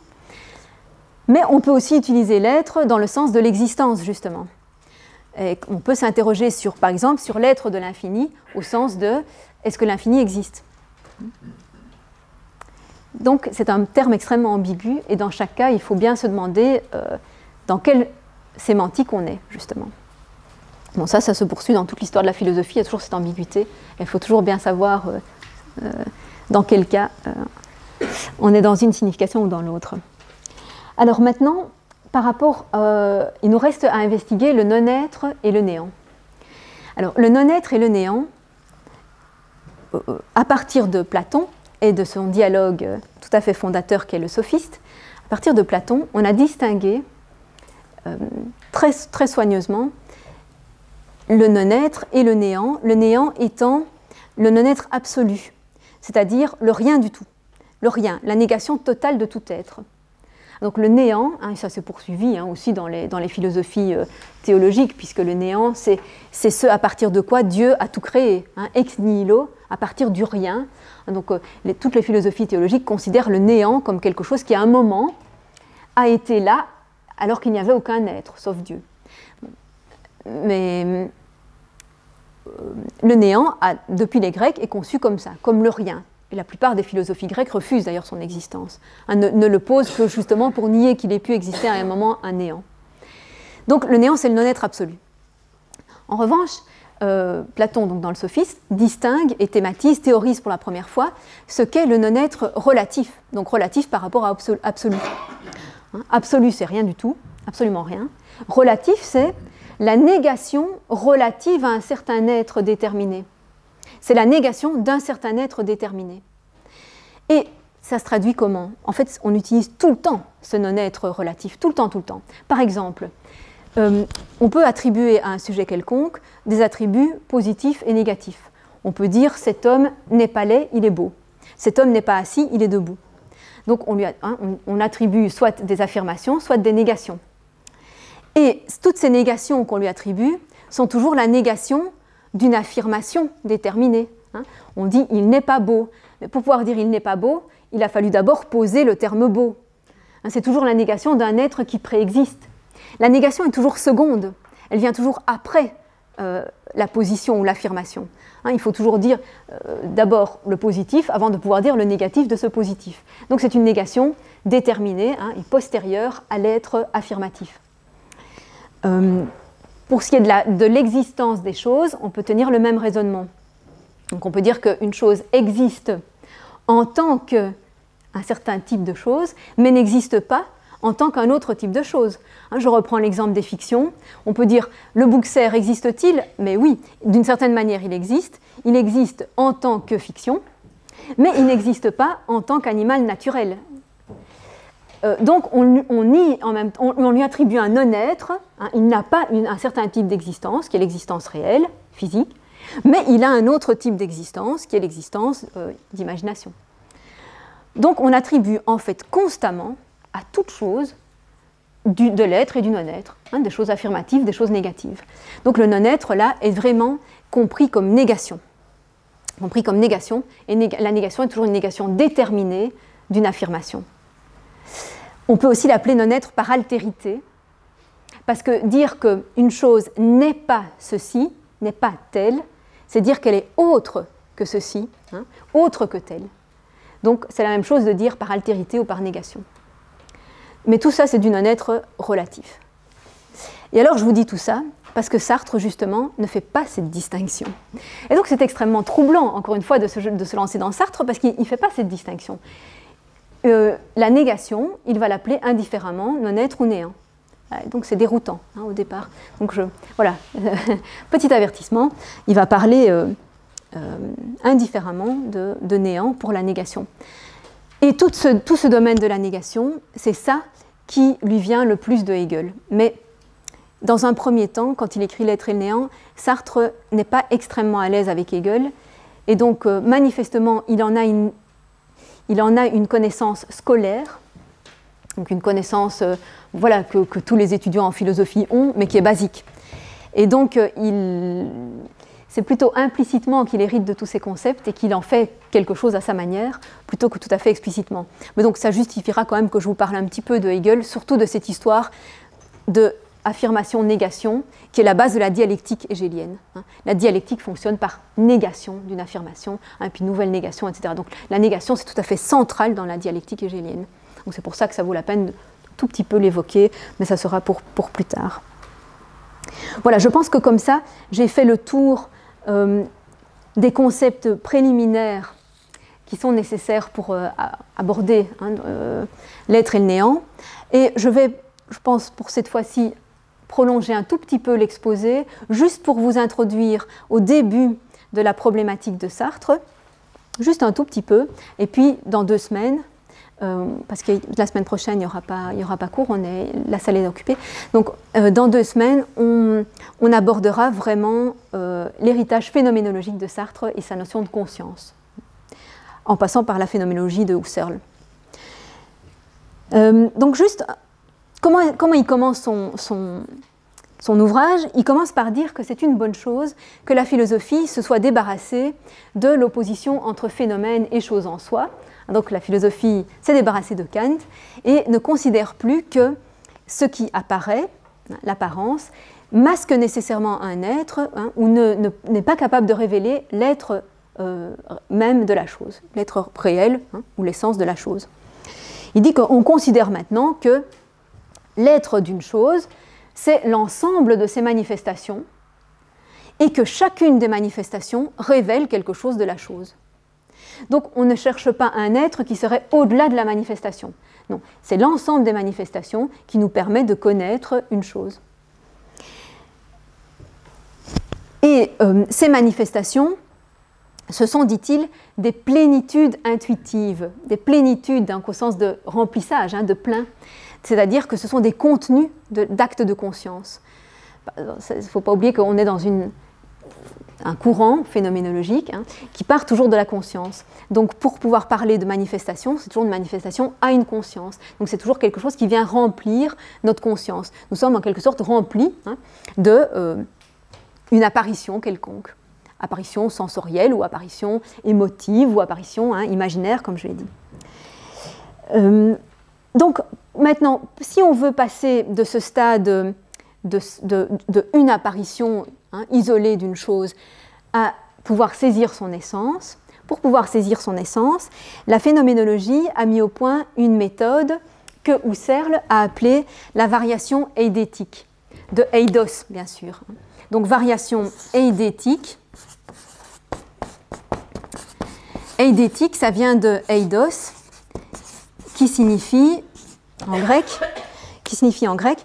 Mais on peut aussi utiliser l'être dans le sens de l'existence, justement. Et on peut s'interroger sur, par exemple, sur l'être de l'infini au sens de est-ce que l'infini existe? Donc c'est un terme extrêmement ambigu et dans chaque cas il faut bien se demander euh, dans quelle sémantique on est justement. Bon, ça, ça se poursuit dans toute l'histoire de la philosophie, il y a toujours cette ambiguïté. Il faut toujours bien savoir euh, euh, dans quel cas euh, on est dans une signification ou dans l'autre. Alors maintenant, par rapport, euh, il nous reste à investiguer le non-être et le néant. Alors, le non-être et le néant, euh, à partir de Platon et de son dialogue tout à fait fondateur qu'est le sophiste, à partir de Platon, on a distingué euh, très, très soigneusement le non-être et le néant, le néant étant le non-être absolu, c'est-à-dire le rien du tout, le rien, la négation totale de tout être. Donc le néant, hein, ça s'est poursuivi hein, aussi dans les, dans les philosophies euh, théologiques, puisque le néant, c'est ce à partir de quoi Dieu a tout créé, hein, ex nihilo, à partir du rien. Donc euh, les, toutes les philosophies théologiques considèrent le néant comme quelque chose qui, à un moment, a été là, alors qu'il n'y avait aucun être, sauf Dieu. Mais euh, le néant, a, depuis les Grecs, est conçu comme ça, comme le rien. Et la plupart des philosophies grecques refusent d'ailleurs son existence, hein, ne, ne le posent que justement pour nier qu'il ait pu exister à un moment un néant. Donc le néant, c'est le non-être absolu. En revanche, euh, Platon, donc dans le Sophiste, distingue et thématise, théorise pour la première fois ce qu'est le non-être relatif, donc relatif par rapport à absolu. Absolu, hein, absolu c'est rien du tout, absolument rien. Relatif, c'est la négation relative à un certain être déterminé. C'est la négation d'un certain être déterminé. Et ça se traduit comment? En fait, on utilise tout le temps ce non-être relatif, tout le temps, tout le temps. Par exemple, euh, on peut attribuer à un sujet quelconque des attributs positifs et négatifs. On peut dire « cet homme n'est pas laid, il est beau ». « Cet homme n'est pas assis, il est debout ». Donc on, lui a, hein, on, on attribue soit des affirmations, soit des négations. Et toutes ces négations qu'on lui attribue sont toujours la négation d'une affirmation déterminée. Hein. On dit « il n'est pas beau ». Mais pour pouvoir dire « il n'est pas beau », il a fallu d'abord poser le terme « beau ». Hein, c'est toujours la négation d'un être qui préexiste. La négation est toujours seconde, elle vient toujours après euh, la position ou l'affirmation. Hein, il faut toujours dire euh, d'abord le positif avant de pouvoir dire le négatif de ce positif. Donc c'est une négation déterminée hein, et postérieure à l'être affirmatif. Euh, pour ce qui est de l'existence de des choses, on peut tenir le même raisonnement. Donc on peut dire qu'une chose existe en tant qu'un certain type de chose, mais n'existe pas en tant qu'un autre type de chose. Hein, je reprends l'exemple des fictions. On peut dire, le Bouxer existe-t-il? Mais oui, d'une certaine manière, il existe. Il existe en tant que fiction, mais il n'existe pas en tant qu'animal naturel. Euh, donc, on, on, nie en même, on, on lui attribue un non-être. Hein, il n'a pas une, un certain type d'existence, qui est l'existence réelle, physique, mais il a un autre type d'existence, qui est l'existence euh, d'imagination. Donc, on attribue en fait constamment à toute chose du, de l'être et du non-être, hein, des choses affirmatives, des choses négatives. Donc le non-être, là, est vraiment compris comme négation. Compris comme négation, et néga- la négation est toujours une négation déterminée d'une affirmation. On peut aussi l'appeler non-être par altérité, parce que dire qu'une chose n'est pas ceci, n'est pas telle, c'est dire qu'elle est autre que ceci, hein, autre que telle. Donc c'est la même chose de dire par altérité ou par négation. Mais tout ça, c'est du non-être relatif. Et alors, je vous dis tout ça parce que Sartre, justement, ne fait pas cette distinction. Et donc, c'est extrêmement troublant, encore une fois, de se, de se lancer dans Sartre parce qu'il ne fait pas cette distinction. Euh, la négation, il va l'appeler indifféremment non-être ou néant. Donc, c'est déroutant, hein, au départ. Donc, je, voilà, petit avertissement, il va parler euh, euh, indifféremment de, de néant pour la négation. Et tout ce, tout ce domaine de la négation, c'est ça qui lui vient le plus de Hegel. Mais dans un premier temps, quand il écrit L'être et le néant, Sartre n'est pas extrêmement à l'aise avec Hegel. Et donc, euh, manifestement, il en a une, il en a une connaissance scolaire, donc une connaissance euh, voilà, que, que tous les étudiants en philosophie ont, mais qui est basique. Et donc, euh, il, c'est plutôt implicitement qu'il hérite de tous ces concepts et qu'il en fait quelque chose à sa manière, plutôt que tout à fait explicitement. Mais donc ça justifiera quand même que je vous parle un petit peu de Hegel, surtout de cette histoire de affirmation-négation, qui est la base de la dialectique hégélienne. La dialectique fonctionne par négation d'une affirmation, hein, puis nouvelle négation, et cetera. Donc la négation, c'est tout à fait central dans la dialectique hégélienne. Donc c'est pour ça que ça vaut la peine de tout petit peu l'évoquer, mais ça sera pour, pour plus tard. Voilà, je pense que comme ça, j'ai fait le tour Euh, des concepts préliminaires qui sont nécessaires pour euh, aborder hein, euh, l'être et le néant. Et je vais, je pense, pour cette fois-ci, prolonger un tout petit peu l'exposé, juste pour vous introduire au début de la problématique de Sartre, juste un tout petit peu, et puis dans deux semaines, Euh, parce que la semaine prochaine, il n'y aura, aura pas cours, on est, la salle est occupée. Donc, euh, dans deux semaines, on, on abordera vraiment euh, l'héritage phénoménologique de Sartre et sa notion de conscience, en passant par la phénoménologie de Husserl. Euh, donc, juste, comment, comment il commence son, son, son ouvrage? Il commence par dire que c'est une bonne chose que la philosophie se soit débarrassée de l'opposition entre phénomène et chose en soi. Donc la philosophie s'est débarrassée de Kant et ne considère plus que ce qui apparaît, l'apparence, masque nécessairement un être hein, ou ne, ne, n'est pas capable de révéler l'être euh, même de la chose, l'être réel hein, ou l'essence de la chose. Il dit qu'on considère maintenant que l'être d'une chose, c'est l'ensemble de ses manifestations et que chacune des manifestations révèle quelque chose de la chose. Donc, on ne cherche pas un être qui serait au-delà de la manifestation. Non, c'est l'ensemble des manifestations qui nous permet de connaître une chose. Et euh, ces manifestations, ce sont, dit-il, des plénitudes intuitives, des plénitudes hein, au sens de remplissage, hein, de plein. C'est-à-dire que ce sont des contenus de, d'actes de conscience. Il ne faut pas oublier qu'on est dans une un courant phénoménologique hein, qui part toujours de la conscience. Donc pour pouvoir parler de manifestation, c'est toujours une manifestation à une conscience. Donc c'est toujours quelque chose qui vient remplir notre conscience. Nous sommes en quelque sorte remplis hein, de euh, une apparition quelconque. Apparition sensorielle ou apparition émotive ou apparition hein, imaginaire, comme je l'ai dit. Euh, donc maintenant, si on veut passer de ce stade de, de, de une apparition hein, isolée d'une chose à pouvoir saisir son essence, pour pouvoir saisir son essence, la phénoménologie a mis au point une méthode que Husserl a appelée la variation eidétique, de Eidos bien sûr. Donc variation eidétique. Eidétique, ça vient de eidos, qui signifie en grec, qui signifie en grec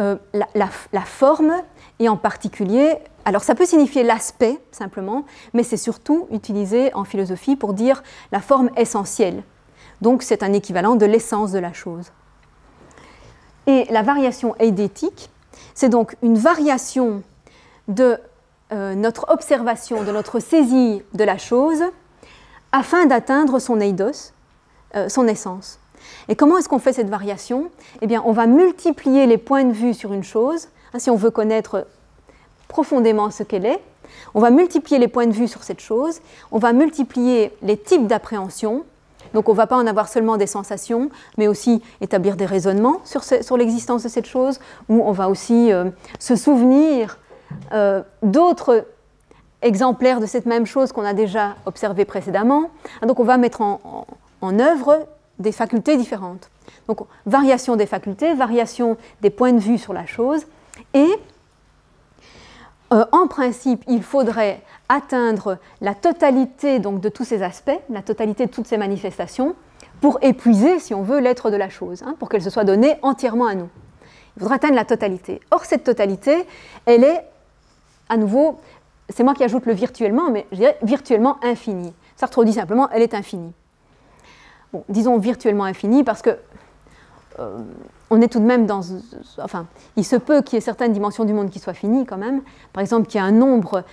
euh, la, la, la forme, et en particulier, alors ça peut signifier l'aspect simplement, mais c'est surtout utilisé en philosophie pour dire la forme essentielle. Donc c'est un équivalent de l'essence de la chose. Et la variation eidétique, c'est donc une variation de euh, notre observation, de notre saisie de la chose, afin d'atteindre son eidos, euh, son essence. Et comment est-ce qu'on fait cette variation? Eh bien, on va multiplier les points de vue sur une chose, hein, si on veut connaître profondément ce qu'elle est, on va multiplier les points de vue sur cette chose, on va multiplier les types d'appréhension, donc on ne va pas en avoir seulement des sensations, mais aussi établir des raisonnements sur, sur l'existence de cette chose, ou on va aussi euh, se souvenir euh, d'autres exemplaire de cette même chose qu'on a déjà observée précédemment. Donc on va mettre en, en, en œuvre des facultés différentes. Donc variation des facultés, variation des points de vue sur la chose. Et euh, en principe, il faudrait atteindre la totalité donc, de tous ces aspects, la totalité de toutes ces manifestations, pour épuiser, si on veut, l'être de la chose, hein, pour qu'elle se soit donnée entièrement à nous. Il faudrait atteindre la totalité. Or, cette totalité, elle est à nouveau... C'est moi qui ajoute le virtuellement, mais je dirais virtuellement infini. Sartre dit simplement, elle est infinie. Bon, disons virtuellement infinie parce que euh, on est tout de même dans... Enfin, il se peut qu'il y ait certaines dimensions du monde qui soient finies quand même. Par exemple, qu'il y ait un nombre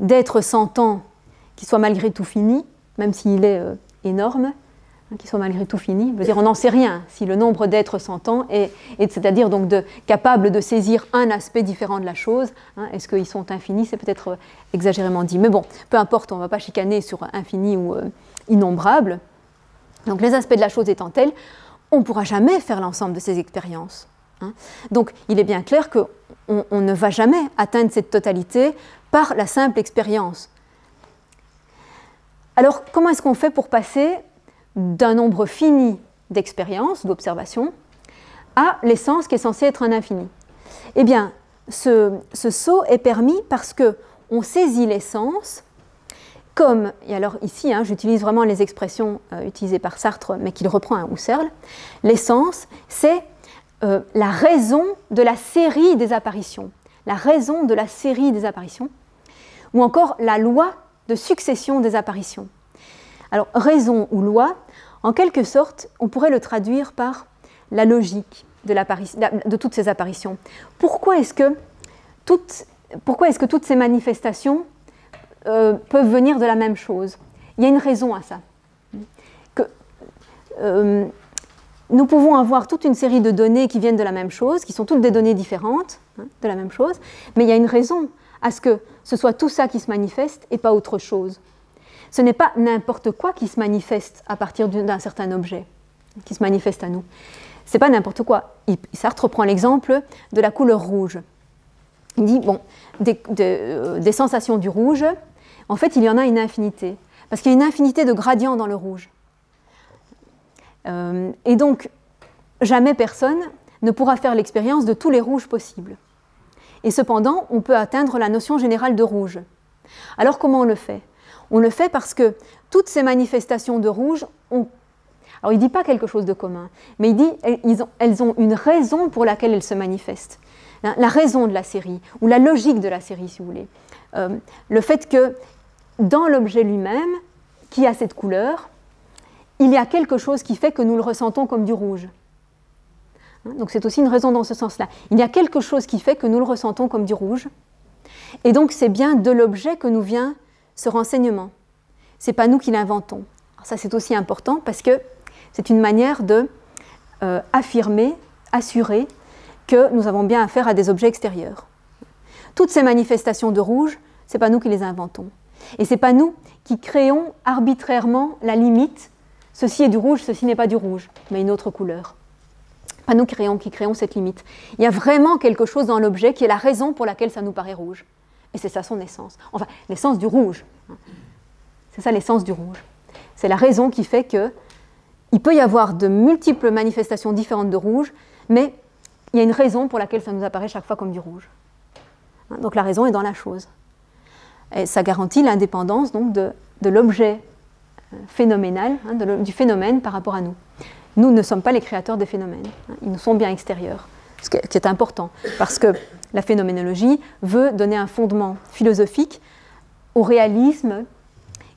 d'êtres sentants qui soient malgré tout finis, même s'il est euh, énorme, hein, qui soient malgré tout finis. Je veux dire, on n'en sait rien si le nombre d'êtres sentants est, est c'est-à-dire donc de, capable de saisir un aspect différent de la chose. Hein, est-ce qu'ils sont infinis? C'est peut-être exagérément dit. Mais bon, peu importe, on ne va pas chicaner sur infini ou euh, innombrable. Donc les aspects de la chose étant tels, on ne pourra jamais faire l'ensemble de ces expériences. Hein. Donc il est bien clair qu'on on ne va jamais atteindre cette totalité par la simple expérience. Alors comment est-ce qu'on fait pour passer d'un nombre fini d'expériences, d'observations, à l'essence qui est censée être un infini? Eh bien, ce, ce saut est permis parce qu'on saisit l'essence comme, et alors ici, hein, j'utilise vraiment les expressions euh, utilisées par Sartre, mais qu'il reprend à Husserl, l'essence, c'est euh, la raison de la série des apparitions, la raison de la série des apparitions, ou encore la loi de succession des apparitions. Alors, raison ou loi, en quelque sorte, on pourrait le traduire par la logique de, de toutes ces apparitions. Pourquoi est-ce que, est que toutes ces manifestations euh, peuvent venir de la même chose? Il y a une raison à ça. Que, euh, nous pouvons avoir toute une série de données qui viennent de la même chose, qui sont toutes des données différentes, hein, de la même chose, mais il y a une raison à ce que ce soit tout ça qui se manifeste et pas autre chose. Ce n'est pas n'importe quoi qui se manifeste à partir d'un certain objet, qui se manifeste à nous. Ce n'est pas n'importe quoi. Sartre prend l'exemple de la couleur rouge. Il dit, bon, des, des, des sensations du rouge, en fait, il y en a une infinité. Parce qu'il y a une infinité de gradients dans le rouge. Euh, et donc, jamais personne ne pourra faire l'expérience de tous les rouges possibles. Et cependant, on peut atteindre la notion générale de rouge. Alors, comment on le fait ? On le fait parce que toutes ces manifestations de rouge ont... Alors, il ne dit pas quelque chose de commun, mais il dit qu'elles ont une raison pour laquelle elles se manifestent. La raison de la série, ou la logique de la série, si vous voulez. Euh, le fait que dans l'objet lui-même, qui a cette couleur, il y a quelque chose qui fait que nous le ressentons comme du rouge. Donc, c'est aussi une raison dans ce sens-là. Il y a quelque chose qui fait que nous le ressentons comme du rouge. Et donc c'est bien de l'objet que nous vient ce renseignement. Ce n'est pas nous qui l'inventons. Alors ça c'est aussi important parce que c'est une manière de euh, affirmer, assurer que nous avons bien affaire à des objets extérieurs. Toutes ces manifestations de rouge, ce n'est pas nous qui les inventons. Et ce n'est pas nous qui créons arbitrairement la limite. Ceci est du rouge, ceci n'est pas du rouge, mais une autre couleur. Pas nous créons, qui créons cette limite. Il y a vraiment quelque chose dans l'objet qui est la raison pour laquelle ça nous paraît rouge. Et c'est ça son essence. Enfin, l'essence du rouge. C'est ça l'essence du rouge. C'est la raison qui fait qu'il peut y avoir de multiples manifestations différentes de rouge, mais il y a une raison pour laquelle ça nous apparaît chaque fois comme du rouge. Donc la raison est dans la chose. Et ça garantit l'indépendance donc de, de l'objet phénoménal, hein, de, du phénomène par rapport à nous. Nous ne sommes pas les créateurs des phénomènes, hein, ils nous sont bien extérieurs, ce qui est important, parce que la phénoménologie veut donner un fondement philosophique au réalisme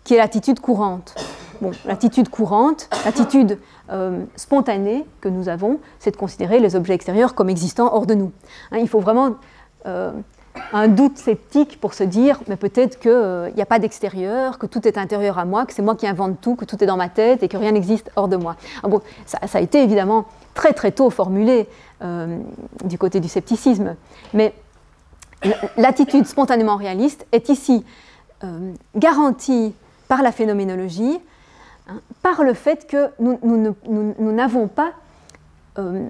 qui est l'attitude courante. Bon, l'attitude courante, l'attitude euh, spontanée que nous avons, c'est de considérer les objets extérieurs comme existants hors de nous. Hein, il faut vraiment... Euh, un doute sceptique pour se dire mais peut-être qu'il n'y euh, a pas d'extérieur, que tout est intérieur à moi, que c'est moi qui invente tout, que tout est dans ma tête et que rien n'existe hors de moi. Ah bon, ça, ça a été évidemment très très tôt formulé euh, du côté du scepticisme, mais l'attitude spontanément réaliste est ici euh, garantie par la phénoménologie, hein, par le fait que nous, nous, ne, nous, nous n'avons pas, euh,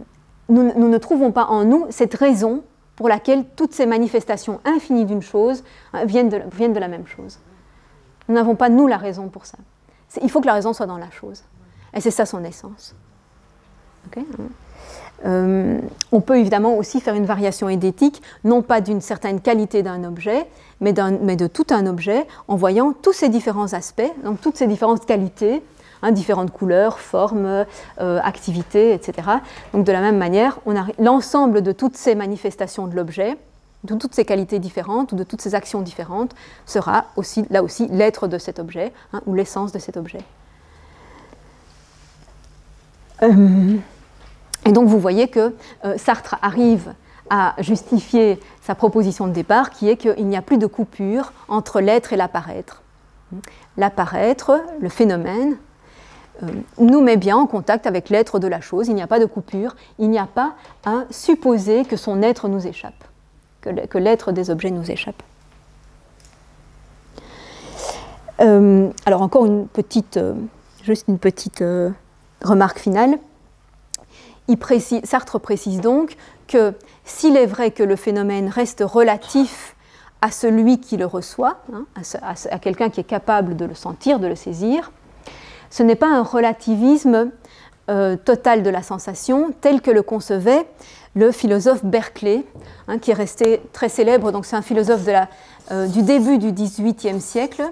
nous, nous ne trouvons pas en nous cette raison pour laquelle toutes ces manifestations infinies d'une chose hein, viennent, de, viennent de la même chose. Nous n'avons pas, nous, la raison pour ça. Il faut que la raison soit dans la chose. Et c'est ça son essence. Okay euh, on peut évidemment aussi faire une variation édétique, non pas d'une certaine qualité d'un objet, mais, mais de tout un objet, en voyant tous ces différents aspects, donc toutes ces différentes qualités, hein, différentes couleurs, formes, euh, activités, et cetera. Donc de la même manière, on a l'ensemble de toutes ces manifestations de l'objet, de toutes ces qualités différentes, ou de toutes ces actions différentes, sera aussi, là aussi l'être de cet objet, hein, ou l'essence de cet objet. Euh, et donc vous voyez que euh, Sartre arrive à justifier sa proposition de départ, qui est qu'il n'y a plus de coupure entre l'être et l'apparaître. L'apparaître, le phénomène, nous met bien en contact avec l'être de la chose, il n'y a pas de coupure, il n'y a pas à supposer que son être nous échappe, que l'être des objets nous échappe. Euh, alors encore une petite, euh, juste une petite euh, remarque finale. Il précise, Sartre précise donc que s'il est vrai que le phénomène reste relatif à celui qui le reçoit, hein, à, à, à quelqu'un qui est capable de le sentir, de le saisir, ce n'est pas un relativisme euh, total de la sensation tel que le concevait le philosophe Berkeley, hein, qui est resté très célèbre. Donc c'est un philosophe de la, euh, du début du dix-huitième siècle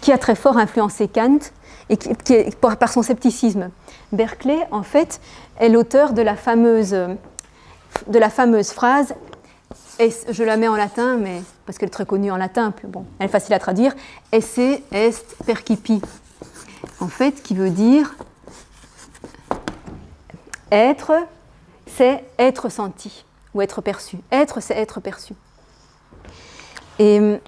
qui a très fort influencé Kant et qui, qui est, par, par son scepticisme. Berkeley, en fait, est l'auteur de la fameuse, de la fameuse phrase. Et je la mets en latin, mais parce qu'elle est très connue en latin, bon, elle est facile à traduire. Esse est percipi, en fait, qui veut dire être, c'est être senti ou être perçu. Être, c'est être perçu. Et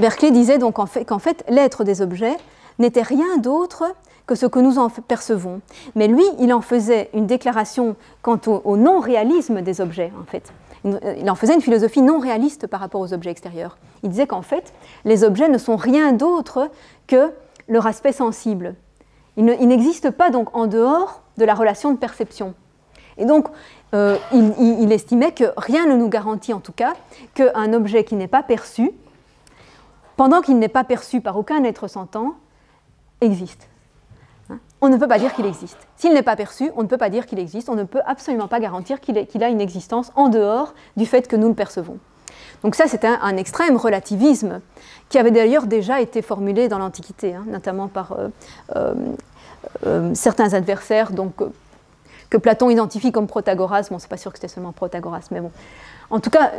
Berkeley disait donc en fait, qu'en fait, l'être des objets n'était rien d'autre que ce que nous en percevons. Mais lui, il en faisait une déclaration quant au, au non-réalisme des objets, en fait. Il en faisait une philosophie non réaliste par rapport aux objets extérieurs. Il disait qu'en fait, les objets ne sont rien d'autre que leur aspect sensible. Ils n'existent pas donc en dehors de la relation de perception. Et donc, euh, il, il estimait que rien ne nous garantit en tout cas qu'un objet qui n'est pas perçu, pendant qu'il n'est pas perçu par aucun être sentant, existe. On ne peut pas dire qu'il existe. S'il n'est pas perçu, on ne peut pas dire qu'il existe, on ne peut absolument pas garantir qu'il qu'il a une existence en dehors du fait que nous le percevons. Donc ça, c'est un, un extrême relativisme qui avait d'ailleurs déjà été formulé dans l'Antiquité, hein, notamment par euh, euh, euh, certains adversaires donc, euh, que Platon identifie comme Protagoras. Bon, c'est pas sûr que c'était seulement Protagoras, mais bon. En tout cas,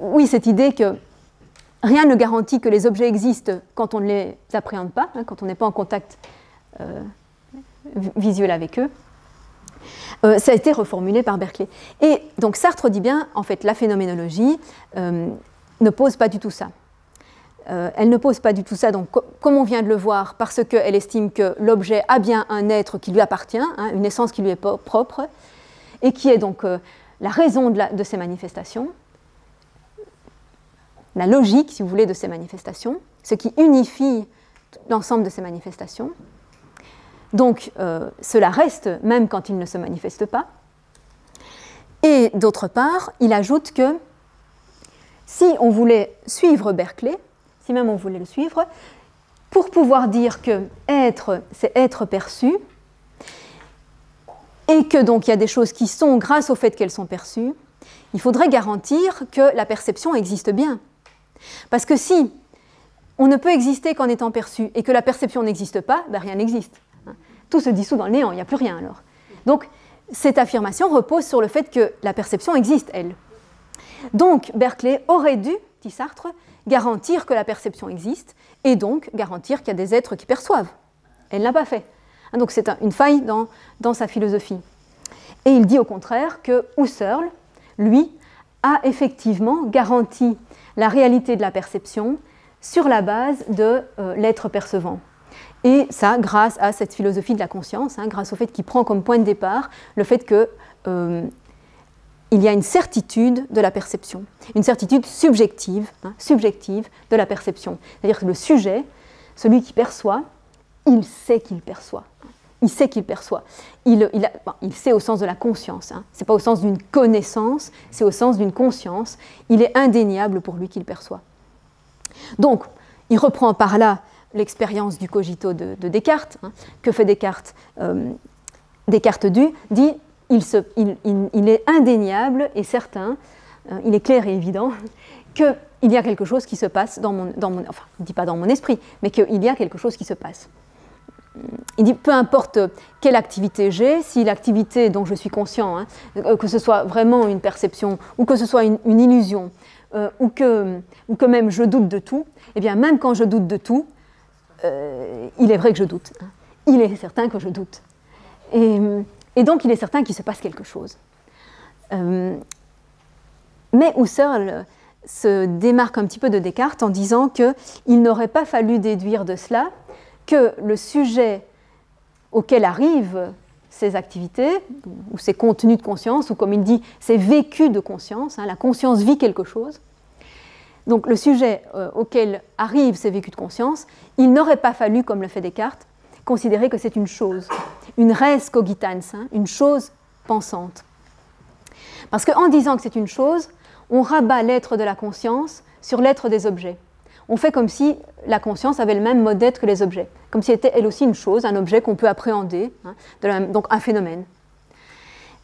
oui, cette idée que rien ne garantit que les objets existent quand on ne les appréhende pas, hein, quand on n'est pas en contact... Euh, visuel avec eux. Euh, ça a été reformulé par Berkeley. Et donc Sartre dit bien, en fait, la phénoménologie euh, ne pose pas du tout ça. Euh, elle ne pose pas du tout ça, donc, co comme on vient de le voir, parce qu'elle estime que l'objet a bien un être qui lui appartient, hein, une essence qui lui est propre, et qui est donc euh, la raison de, la, de ces manifestations, la logique, si vous voulez, de ces manifestations, ce qui unifie l'ensemble de ces manifestations. Donc, euh, cela reste, même quand il ne se manifeste pas. Et d'autre part, il ajoute que si on voulait suivre Berkeley, si même on voulait le suivre, pour pouvoir dire que être, c'est être perçu, et que donc il y a des choses qui sont grâce au fait qu'elles sont perçues, il faudrait garantir que la perception existe bien. Parce que si on ne peut exister qu'en étant perçu et que la perception n'existe pas, ben rien n'existe. Tout se dissout dans le néant, il n'y a plus rien alors. Donc, cette affirmation repose sur le fait que la perception existe, elle. Donc, Berkeley aurait dû, dit Sartre, garantir que la perception existe et donc garantir qu'il y a des êtres qui perçoivent. Elle ne l'a pas fait. Donc, c'est une faille dans, dans sa philosophie. Et il dit au contraire que Husserl, lui, a effectivement garanti la réalité de la perception sur la base de euh, l'être percevant. Et ça, grâce à cette philosophie de la conscience, hein, grâce au fait qu'il prend comme point de départ le fait qu'il euh, y a une certitude de la perception, une certitude subjective, hein, subjective de la perception. C'est-à-dire que le sujet, celui qui perçoit, il sait qu'il perçoit. Il sait qu'il perçoit. Il, il, a, bon, il sait au sens de la conscience. Hein. Ce n'est pas au sens d'une connaissance, c'est au sens d'une conscience. Il est indéniable pour lui qu'il perçoit. Donc, il reprend par là l'expérience du cogito de, de Descartes. Hein. Que fait Descartes euh, Descartes du, dit il, se, il, il, il est indéniable et certain, euh, il est clair et évident, qu'il y a quelque chose qui se passe dans mon... Dans mon enfin, il ne dit pas dans mon esprit, mais qu'il y a quelque chose qui se passe. Il dit, peu importe quelle activité j'ai, si l'activité dont je suis conscient, hein, que ce soit vraiment une perception ou que ce soit une, une illusion, euh, ou, que, ou que même je doute de tout, eh bien même quand je doute de tout, euh, il est vrai que je doute. Hein. Il est certain que je doute. Et, et donc il est certain qu'il se passe quelque chose. Euh, mais Husserl se démarque un petit peu de Descartes en disant qu'il n'aurait pas fallu déduire de cela que le sujet auquel arrivent ces activités, ou ces contenus de conscience, ou comme il dit, ces vécus de conscience, hein, la conscience vit quelque chose, donc le sujet euh, auquel arrivent ces vécus de conscience, il n'aurait pas fallu, comme le fait Descartes, considérer que c'est une chose, une res cogitans, hein, une chose pensante. Parce qu'en disant que c'est une chose, on rabat l'être de la conscience sur l'être des objets. On fait comme si la conscience avait le même mode d'être que les objets, comme si elle était elle aussi une chose, un objet qu'on peut appréhender, hein, de la même, donc un phénomène.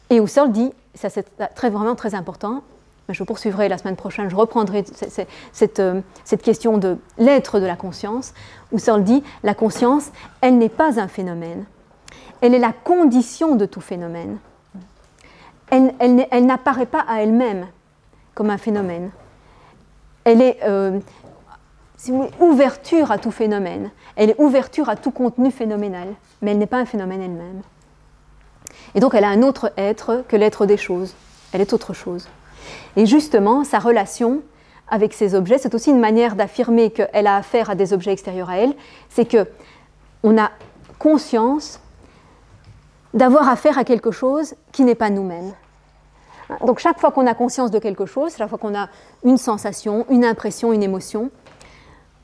Et Husserl dit, ça c'est très, vraiment très important, je poursuivrai la semaine prochaine, je reprendrai cette, cette, cette question de l'être de la conscience. Husserl dit, la conscience, elle n'est pas un phénomène, elle est la condition de tout phénomène. Elle, elle, elle n'apparaît pas à elle-même comme un phénomène. Elle est... Euh, C'est une ouverture à tout phénomène. Elle est ouverture à tout contenu phénoménal, mais elle n'est pas un phénomène elle-même. Et donc elle a un autre être que l'être des choses. Elle est autre chose. Et justement, sa relation avec ces objets, c'est aussi une manière d'affirmer qu'elle a affaire à des objets extérieurs à elle, c'est que on a conscience d'avoir affaire à quelque chose qui n'est pas nous-mêmes. Donc chaque fois qu'on a conscience de quelque chose, chaque fois qu'on a une sensation, une impression, une émotion,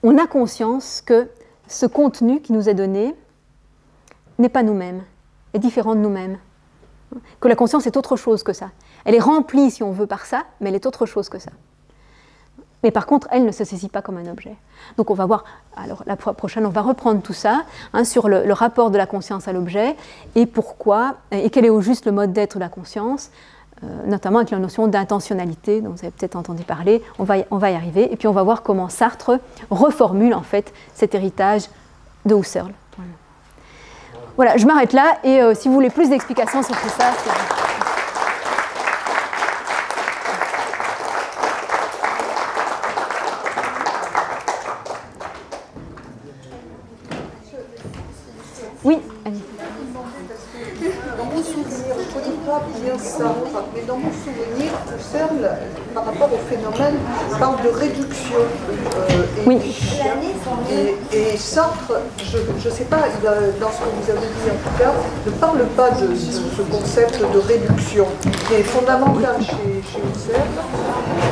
on a conscience que ce contenu qui nous est donné n'est pas nous-mêmes, est différent de nous-mêmes. Que la conscience est autre chose que ça. Elle est remplie, si on veut, par ça, mais elle est autre chose que ça. Mais par contre, elle ne se saisit pas comme un objet. Donc on va voir, alors la fois prochaine, on va reprendre tout ça, hein, sur le, le rapport de la conscience à l'objet, et pourquoi, et quel est au juste le mode d'être de la conscience, notamment avec la notion d'intentionnalité dont vous avez peut-être entendu parler, on va, y, on va y arriver, et puis on va voir comment Sartre reformule en fait cet héritage de Husserl. Voilà, voilà je m'arrête là, et euh, si vous voulez plus d'explications sur tout ça... Oui, allez. dans mon souvenir, je ne connais pas bien ça, mais dans mon souvenir, Husserl, par rapport au phénomène, parle de réduction. Euh, et, oui. Et, et Sartre, je ne sais pas, il a, dans ce que vous avez dit en tout cas, ne parle pas de, de ce concept de réduction, qui est fondamental chez, chez Husserl.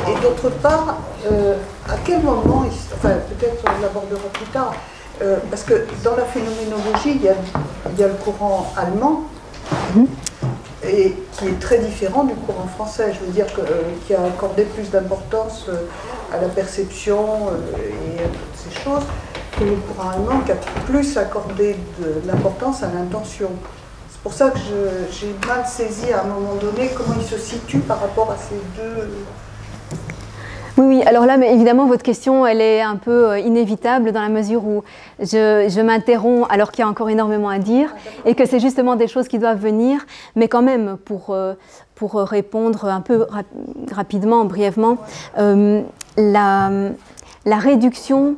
Et d'autre part, euh, à quel moment, il, enfin peut-être on l'abordera plus tard, Euh, parce que dans la phénoménologie, il y a, il y a le courant allemand, et qui est très différent du courant français, je veux dire, que, euh, qui a accordé plus d'importance euh, à la perception euh, et à toutes ces choses, que le courant allemand qui a plus accordé de l'importance à l'intention. C'est pour ça que j'ai mal saisi à un moment donné comment il se situe par rapport à ces deux... Oui, oui, alors là, mais évidemment, votre question, elle est un peu inévitable dans la mesure où je, je m'interromps alors qu'il y a encore énormément à dire et que c'est justement des choses qui doivent venir, mais quand même, pour, pour répondre un peu rap rapidement, brièvement, euh, la, la réduction,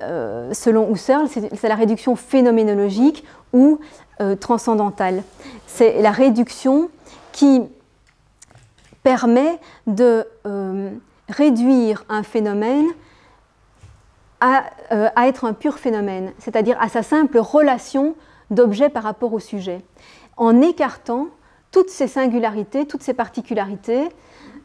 euh, selon Husserl, c'est la réduction phénoménologique ou euh, transcendantale. C'est la réduction qui permet de... Euh, réduire un phénomène à, euh, à être un pur phénomène, c'est-à-dire à sa simple relation d'objet par rapport au sujet, en écartant toutes ces singularités, toutes ces particularités,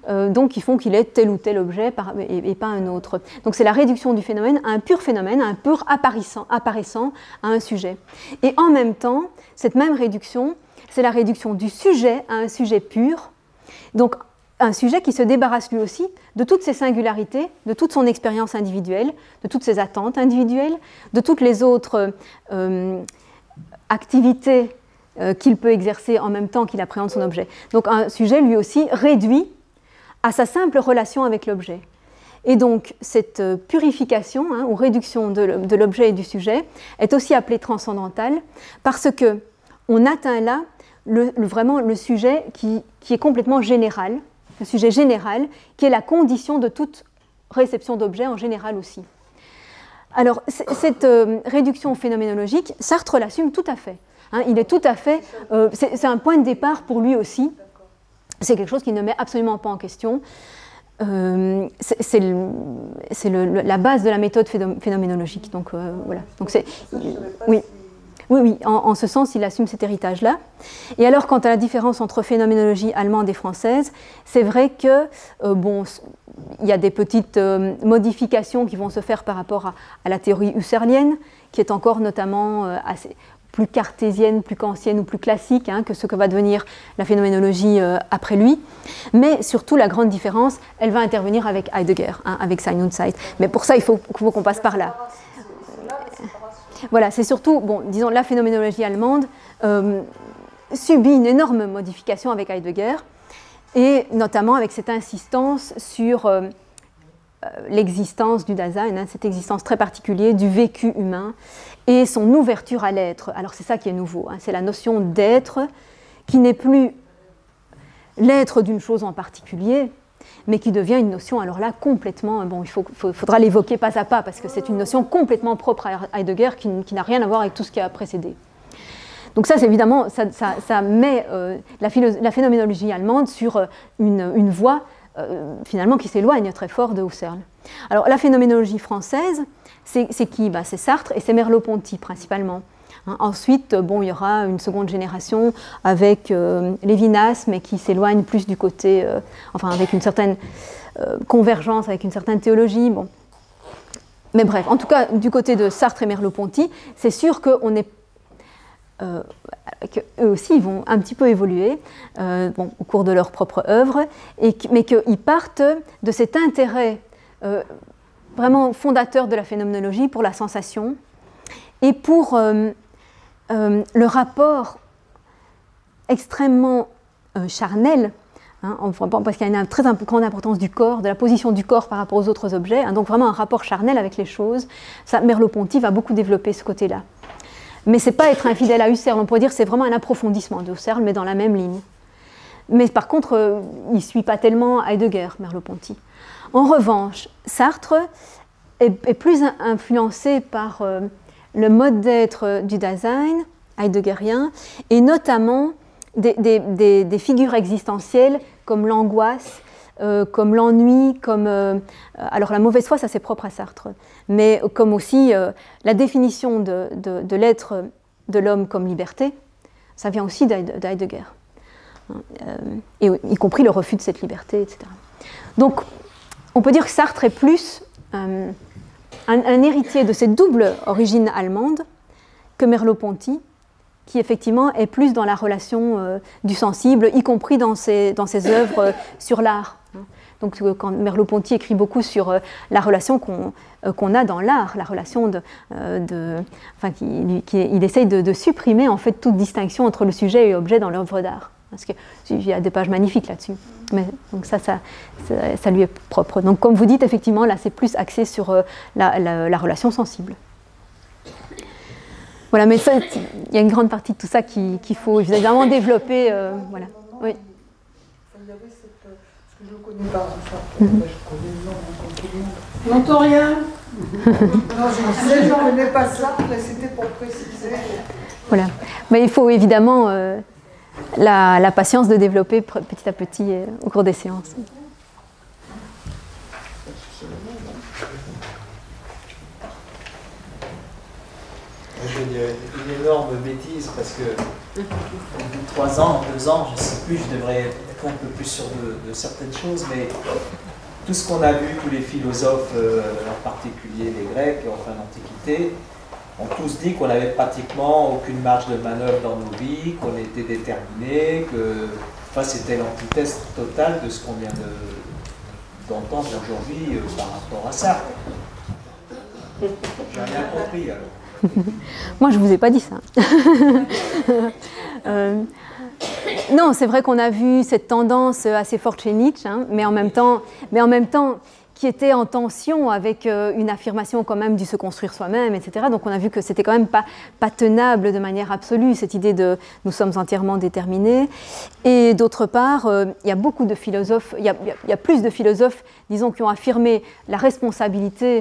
euh, donc qui font qu'il est tel ou tel objet par, et, et pas un autre. Donc c'est la réduction du phénomène à un pur phénomène, à un pur apparaissant, apparaissant à un sujet. Et en même temps, cette même réduction, c'est la réduction du sujet à un sujet pur, donc un sujet qui se débarrasse lui aussi de toutes ses singularités, de toute son expérience individuelle, de toutes ses attentes individuelles, de toutes les autres euh, activités euh, qu'il peut exercer en même temps qu'il appréhende son objet. Donc un sujet lui aussi réduit à sa simple relation avec l'objet. Et donc cette purification hein, ou réduction de l'objet et du sujet est aussi appelée transcendantale parce que on atteint là le, le, vraiment le sujet qui, qui est complètement général, le sujet général, qui est la condition de toute réception d'objets en général aussi. Alors, cette euh, réduction phénoménologique, Sartre l'assume tout à fait. Hein, il est tout à fait... Euh, c'est un point de départ pour lui aussi. C'est quelque chose qu'il ne met absolument pas en question. Euh, c'est la base de la méthode phénoménologique. Donc, euh, voilà. Donc, c'est... Oui. Oui, oui, en, en ce sens, il assume cet héritage-là. Et alors, quant à la différence entre phénoménologie allemande et française, c'est vrai que, euh, bon, il y a des petites euh, modifications qui vont se faire par rapport à, à la théorie husserlienne, qui est encore notamment euh, assez, plus cartésienne, plus kantienne ou plus classique hein, que ce que va devenir la phénoménologie euh, après lui. Mais surtout, la grande différence, elle va intervenir avec Heidegger, hein, avec Sein und Zeit. Mais pour ça, il faut, faut qu'on passe par là. Voilà, c'est surtout, bon, disons, la phénoménologie allemande euh, subit une énorme modification avec Heidegger, et notamment avec cette insistance sur euh, l'existence du Dasein, hein, cette existence très particulière du vécu humain, et son ouverture à l'être. Alors c'est ça qui est nouveau, hein, c'est la notion d'être, qui n'est plus l'être d'une chose en particulier, mais qui devient une notion, alors là, complètement... Bon, il faut, faut, faudra l'évoquer pas à pas, parce que c'est une notion complètement propre à Heidegger, qui, qui n'a rien à voir avec tout ce qui a précédé. Donc ça, c'est évidemment, ça, ça, ça met euh, la, la phénoménologie allemande sur euh, une, une voie, euh, finalement, qui s'éloigne très fort de Husserl. Alors, la phénoménologie française, c'est qui ben, c'est Sartre et c'est Merleau-Ponty, principalement. Hein, ensuite, bon, il y aura une seconde génération avec euh, Lévinas, mais qui s'éloigne plus du côté, euh, enfin avec une certaine euh, convergence, avec une certaine théologie. Bon. Mais bref, en tout cas, du côté de Sartre et Merleau-Ponty, c'est sûr qu'on est, euh, qu'eux aussi ils vont un petit peu évoluer euh, bon, au cours de leur propre œuvre, et, mais qu'ils partent de cet intérêt euh, vraiment fondateur de la phénoménologie pour la sensation et pour... Euh, Euh, le rapport extrêmement euh, charnel, hein, parce qu'il y a une très grande importance du corps, de la position du corps par rapport aux autres objets, hein, donc vraiment un rapport charnel avec les choses. Ça, Merleau-Ponty va beaucoup développer ce côté-là. Mais ce n'est pas être infidèle à Husserl, on pourrait dire que c'est vraiment un approfondissement de Husserl, mais dans la même ligne. Mais par contre, euh, il ne suit pas tellement Heidegger, Merleau-Ponty. En revanche, Sartre est, est plus influencé par... Euh, le mode d'être du Dasein, heideggerien, et notamment des, des, des, des figures existentielles comme l'angoisse, Euh, comme l'ennui, comme... Euh, alors la mauvaise foi, ça c'est propre à Sartre, mais comme aussi euh, la définition de, de, de l'être de l'homme comme liberté, ça vient aussi d'Heidegger, euh, et y compris le refus de cette liberté, et cetera. Donc on peut dire que Sartre est plus euh, un, un héritier de cette double origine allemande que Merleau-Ponty, qui effectivement est plus dans la relation euh, du sensible, y compris dans ses, dans ses œuvres euh, sur l'art. Donc euh, quand Merleau-Ponty écrit beaucoup sur euh, la relation qu'on euh, qu'on a dans l'art, la relation de... Euh, de enfin, qui, qui, il essaye de, de supprimer en fait toute distinction entre le sujet et l'objet dans l'œuvre d'art. Parce qu'il y a des pages magnifiques là-dessus. Donc ça ça, ça, ça lui est propre. Donc comme vous dites, effectivement, là c'est plus axé sur euh, la, la, la relation sensible. Voilà, mais ça, il y a une grande partie de tout ça qu'il qui faut évidemment développer. Euh, voilà. Oui. Il y avait cette, euh, ce que je ne connais pas, ça, mm -hmm. je connais le nom, on connaît le nom. N'entends rien. Non, je ne connais pas ça, mais c'était pour préciser. Voilà, mais il faut évidemment euh, la, la patience de développer petit à petit euh, au cours des séances. J'ai une énorme bêtise parce que au bout de trois ans, deux ans, je ne sais plus, je devrais être un peu plus sûr de, de certaines choses, mais tout ce qu'on a vu, tous les philosophes, euh, en particulier les Grecs, et enfin l'Antiquité, ont tous dit qu'on n'avait pratiquement aucune marge de manœuvre dans nos vies, qu'on était déterminé, que enfin, c'était l'antithèse totale de ce qu'on vient d'entendre de, aujourd'hui euh, par rapport à ça. J'ai rien compris alors. Moi, je ne vous ai pas dit ça. euh, non, c'est vrai qu'on a vu cette tendance assez forte chez Nietzsche, hein, mais, en même temps, mais en même temps qui était en tension avec euh, une affirmation quand même du se construire soi-même, et cetera. Donc on a vu que c'était quand même pas, pas tenable de manière absolue, cette idée de « nous sommes entièrement déterminés ». Et d'autre part, euh, il y a beaucoup de philosophes, il y a, il y a plus de philosophes, disons, qui ont affirmé la responsabilité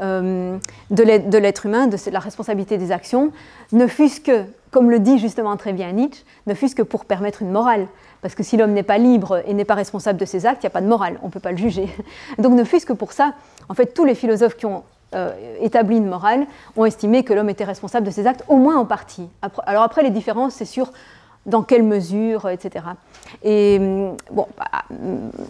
Euh, de l'être humain, de la responsabilité des actions, ne fût-ce que, comme le dit justement très bien Nietzsche, ne fût-ce que pour permettre une morale. Parce que si l'homme n'est pas libre et n'est pas responsable de ses actes, il n'y a pas de morale, on ne peut pas le juger. Donc ne fût-ce que pour ça, en fait, tous les philosophes qui ont euh, établi une morale ont estimé que l'homme était responsable de ses actes, au moins en partie. Après, alors après, les différences, c'est sûr, dans quelle mesure, et cetera. Et bon, bah,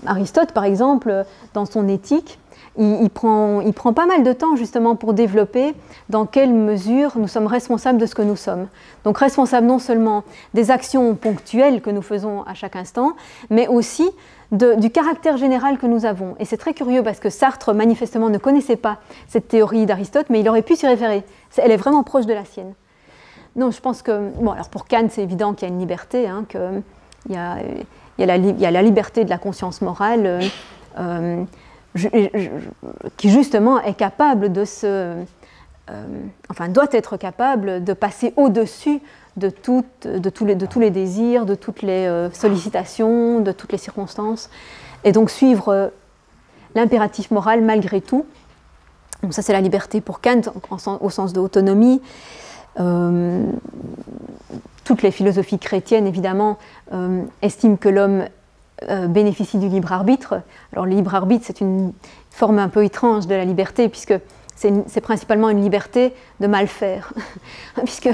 Aristote, par exemple, dans son éthique, Il, il, prend, il prend pas mal de temps justement pour développer dans quelle mesure nous sommes responsables de ce que nous sommes. Donc responsables non seulement des actions ponctuelles que nous faisons à chaque instant, mais aussi de, du caractère général que nous avons. Et c'est très curieux parce que Sartre manifestement ne connaissait pas cette théorie d'Aristote, mais il aurait pu s'y référer. Elle est vraiment proche de la sienne. Non, je pense que... Bon, alors pour Kant, c'est évident qu'il y a une liberté, hein, qu'il y a, il y a la, il y a la liberté de la conscience morale, euh, euh, Je, je, qui justement est capable de se, euh, enfin doit être capable de passer au-dessus de, tout, de, tout de tous les désirs, de toutes les euh, sollicitations, de toutes les circonstances, et donc suivre euh, l'impératif moral malgré tout. Donc ça c'est la liberté pour Kant en, en, au sens de autonomie. Euh, toutes les philosophies chrétiennes évidemment euh, estiment que l'homme Euh, bénéficie du libre arbitre. Alors le libre arbitre, c'est une forme un peu étrange de la liberté, puisque c'est principalement une liberté de mal faire, puisque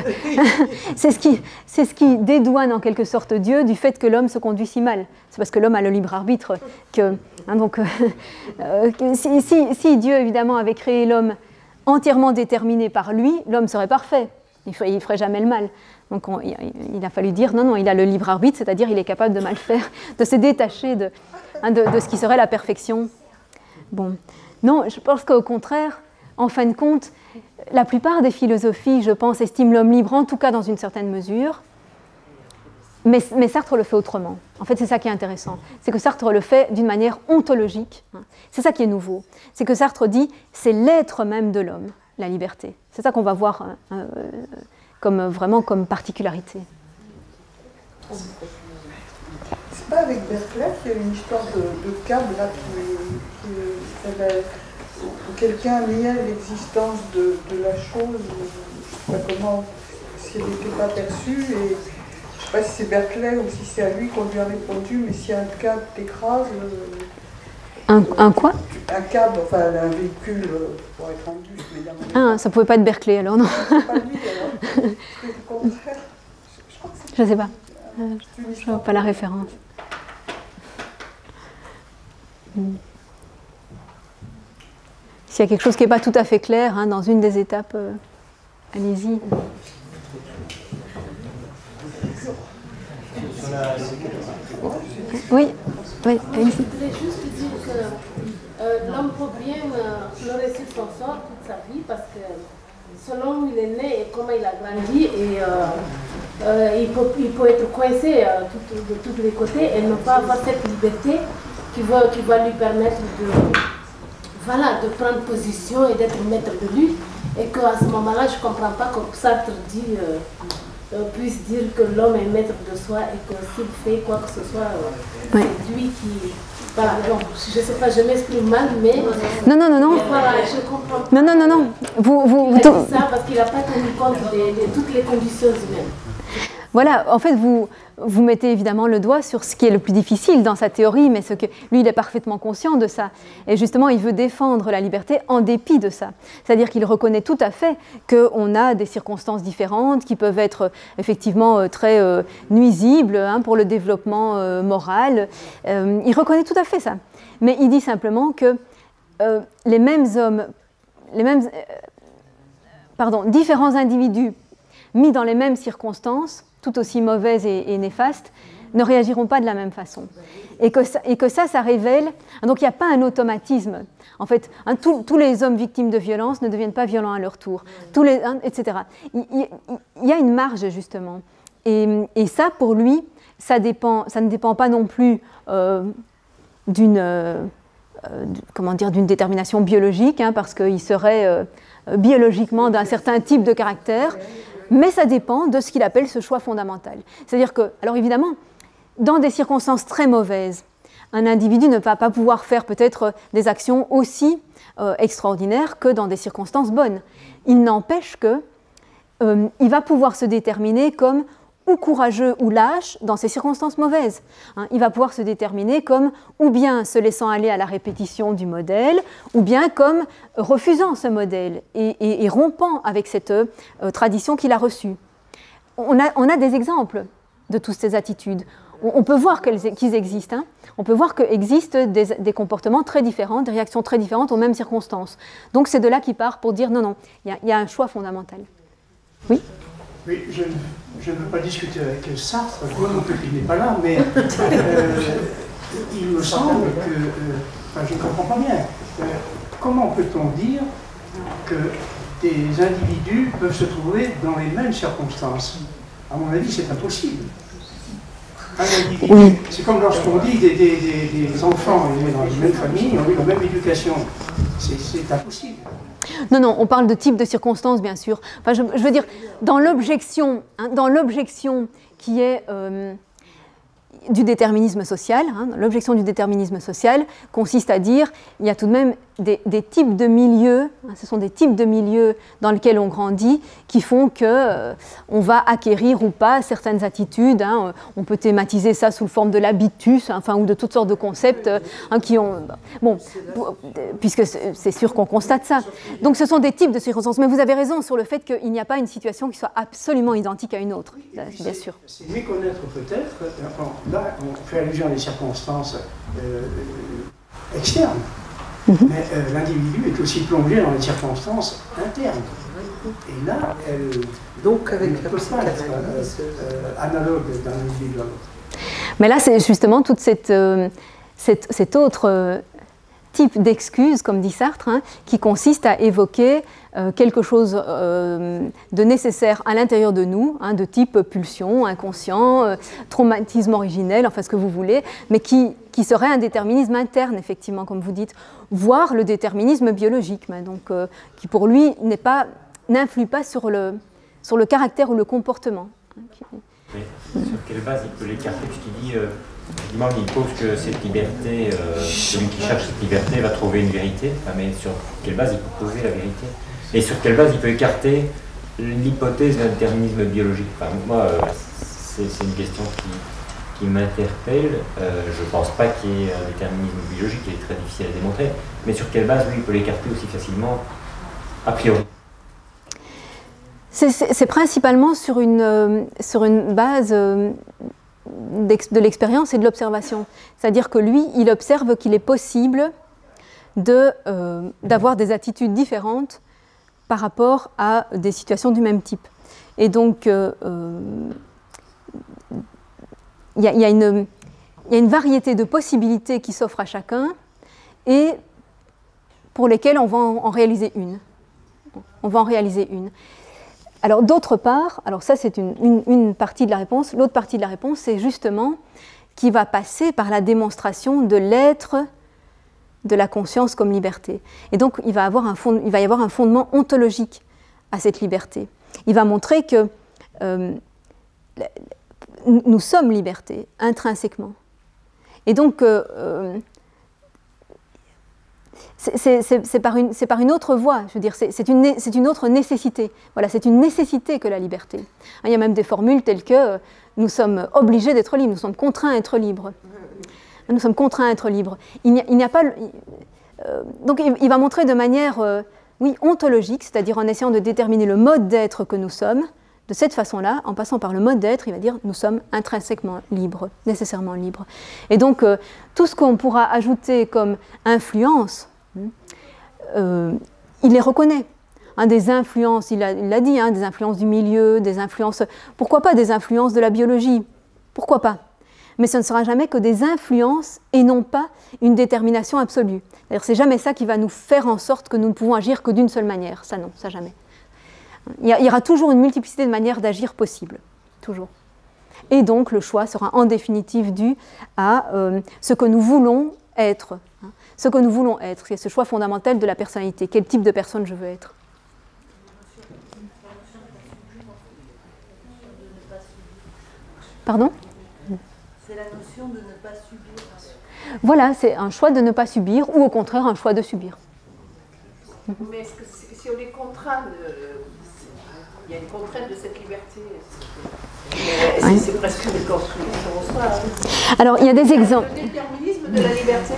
c'est ce qui, c'est ce qui dédouane en quelque sorte Dieu du fait que l'homme se conduit si mal. C'est parce que l'homme a le libre arbitre que, hein, donc, euh, euh, si, si, si Dieu évidemment avait créé l'homme entièrement déterminé par lui, l'homme serait parfait. Il ne ferait, ferait jamais le mal. Donc on, il a fallu dire non, non, il a le libre arbitre, c'est-à-dire il est capable de mal faire, de se détacher de, hein, de, de ce qui serait la perfection. Bon, non, je pense qu'au contraire, en fin de compte, la plupart des philosophies, je pense, estiment l'homme libre, en tout cas dans une certaine mesure, mais, mais Sartre le fait autrement. En fait, c'est ça qui est intéressant, c'est que Sartre le fait d'une manière ontologique. C'est ça qui est nouveau, c'est que Sartre dit c'est l'être même de l'homme, la liberté. C'est ça qu'on va voir euh, euh, comme, vraiment comme particularité. C'est pas avec Berkeley qu'il y a une histoire de, de câble là, qui, qui, où quelqu'un niait l'existence de, de la chose, je ne sais pas comment, si elle n'était pas perçue, et Je ne sais pas si c'est Berkeley ou si c'est à lui qu'on lui a répondu, mais si un câble t'écrase... Euh, un, un quoi? Un câble, enfin un véhicule euh, pour être rendu, évidemment. Ah, ça ne pouvait pas être Berkeley alors, non? C'est pas lui alors. C'est le contraire. Je, je crois que c'est... Je ne sais pas. Euh, je ne vois pas la référence. Hmm. S'il y a quelque chose qui n'est pas tout à fait clair, hein, dans une des étapes, euh, allez-y. Oui, oui, allez-y. Je voudrais juste dire que euh, l'homme problème n'aurait su son sort toute sa vie parce que selon où il est né et comment il a grandi, et, euh, euh, il, peut, il peut être coincé euh, tout, de tous les côtés et ne pas avoir cette liberté qui va, qui va lui permettre de... Voilà, de prendre position et d'être maître de lui, et qu'à ce moment-là, je ne comprends pas que Sartre dit, euh, euh, puisse dire que l'homme est maître de soi et que s'il fait quoi que ce soit, euh, oui. C'est lui qui... Voilà, donc je ne sais pas, je m'exprime mal, mais... Non, non, non, non. Voilà, je comprends. Non, non, non, non. Vous, vous, il a dit ça parce qu'il n'a pas tenu compte de, de toutes les conditions humaines. Voilà, en fait, vous, vous mettez évidemment le doigt sur ce qui est le plus difficile dans sa théorie, mais ce que, lui, il est parfaitement conscient de ça. Et justement, il veut défendre la liberté en dépit de ça. C'est-à-dire qu'il reconnaît tout à fait qu'on a des circonstances différentes qui peuvent être effectivement très euh, nuisibles, hein, pour le développement euh, moral. Euh, il reconnaît tout à fait ça. Mais il dit simplement que euh, les mêmes hommes, les mêmes, euh, pardon, différents individus mis dans les mêmes circonstances, tout aussi mauvaises et, et néfastes, ne réagiront pas de la même façon. Et que ça, et que ça, ça révèle... Donc il n'y a pas un automatisme. En fait, hein, tout, tous les hommes victimes de violences ne deviennent pas violents à leur tour, tous les, hein, et cetera. Il, il, il y a une marge, justement. Et, et ça, pour lui, ça, dépend, ça ne dépend pas non plus euh, d'une euh, comment dire, d'une détermination biologique, hein, parce qu'il serait euh, biologiquement d'un certain type de caractère, mais ça dépend de ce qu'il appelle ce choix fondamental. C'est-à-dire que, alors évidemment, dans des circonstances très mauvaises, un individu ne va pas pouvoir faire peut-être des actions aussi euh, extraordinaires que dans des circonstances bonnes. Il n'empêche que euh, il va pouvoir se déterminer comme ou courageux ou lâche dans ces circonstances mauvaises. Hein, il va pouvoir se déterminer comme ou bien se laissant aller à la répétition du modèle, ou bien comme refusant ce modèle et, et, et rompant avec cette euh, tradition qu'il a reçue. On a, on a des exemples de toutes ces attitudes. On, on peut voir qu'elles, qu'ils existent. Hein. On peut voir qu'existent des, des comportements très différents, des réactions très différentes aux mêmes circonstances. Donc c'est de là qu'il part pour dire non, non, il y, y a un choix fondamental. Oui ? Oui, je... Je ne veux pas discuter avec Sartre, il n'est pas là, mais euh, il me semble que... Euh, enfin, je ne comprends pas bien. Euh, comment peut-on dire que des individus peuvent se trouver dans les mêmes circonstances? À mon avis, c'est impossible. Oui. C'est comme lorsqu'on dit des, des, des, des enfants élevés dans les mêmes familles, ont eu la même éducation. C'est impossible. Non, non, on parle de type de circonstances, bien sûr. Enfin, je, je veux dire, dans l'objection, hein, dans l'objection qui est euh, du déterminisme social, hein, l'objection du déterminisme social consiste à dire il y a tout de même des, des types de milieux, hein, ce sont des types de milieux dans lesquels on grandit qui font que euh, on va acquérir ou pas certaines attitudes. Hein, on peut thématiser ça sous la forme de l'habitus, hein, enfin, ou de toutes sortes de concepts, hein, qui ont... Bon, puisque c'est sûr qu'on constate ça. Donc ce sont des types de circonstances. Mais vous avez raison sur le fait qu'il n'y a pas une situation qui soit absolument identique à une autre, là, bien sûr. C'est méconnaître peut-être, enfin, là on fait allusion à des circonstances euh, externes. Mais euh, l'individu est aussi plongé dans les circonstances internes. Et là, elle donc avec ne peut pas être euh, euh, analogue d'un individu à l'autre. Mais là, c'est justement toute cette, euh, cette, cet autre euh, type d'excuse, comme dit Sartre, hein, qui consiste à évoquer euh, quelque chose euh, de nécessaire à l'intérieur de nous, hein, de type pulsion, inconscient, euh, traumatisme originel, enfin ce que vous voulez, mais qui... qui serait un déterminisme interne, effectivement, comme vous dites, voire le déterminisme biologique, donc, euh, qui pour lui n'est pas, n'influe pas sur le, sur le caractère ou le comportement. Mais sur quelle base il peut l'écarter, puisqu'il dit, euh, il pose que cette liberté, euh, celui qui cherche cette liberté va trouver une vérité, enfin, mais sur quelle base il peut poser la vérité? Et sur quelle base il peut écarter l'hypothèse d'un déterminisme biologique? Enfin, moi, euh, c'est une question qui, qui m'interpelle. Euh, je ne pense pas qu'il y ait un déterminisme biologique, il est très difficile à démontrer, mais sur quelle base, lui, il peut l'écarter aussi facilement, a priori? C'est principalement sur une, euh, sur une base euh, de l'expérience et de l'observation. C'est-à-dire que lui, il observe qu'il est possible de, euh, d'avoir des attitudes différentes par rapport à des situations du même type. Et donc, il euh, euh, y, y, y a une variété de possibilités qui s'offrent à chacun et pour lesquelles on va en, en réaliser une. On va en réaliser une. Alors, d'autre part, alors ça c'est une, une, une partie de la réponse, l'autre partie de la réponse, c'est justement qui va passer par la démonstration de l'être de la conscience comme liberté. Et donc, il va, avoir un fond, il va y avoir un fondement ontologique à cette liberté. Il va montrer que euh, nous sommes liberté, intrinsèquement. Et donc, euh, c'est par, par une autre voie, je veux dire, c'est une, une autre nécessité. Voilà, c'est une nécessité que la liberté. Il y a même des formules telles que euh, nous sommes obligés d'être libres, nous sommes contraints à être libres. Nous sommes contraints à être libres. Il n'y a, a pas... Euh, donc il, il va montrer de manière, euh, oui, ontologique, c'est-à-dire en essayant de déterminer le mode d'être que nous sommes, de cette façon-là, en passant par le mode d'être, il va dire nous sommes intrinsèquement libres, nécessairement libres. Et donc euh, tout ce qu'on pourra ajouter comme influence, euh, il les reconnaît. Hein, des influences, il l'a dit, hein, des influences du milieu, des influences... Pourquoi pas des influences de la biologie? Pourquoi pas? Mais ce ne sera jamais que des influences et non pas une détermination absolue. C'est-à-dire, c'est jamais ça qui va nous faire en sorte que nous ne pouvons agir que d'une seule manière. Ça non, ça jamais. Il y aura toujours une multiplicité de manières d'agir possibles, toujours. Et donc le choix sera en définitive dû à euh, ce que nous voulons être, hein, ce que nous voulons être. C'est ce choix fondamental de la personnalité. Quel type de personne je veux être? Pardon? C'est la notion de ne pas subir. Voilà, c'est un choix de ne pas subir ou au contraire un choix de subir. Mais est-ce que si on est contraint, de, il y a une contrainte de cette liberté, c'est -ce oui. presque une construction en soi. Hein. Alors, il y a des exemples. Le déterminisme de la liberté.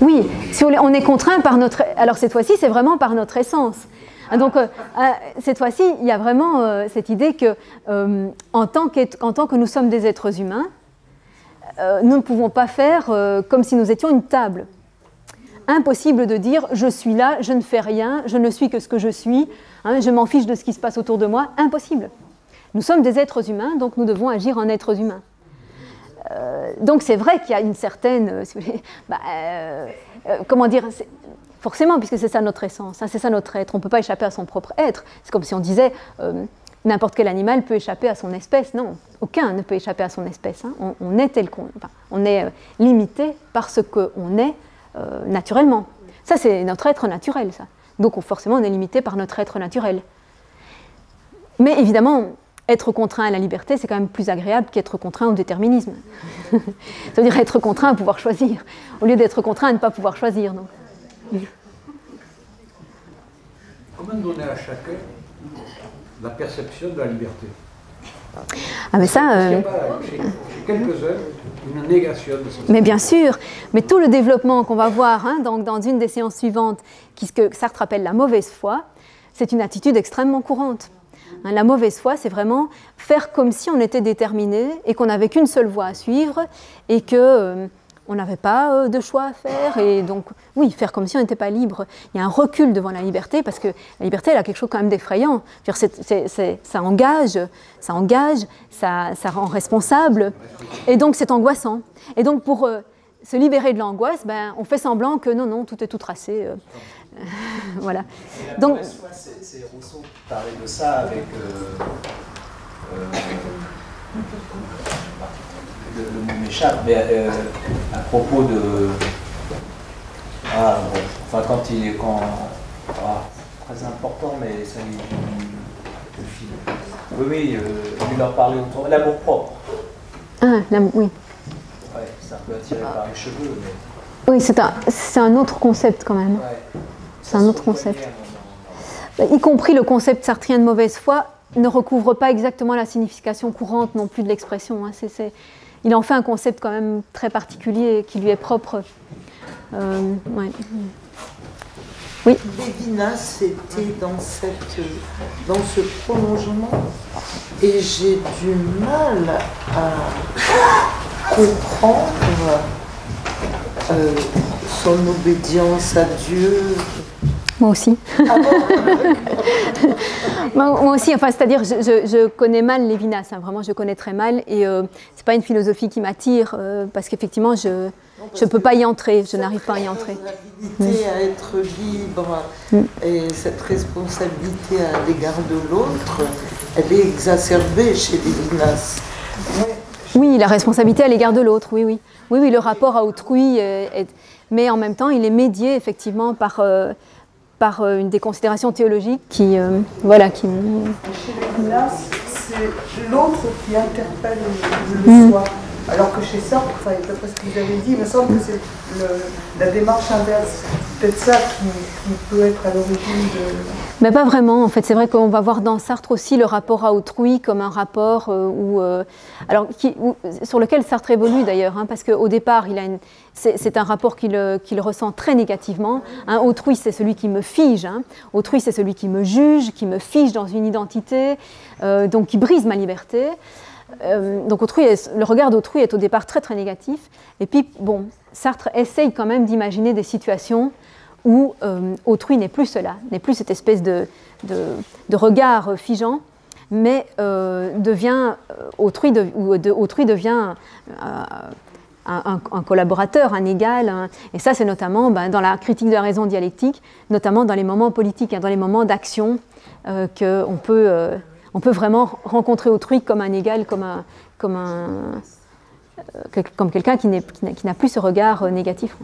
Oui, si on est contraint par notre... Alors cette fois-ci, c'est vraiment par notre essence. Donc, euh, cette fois-ci, il y a vraiment euh, cette idée que, euh, en tant qu'en tant que nous sommes des êtres humains, euh, nous ne pouvons pas faire euh, comme si nous étions une table. Impossible de dire « je suis là, je ne fais rien, je ne suis que ce que je suis, hein, je m'en fiche de ce qui se passe autour de moi ». Impossible. Nous sommes des êtres humains, donc nous devons agir en êtres humains. Euh, donc, c'est vrai qu'il y a une certaine... Euh, si vous voulez, bah, euh, euh, comment dire... Forcément, puisque c'est ça notre essence, hein, c'est ça notre être. On ne peut pas échapper à son propre être. C'est comme si on disait euh, n'importe quel animal peut échapper à son espèce. Non, aucun ne peut échapper à son espèce. Hein. On, on est tel qu'on, enfin, on est euh, limité par ce qu'on est euh, naturellement. Ça, c'est notre être naturel. Ça. Donc, on, forcément, on est limité par notre être naturel. Mais évidemment, être contraint à la liberté, c'est quand même plus agréable qu'être contraint au déterminisme. Ça veut dire être contraint à pouvoir choisir, au lieu d'être contraint à ne pas pouvoir choisir. Donc. Comment donner à chacun la perception de la liberté? Ah mais ça, euh... il y a pas, chez, chez quelques-uns, une négation de ça. Mais bien sûr, mais tout le développement qu'on va voir hein, dans, dans une des séances suivantes, qui, ce que Sartre appelle la mauvaise foi, c'est une attitude extrêmement courante. Hein, la mauvaise foi, c'est vraiment faire comme si on était déterminé et qu'on n'avait qu'une seule voie à suivre et que... Euh, on n'avait pas de choix à faire, et donc, oui, faire comme si on n'était pas libre. Il y a un recul devant la liberté, parce que la liberté, elle a quelque chose quand même d'effrayant. Ça engage, ça engage, ça, ça rend responsable, et donc c'est angoissant. Et donc, pour euh, se libérer de l'angoisse, ben, on fait semblant que non, non, tout est tout tracé. Euh, euh, voilà. Donc, c'est Rousseau qui parlait de ça avec... Euh, euh, Le, le mot m'échappe, mais euh, à propos de... Ah, bon, enfin, quand il est... Quand... Ah, très important, mais ça lui... Le fil. Oui, oui, euh, lui leur parler autour... L'amour propre. Ah, l'amour, oui. Ouais, c'est un peu attiré ah. par les cheveux, mais... Oui, c'est un, c'est un autre concept, quand même. Ouais. C'est un autre concept. Bien, non, non, non. Y compris le concept sartrien de mauvaise foi ne recouvre pas exactement la signification courante non plus de l'expression. Hein. C'est, c'est... Il en fait un concept quand même très particulier qui lui est propre. Euh, ouais. Oui. Lévinas était dans, cette, dans ce prolongement et j'ai du mal à comprendre euh, son obédience à Dieu. Moi aussi. Ah bon? Moi aussi, enfin, c'est-à-dire je, je, je connais mal Lévinas, hein, vraiment je connais très mal et euh, c'est pas une philosophie qui m'attire euh, parce qu'effectivement je... Je ne peux pas y entrer, je n'arrive pas à y entrer. Cette responsabilité à être libre mm. et cette responsabilité à l'égard de l'autre, elle est exacerbée chez Lévinas. Oui, la responsabilité à l'égard de l'autre, oui, oui. Oui, oui, le rapport à autrui, est, est, mais en même temps, il est médié effectivement par, euh, par euh, une des considérations théologiques qui... Euh, voilà, qui... Chez Lévinas, c'est l'autre qui interpelle le mm. soi. Alors que chez Sartre, enfin, d'après ce que vous avez dit, il me semble que c'est le, la démarche inverse. Peut-être ça qui, qui peut être à l'origine de... Mais pas vraiment, en fait. C'est vrai qu'on va voir dans Sartre aussi le rapport à autrui comme un rapport euh, où, euh, alors, qui, où, sur lequel Sartre évolue d'ailleurs, hein, parce qu'au départ, il a une, c'est, c'est un rapport qu'il, qu'il ressent très négativement. Hein. Autrui, c'est celui qui me fige. Hein. Autrui, c'est celui qui me juge, qui me fige dans une identité, euh, donc qui brise ma liberté. Euh, donc autrui est, le regard d'autrui est au départ très très négatif et puis bon, Sartre essaye quand même d'imaginer des situations où euh, autrui n'est plus cela, n'est plus cette espèce de, de, de regard figeant mais euh, devient, autrui, de, ou de, autrui devient euh, un, un collaborateur, un égal un, et ça c'est notamment ben, dans la critique de la raison dialectique, notamment dans les moments politiques, hein, dans les moments d'action euh, qu'on peut... Euh, On peut vraiment rencontrer autrui comme un égal, comme, un, comme, un, comme quelqu'un qui, n'est, qui, n'a, qui n'a plus ce regard négatif.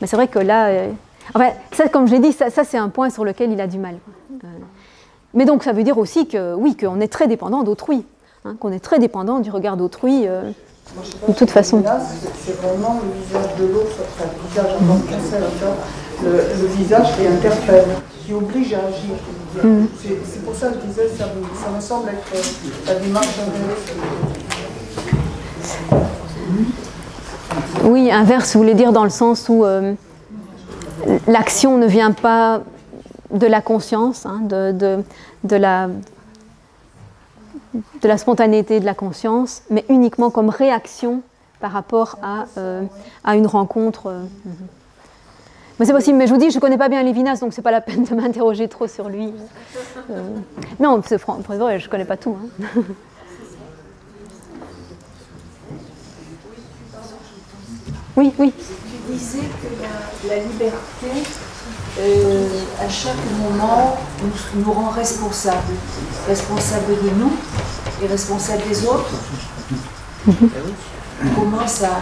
Mais c'est vrai que là... Euh, enfin, ça, comme je l'ai dit, ça, ça c'est un point sur lequel il a du mal. Euh, mais donc ça veut dire aussi que, oui, qu'on est très dépendant d'autrui, hein, qu'on est très dépendant du regard d'autrui, euh, Moi, je sais pas, de toute façon. Là, c'est vraiment le visage de l'autre, enfin, le visage en tant qu'un seul, le, le visage qui interpelle, qui oblige à agir. Mmh. C'est, c'est pour ça que je disais, ça, ça me semble être la démarche inverse. Oui, inverse, vous voulez dire dans le sens où euh, l'action ne vient pas de la conscience, hein, de, de, de, la, de la spontanéité de la conscience, mais uniquement comme réaction par rapport à, euh, à une rencontre. Euh, mmh. Mais c'est possible, mais je vous dis, je ne connais pas bien Lévinas, donc ce n'est pas la peine de m'interroger trop sur lui. Euh, non, c'est franc, pour vrai, je ne connais pas tout. Hein. Oui, oui. Tu disais que la, la liberté, euh, à chaque moment, nous, nous rend responsables. Responsables de nous et responsables des autres. Mm-hmm. Comment ça,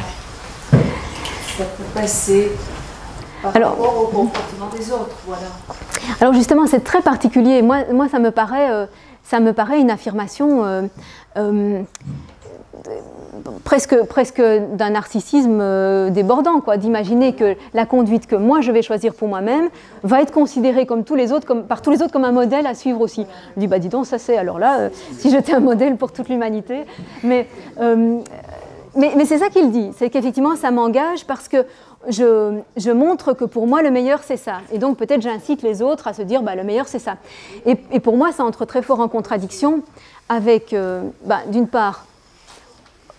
ça peut passer par alors, rapport au comportement des autres, voilà. Alors justement, c'est très particulier. Moi, moi ça me paraît, euh, ça me paraît une affirmation euh, euh, presque, presque d'un narcissisme euh, débordant, quoi, d'imaginer que la conduite que moi je vais choisir pour moi-même va être considérée comme tous les autres, comme, par tous les autres comme un modèle à suivre aussi. Je dis, bah dis donc, ça c'est, alors là, euh, si j'étais un modèle pour toute l'humanité, mais... Euh, Mais, mais c'est ça qu'il dit, c'est qu'effectivement ça m'engage parce que je, je montre que pour moi le meilleur c'est ça. Et donc peut-être j'incite les autres à se dire bah, le meilleur c'est ça. Et, et pour moi ça entre très fort en contradiction avec, euh, bah, d'une part,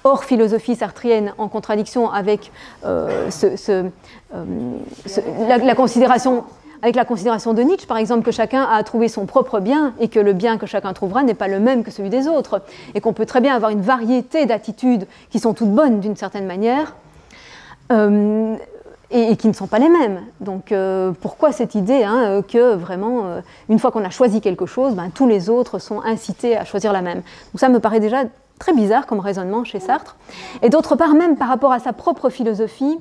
hors philosophie sartrienne, en contradiction avec, euh, ce, ce, euh, ce, la, la considération... avec la considération de Nietzsche, par exemple, que chacun a trouvé son propre bien et que le bien que chacun trouvera n'est pas le même que celui des autres et qu'on peut très bien avoir une variété d'attitudes qui sont toutes bonnes d'une certaine manière euh, et, et qui ne sont pas les mêmes. Donc euh, pourquoi cette idée hein, que vraiment, euh, une fois qu'on a choisi quelque chose, ben, tous les autres sont incités à choisir la même. Donc ça me paraît déjà très bizarre comme raisonnement chez Sartre. Et d'autre part, même par rapport à sa propre philosophie,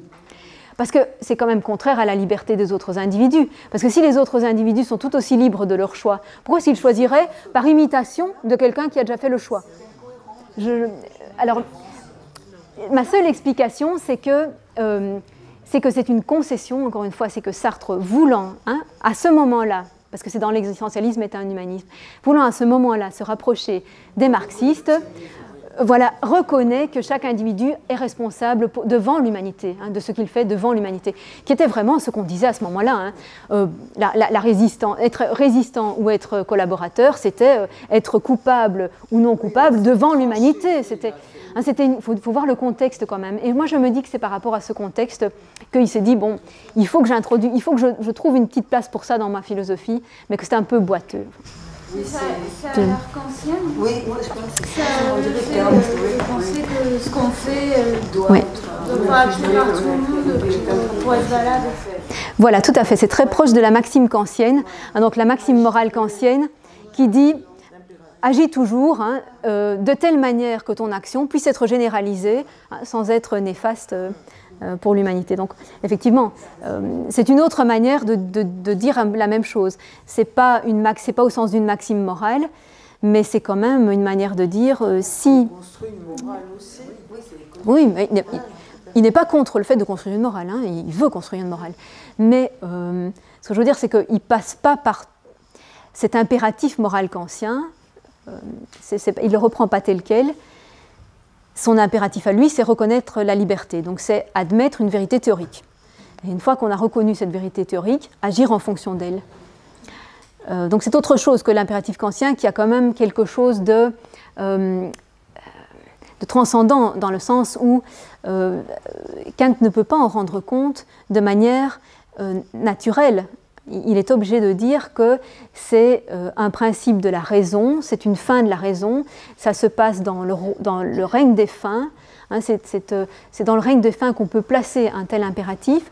parce que c'est quand même contraire à la liberté des autres individus. Parce que si les autres individus sont tout aussi libres de leur choix, pourquoi s'ils choisiraient par imitation de quelqu'un qui a déjà fait le choix ? Je, alors, ma seule explication, c'est que, euh, c'est que c'est une concession, encore une fois, c'est que Sartre, voulant, hein, à ce moment-là, parce que c'est dans L'existentialisme est un humanisme, voulant à ce moment-là se rapprocher des marxistes, voilà, reconnaît que chaque individu est responsable pour, devant l'humanité, hein, de ce qu'il fait devant l'humanité, qui était vraiment ce qu'on disait à ce moment-là. Hein, euh, la, la, la résistant, être résistant ou être collaborateur, c'était euh, être coupable ou non coupable devant l'humanité. C'était, hein, c'était une, faut, faut voir le contexte quand même. Et moi, je me dis que c'est par rapport à ce contexte qu'il s'est dit, bon, il faut que j'introduise, il faut que je, je trouve une petite place pour ça dans ma philosophie, mais que c'était un peu boiteux. Ça, ça a l'arc-en-ciel. Oui, moi je pense que ça a le fait de penser que ce qu'on fait doit oui. être, pas absolument tout le monde pour être valable. Voilà, tout à fait. C'est très proche de la maxime kantienne, hein, donc la maxime morale kantienne qui dit « agis toujours hein, euh, de telle manière que ton action puisse être généralisée hein, sans être néfaste euh, ». Pour l'humanité. Donc, effectivement, euh, c'est une autre manière de, de, de dire la même chose. C'est pas une max, c'est pas au sens d'une maxime morale, mais c'est quand même une manière de dire euh, si. Construire une morale aussi. Oui, mais il, il, il n'est pas contre le fait de construire une morale. Hein, il veut construire une morale. Mais euh, ce que je veux dire, c'est qu'il passe pas par cet impératif moral kantien. Euh, c'est, c'est, il le reprend pas tel quel. Son impératif à lui, c'est reconnaître la liberté, donc c'est admettre une vérité théorique. Et une fois qu'on a reconnu cette vérité théorique, agir en fonction d'elle. Euh, donc c'est autre chose que l'impératif kantien, qui a quand même quelque chose de, euh, de transcendant, dans le sens où euh, Kant ne peut pas en rendre compte de manière euh, naturelle. Il est obligé de dire que c'est un principe de la raison, c'est une fin de la raison, ça se passe dans le, dans le règne des fins, hein, c'est, c'est, c'est dans le règne des fins qu'on peut placer un tel impératif.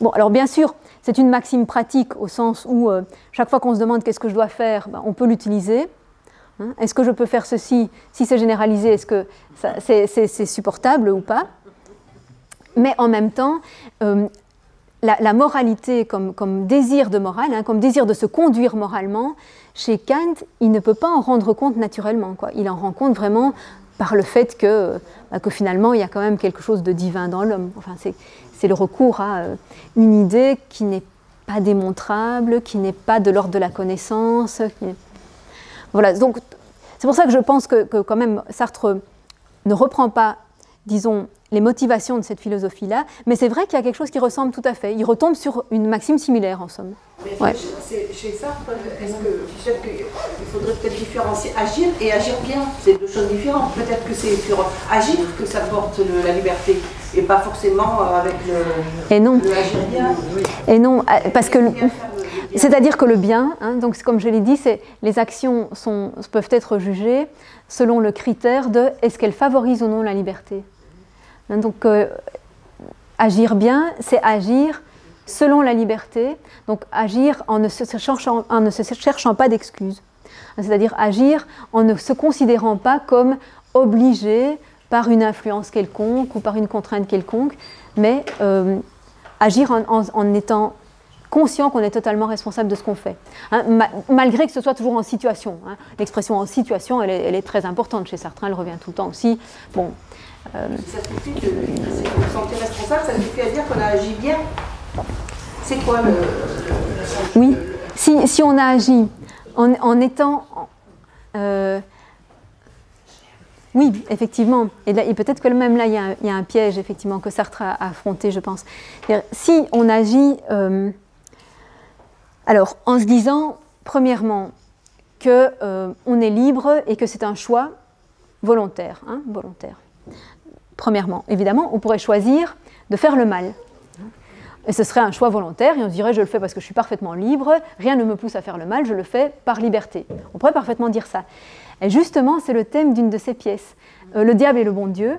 Bon, alors bien sûr, c'est une maxime pratique au sens où euh, chaque fois qu'on se demande qu'est-ce que je dois faire, ben, on peut l'utiliser. Hein, est-ce que je peux faire ceci? Si c'est généralisé, est-ce que ça, c'est, c'est, c'est supportable ou pas? Mais en même temps, euh, La, la moralité comme, comme désir de morale, hein, comme désir de se conduire moralement, chez Kant, il ne peut pas en rendre compte naturellement, quoi. Il en rend compte vraiment par le fait que, que finalement, il y a quand même quelque chose de divin dans l'homme. Enfin, c'est, c'est le recours à une idée qui n'est pas démontrable, qui n'est pas de l'ordre de la connaissance. Qui... Voilà, donc c'est pour ça que je pense que, que quand même Sartre ne reprend pas, disons, les motivations de cette philosophie-là, mais c'est vrai qu'il y a quelque chose qui ressemble tout à fait. Il retombe sur une maxime similaire, en somme. Mais ouais. c'est, chez Sartre, est-ce que, peut-être qu'il faudrait peut-être différencier agir et agir bien, c'est deux choses différentes. Peut-être que c'est sur agir que ça porte le, la liberté, et pas forcément avec le, et non. le agir bien. Et non, parce que... Le, c'est-à-dire que le bien, hein, donc comme je l'ai dit, c'est, les actions sont, peuvent être jugées selon le critère de est-ce qu'elles favorisent ou non la liberté. Donc, euh, agir bien, c'est agir selon la liberté, donc agir en ne se cherchant, en ne se cherchant pas d'excuses. C'est-à-dire agir en ne se considérant pas comme obligé par une influence quelconque ou par une contrainte quelconque, mais euh, agir en, en, en étant conscient qu'on est totalement responsable de ce qu'on fait, hein, ma, malgré que ce soit toujours en situation. Hein. L'expression en situation, elle est, elle est très importante chez Sartre, elle revient tout le temps aussi. Bon. Euh, ça suffit de se sentir responsable, ça suffit à dire qu'on a agi bien. C'est quoi le... le oui, si, si on a agi en, en étant... Euh, oui, effectivement. Et, et peut-être que même là, il y a un, il y a un piège effectivement, que Sartre a affronté, je pense. C'est-à-dire, si on agit... Euh, alors, en se disant, premièrement, qu'on euh, est libre et que c'est un choix volontaire, hein, volontaire. Premièrement, évidemment, on pourrait choisir de faire le mal. Et ce serait un choix volontaire, et on se dirait, je le fais parce que je suis parfaitement libre, rien ne me pousse à faire le mal, je le fais par liberté. On pourrait parfaitement dire ça. Et justement, c'est le thème d'une de ces pièces, euh, Le diable et le bon Dieu.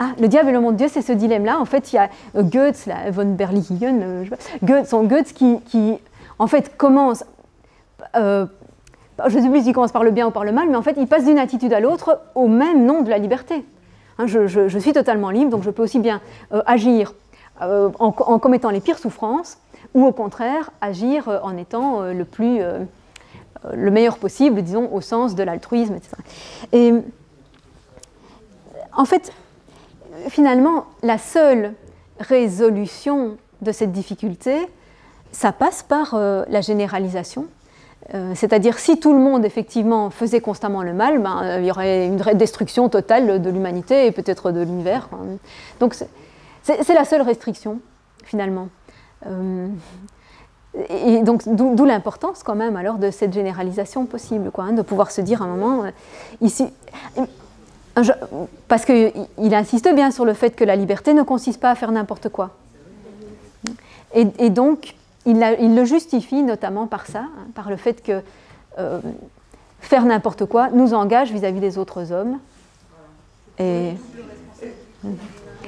Ah, le diable et le bon Dieu, c'est ce dilemme-là. En fait, il y a Götz, là, von Berlichingen, Götz, son Götz qui, qui, en fait, commence... Euh, je ne sais plus s'il commence par le bien ou par le mal, mais en fait, il passe d'une attitude à l'autre au même nom de la liberté. Hein, je, je, je suis totalement libre, donc je peux aussi bien euh, agir euh, en, en commettant les pires souffrances, ou au contraire, agir euh, en étant euh, le, plus, euh, le meilleur possible, disons, au sens de l'altruisme, et cetera. Et en fait, finalement, la seule résolution de cette difficulté, ça passe par euh, la généralisation, Euh, C'est-à-dire, si tout le monde, effectivement, faisait constamment le mal, ben, euh, il y aurait une destruction totale de l'humanité et peut-être de l'univers. Hein. Donc, c'est la seule restriction, finalement. Euh, et donc, d'où l'importance, quand même, alors, de cette généralisation possible, quoi, hein, de pouvoir se dire, à un moment, euh, ici... Parce qu'il insiste bien sur le fait que la liberté ne consiste pas à faire n'importe quoi. Et, et donc... Il, a, il le justifie notamment par ça, hein, par le fait que euh, faire n'importe quoi nous engage vis-à-vis des autres hommes. Et,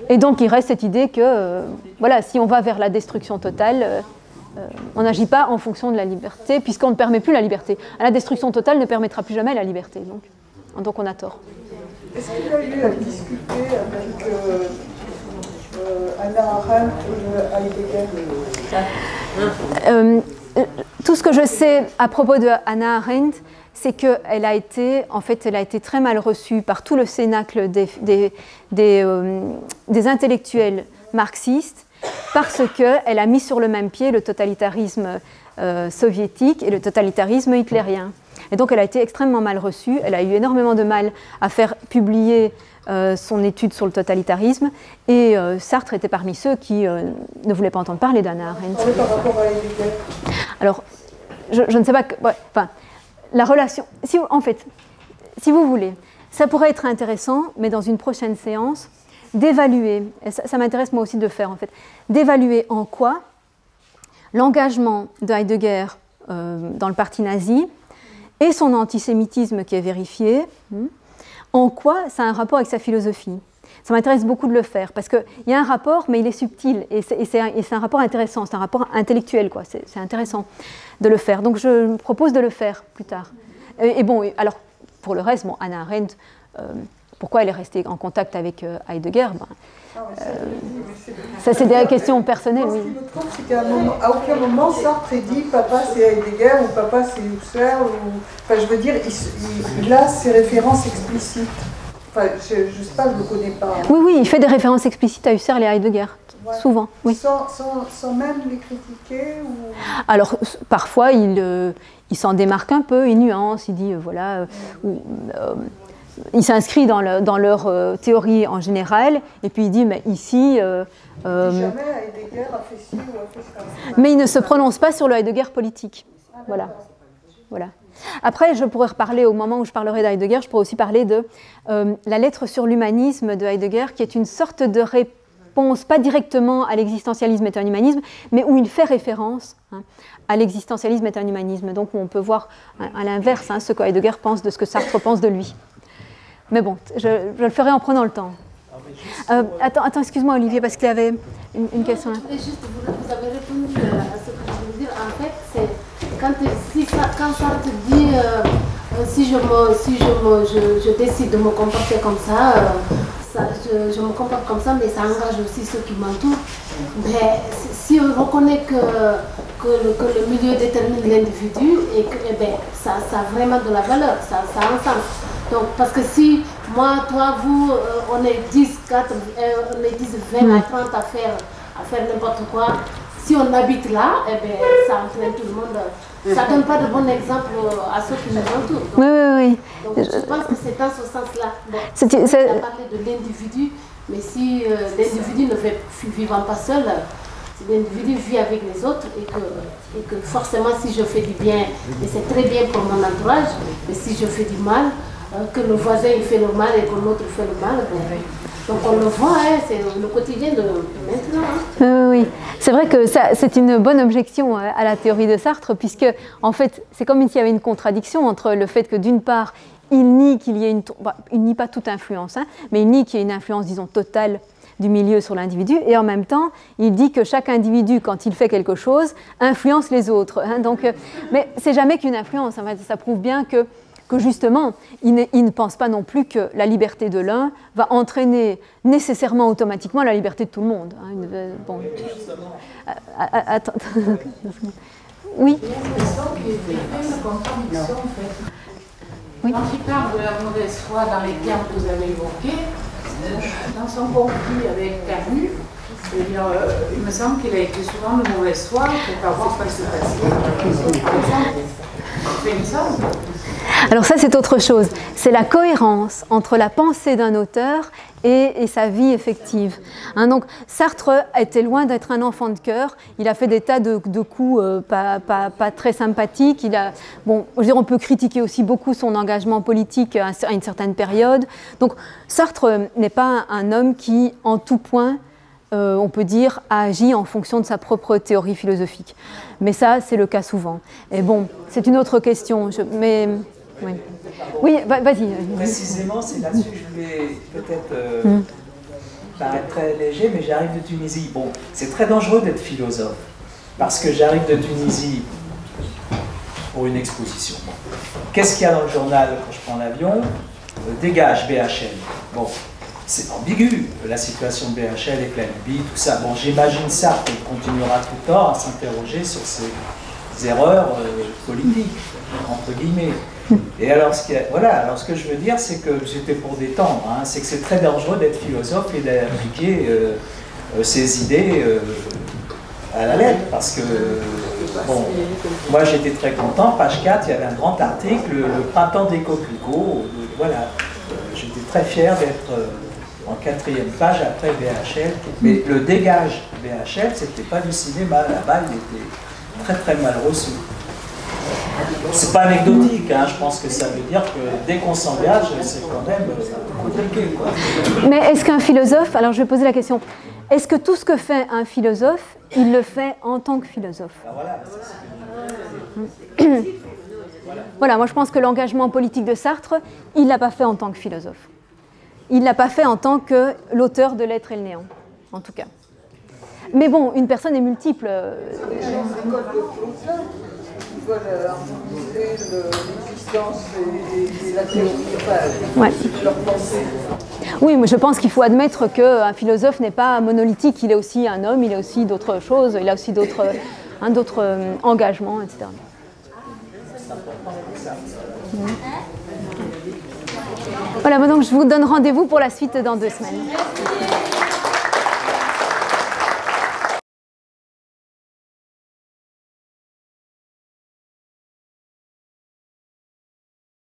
et donc il reste cette idée que euh, voilà, si on va vers la destruction totale, euh, on n'agit pas en fonction de la liberté, puisqu'on ne permet plus la liberté. La destruction totale ne permettra plus jamais la liberté, donc, donc on a tort. Est-ce qu'il a eu à discuter avec euh, euh, Anna Arendt ou Heidegger? Euh, tout ce que je sais à propos de Hannah Arendt, c'est qu'elle a été, en fait, elle a été très mal reçue par tout le cénacle des, des, des, euh, des intellectuels marxistes, parce qu'elle a mis sur le même pied le totalitarisme euh, soviétique et le totalitarisme hitlérien. Et donc elle a été extrêmement mal reçue, elle a eu énormément de mal à faire publier euh, son étude sur le totalitarisme, et euh, Sartre était parmi ceux qui euh, ne voulaient pas entendre parler d'Anna Arendt. Alors, je, je ne sais pas... Que, ouais, enfin, la relation... Si, en fait, si vous voulez, ça pourrait être intéressant, mais dans une prochaine séance, d'évaluer, et ça, ça m'intéresse moi aussi de le faire en fait, d'évaluer en quoi l'engagement de Heidegger euh, dans le parti nazi et son antisémitisme qui est vérifié, hein, en quoi ça a un rapport avec sa philosophie. Ça m'intéresse beaucoup de le faire, parce qu'il y a un rapport, mais il est subtil, et c'est un, un rapport intéressant, c'est un rapport intellectuel, quoi. C'est intéressant de le faire. Donc je me propose de le faire plus tard. Et, et bon, alors, pour le reste, bon, Hannah Arendt, euh, pourquoi elle est restée en contact avec euh, Heidegger, ben, euh, ça, c'est des questions personnelles. Ce qui me trouve, c'est qu'à aucun moment, Sartre dit papa c'est Heidegger ou papa c'est Husserl. Ou... Enfin, je veux dire, il, il a ses références explicites. Enfin, je ne sais pas, je ne le connais pas. Oui, oui, il fait des références explicites à Husserl et à Heidegger, ouais. Souvent. Oui. Sans, sans, sans même les critiquer ou... Alors, parfois, il, euh, il s'en démarque un peu, il nuance, il dit euh, voilà. Euh, ou, euh, il s'inscrit dans, le, dans leur euh, théorie en général, et puis il dit, mais ici... Euh, euh, jamais Heidegger a fait ci ou a fait ça. Mais il ne se prononce pas sur le Heidegger politique. Ah, voilà. Voilà. Après, je pourrais reparler, au moment où je parlerai d'Heidegger, je pourrais aussi parler de euh, la lettre sur l'humanisme de Heidegger, qui est une sorte de réponse, pas directement à l'existentialisme est un humanisme, mais où il fait référence hein, à l'existentialisme est un humanisme. Donc on peut voir à, à l'inverse hein, ce que Heidegger pense de ce que Sartre pense de lui. Mais bon, je, je le ferai en prenant le temps. Euh, attends, attends excuse-moi Olivier, parce qu'il y avait une, une question là. Juste, vous avez répondu à ce que je veux dire. En fait, c'est quand, si, quand Sartre dit euh, si, je, me, si je, me, je, je décide de me comporter comme ça, euh, ça je, je me comporte comme ça, mais ça engage aussi ceux qui m'entourent. Mais si on reconnaît que, que, le, que le milieu détermine l'individu, et que eh bien, ça, ça a vraiment de la valeur, ça, ça a un sens. Donc, parce que si moi, toi, vous, euh, on est dix, quatre, euh, on est dix, vingt ouais. à trente à faire, à faire n'importe quoi, si on habite là, eh bien, ça entraîne tout le monde. Ça ne donne pas de bon exemple à ceux qui nous entourent. Oui, oui, oui. Donc, je pense que c'est dans ce sens-là. Bon, on a parlé de l'individu, mais si euh, l'individu ne fait, vivant pas seul, si l'individu vit avec les autres et que, et que forcément, si je fais du bien, et c'est très bien pour mon entourage, mais si je fais du mal, que le voisin il fait le mal et que l'autre fait le mal. Donc on le voit, hein, c'est le quotidien de maintenant. Hein. Euh, oui, c'est vrai que c'est une bonne objection hein, à la théorie de Sartre, puisque en fait c'est comme s'il y avait une contradiction entre le fait que d'une part il nie qu'il y ait une... Bah, il nie pas toute influence, hein, mais il nie qu'il y ait une influence disons totale du milieu sur l'individu, et en même temps il dit que chaque individu quand il fait quelque chose influence les autres. Hein, donc, mais c'est jamais qu'une influence, hein, ça prouve bien que que justement, il ne, il ne pense pas non plus que la liberté de l'un va entraîner nécessairement, automatiquement, la liberté de tout le monde. Hein, une, bon. Attends. Oui. Oui. Quand il parle de la mauvaise foi dans les termes que vous avez évoqués, dans son conflit avec Camus, euh, il me semble qu'il a été souvent de mauvaise foi pour ne pas voir ce qui se passait. Alors ça, c'est autre chose. C'est la cohérence entre la pensée d'un auteur et, et sa vie effective. Hein, donc Sartre était loin d'être un enfant de cœur. Il a fait des tas de, de coups euh, pas, pas, pas très sympathiques. Il a, bon, je veux dire, on peut critiquer aussi beaucoup son engagement politique à une certaine période. Donc Sartre n'est pas un homme qui, en tout point, Euh, on peut dire, a agi en fonction de sa propre théorie philosophique. Mais ça, c'est le cas souvent. Et bon, c'est une autre question. Je, mais, oui, oui bah, vas-y. Précisément, c'est là-dessus que je voulais peut-être euh, mm. paraître très léger, mais j'arrive de Tunisie. Bon, c'est très dangereux d'être philosophe, parce que j'arrive de Tunisie pour une exposition. Qu'est-ce qu'il y a dans le journal quand je prends l'avion ? euh, Dégage, B H L. Bon. C'est ambigu, la situation de B H L et Planby, tout ça. Bon, j'imagine ça, qu'on continuera tout le temps à s'interroger sur ces erreurs euh, politiques, entre guillemets. Et alors, ce, qui est, voilà, alors ce que je veux dire, c'est que j'étais pour détendre, hein, c'est que c'est très dangereux d'être philosophe et d'appliquer euh, ses idées euh, à la lettre, parce que, bon, moi j'étais très content, page quatre, il y avait un grand article, le printemps des coquelicots, euh, voilà, euh, j'étais très fier d'être... Euh, en quatrième page après B H L, mais le dégage B H L, c'était pas du cinéma, là-bas il était très très mal reçu. C'est pas anecdotique, hein. Je pense que ça veut dire que dès qu'on s'engage, c'est quand même compliqué, quoi. Mais est-ce qu'un philosophe, alors je vais poser la question, est-ce que tout ce que fait un philosophe, il le fait en tant que philosophe? Ben voilà, c'est ce que... voilà. Voilà, moi je pense que l'engagement politique de Sartre, il l'a pas fait en tant que philosophe. Il ne l'a pas fait en tant que l'auteur de L'être et le néant, en tout cas. Mais bon, une personne est multiple. Les écoles de philosophes qui veulent harmoniser l'existence et la théorie de leur pensée. Oui, mais je pense qu'il faut admettre qu'un philosophe n'est pas monolithique. Il est aussi un homme, il est aussi d'autres choses, il a aussi d'autres hein, d'autres engagements, et cetera. Mmh. Voilà, donc je vous donne rendez-vous pour la suite dans deux semaines.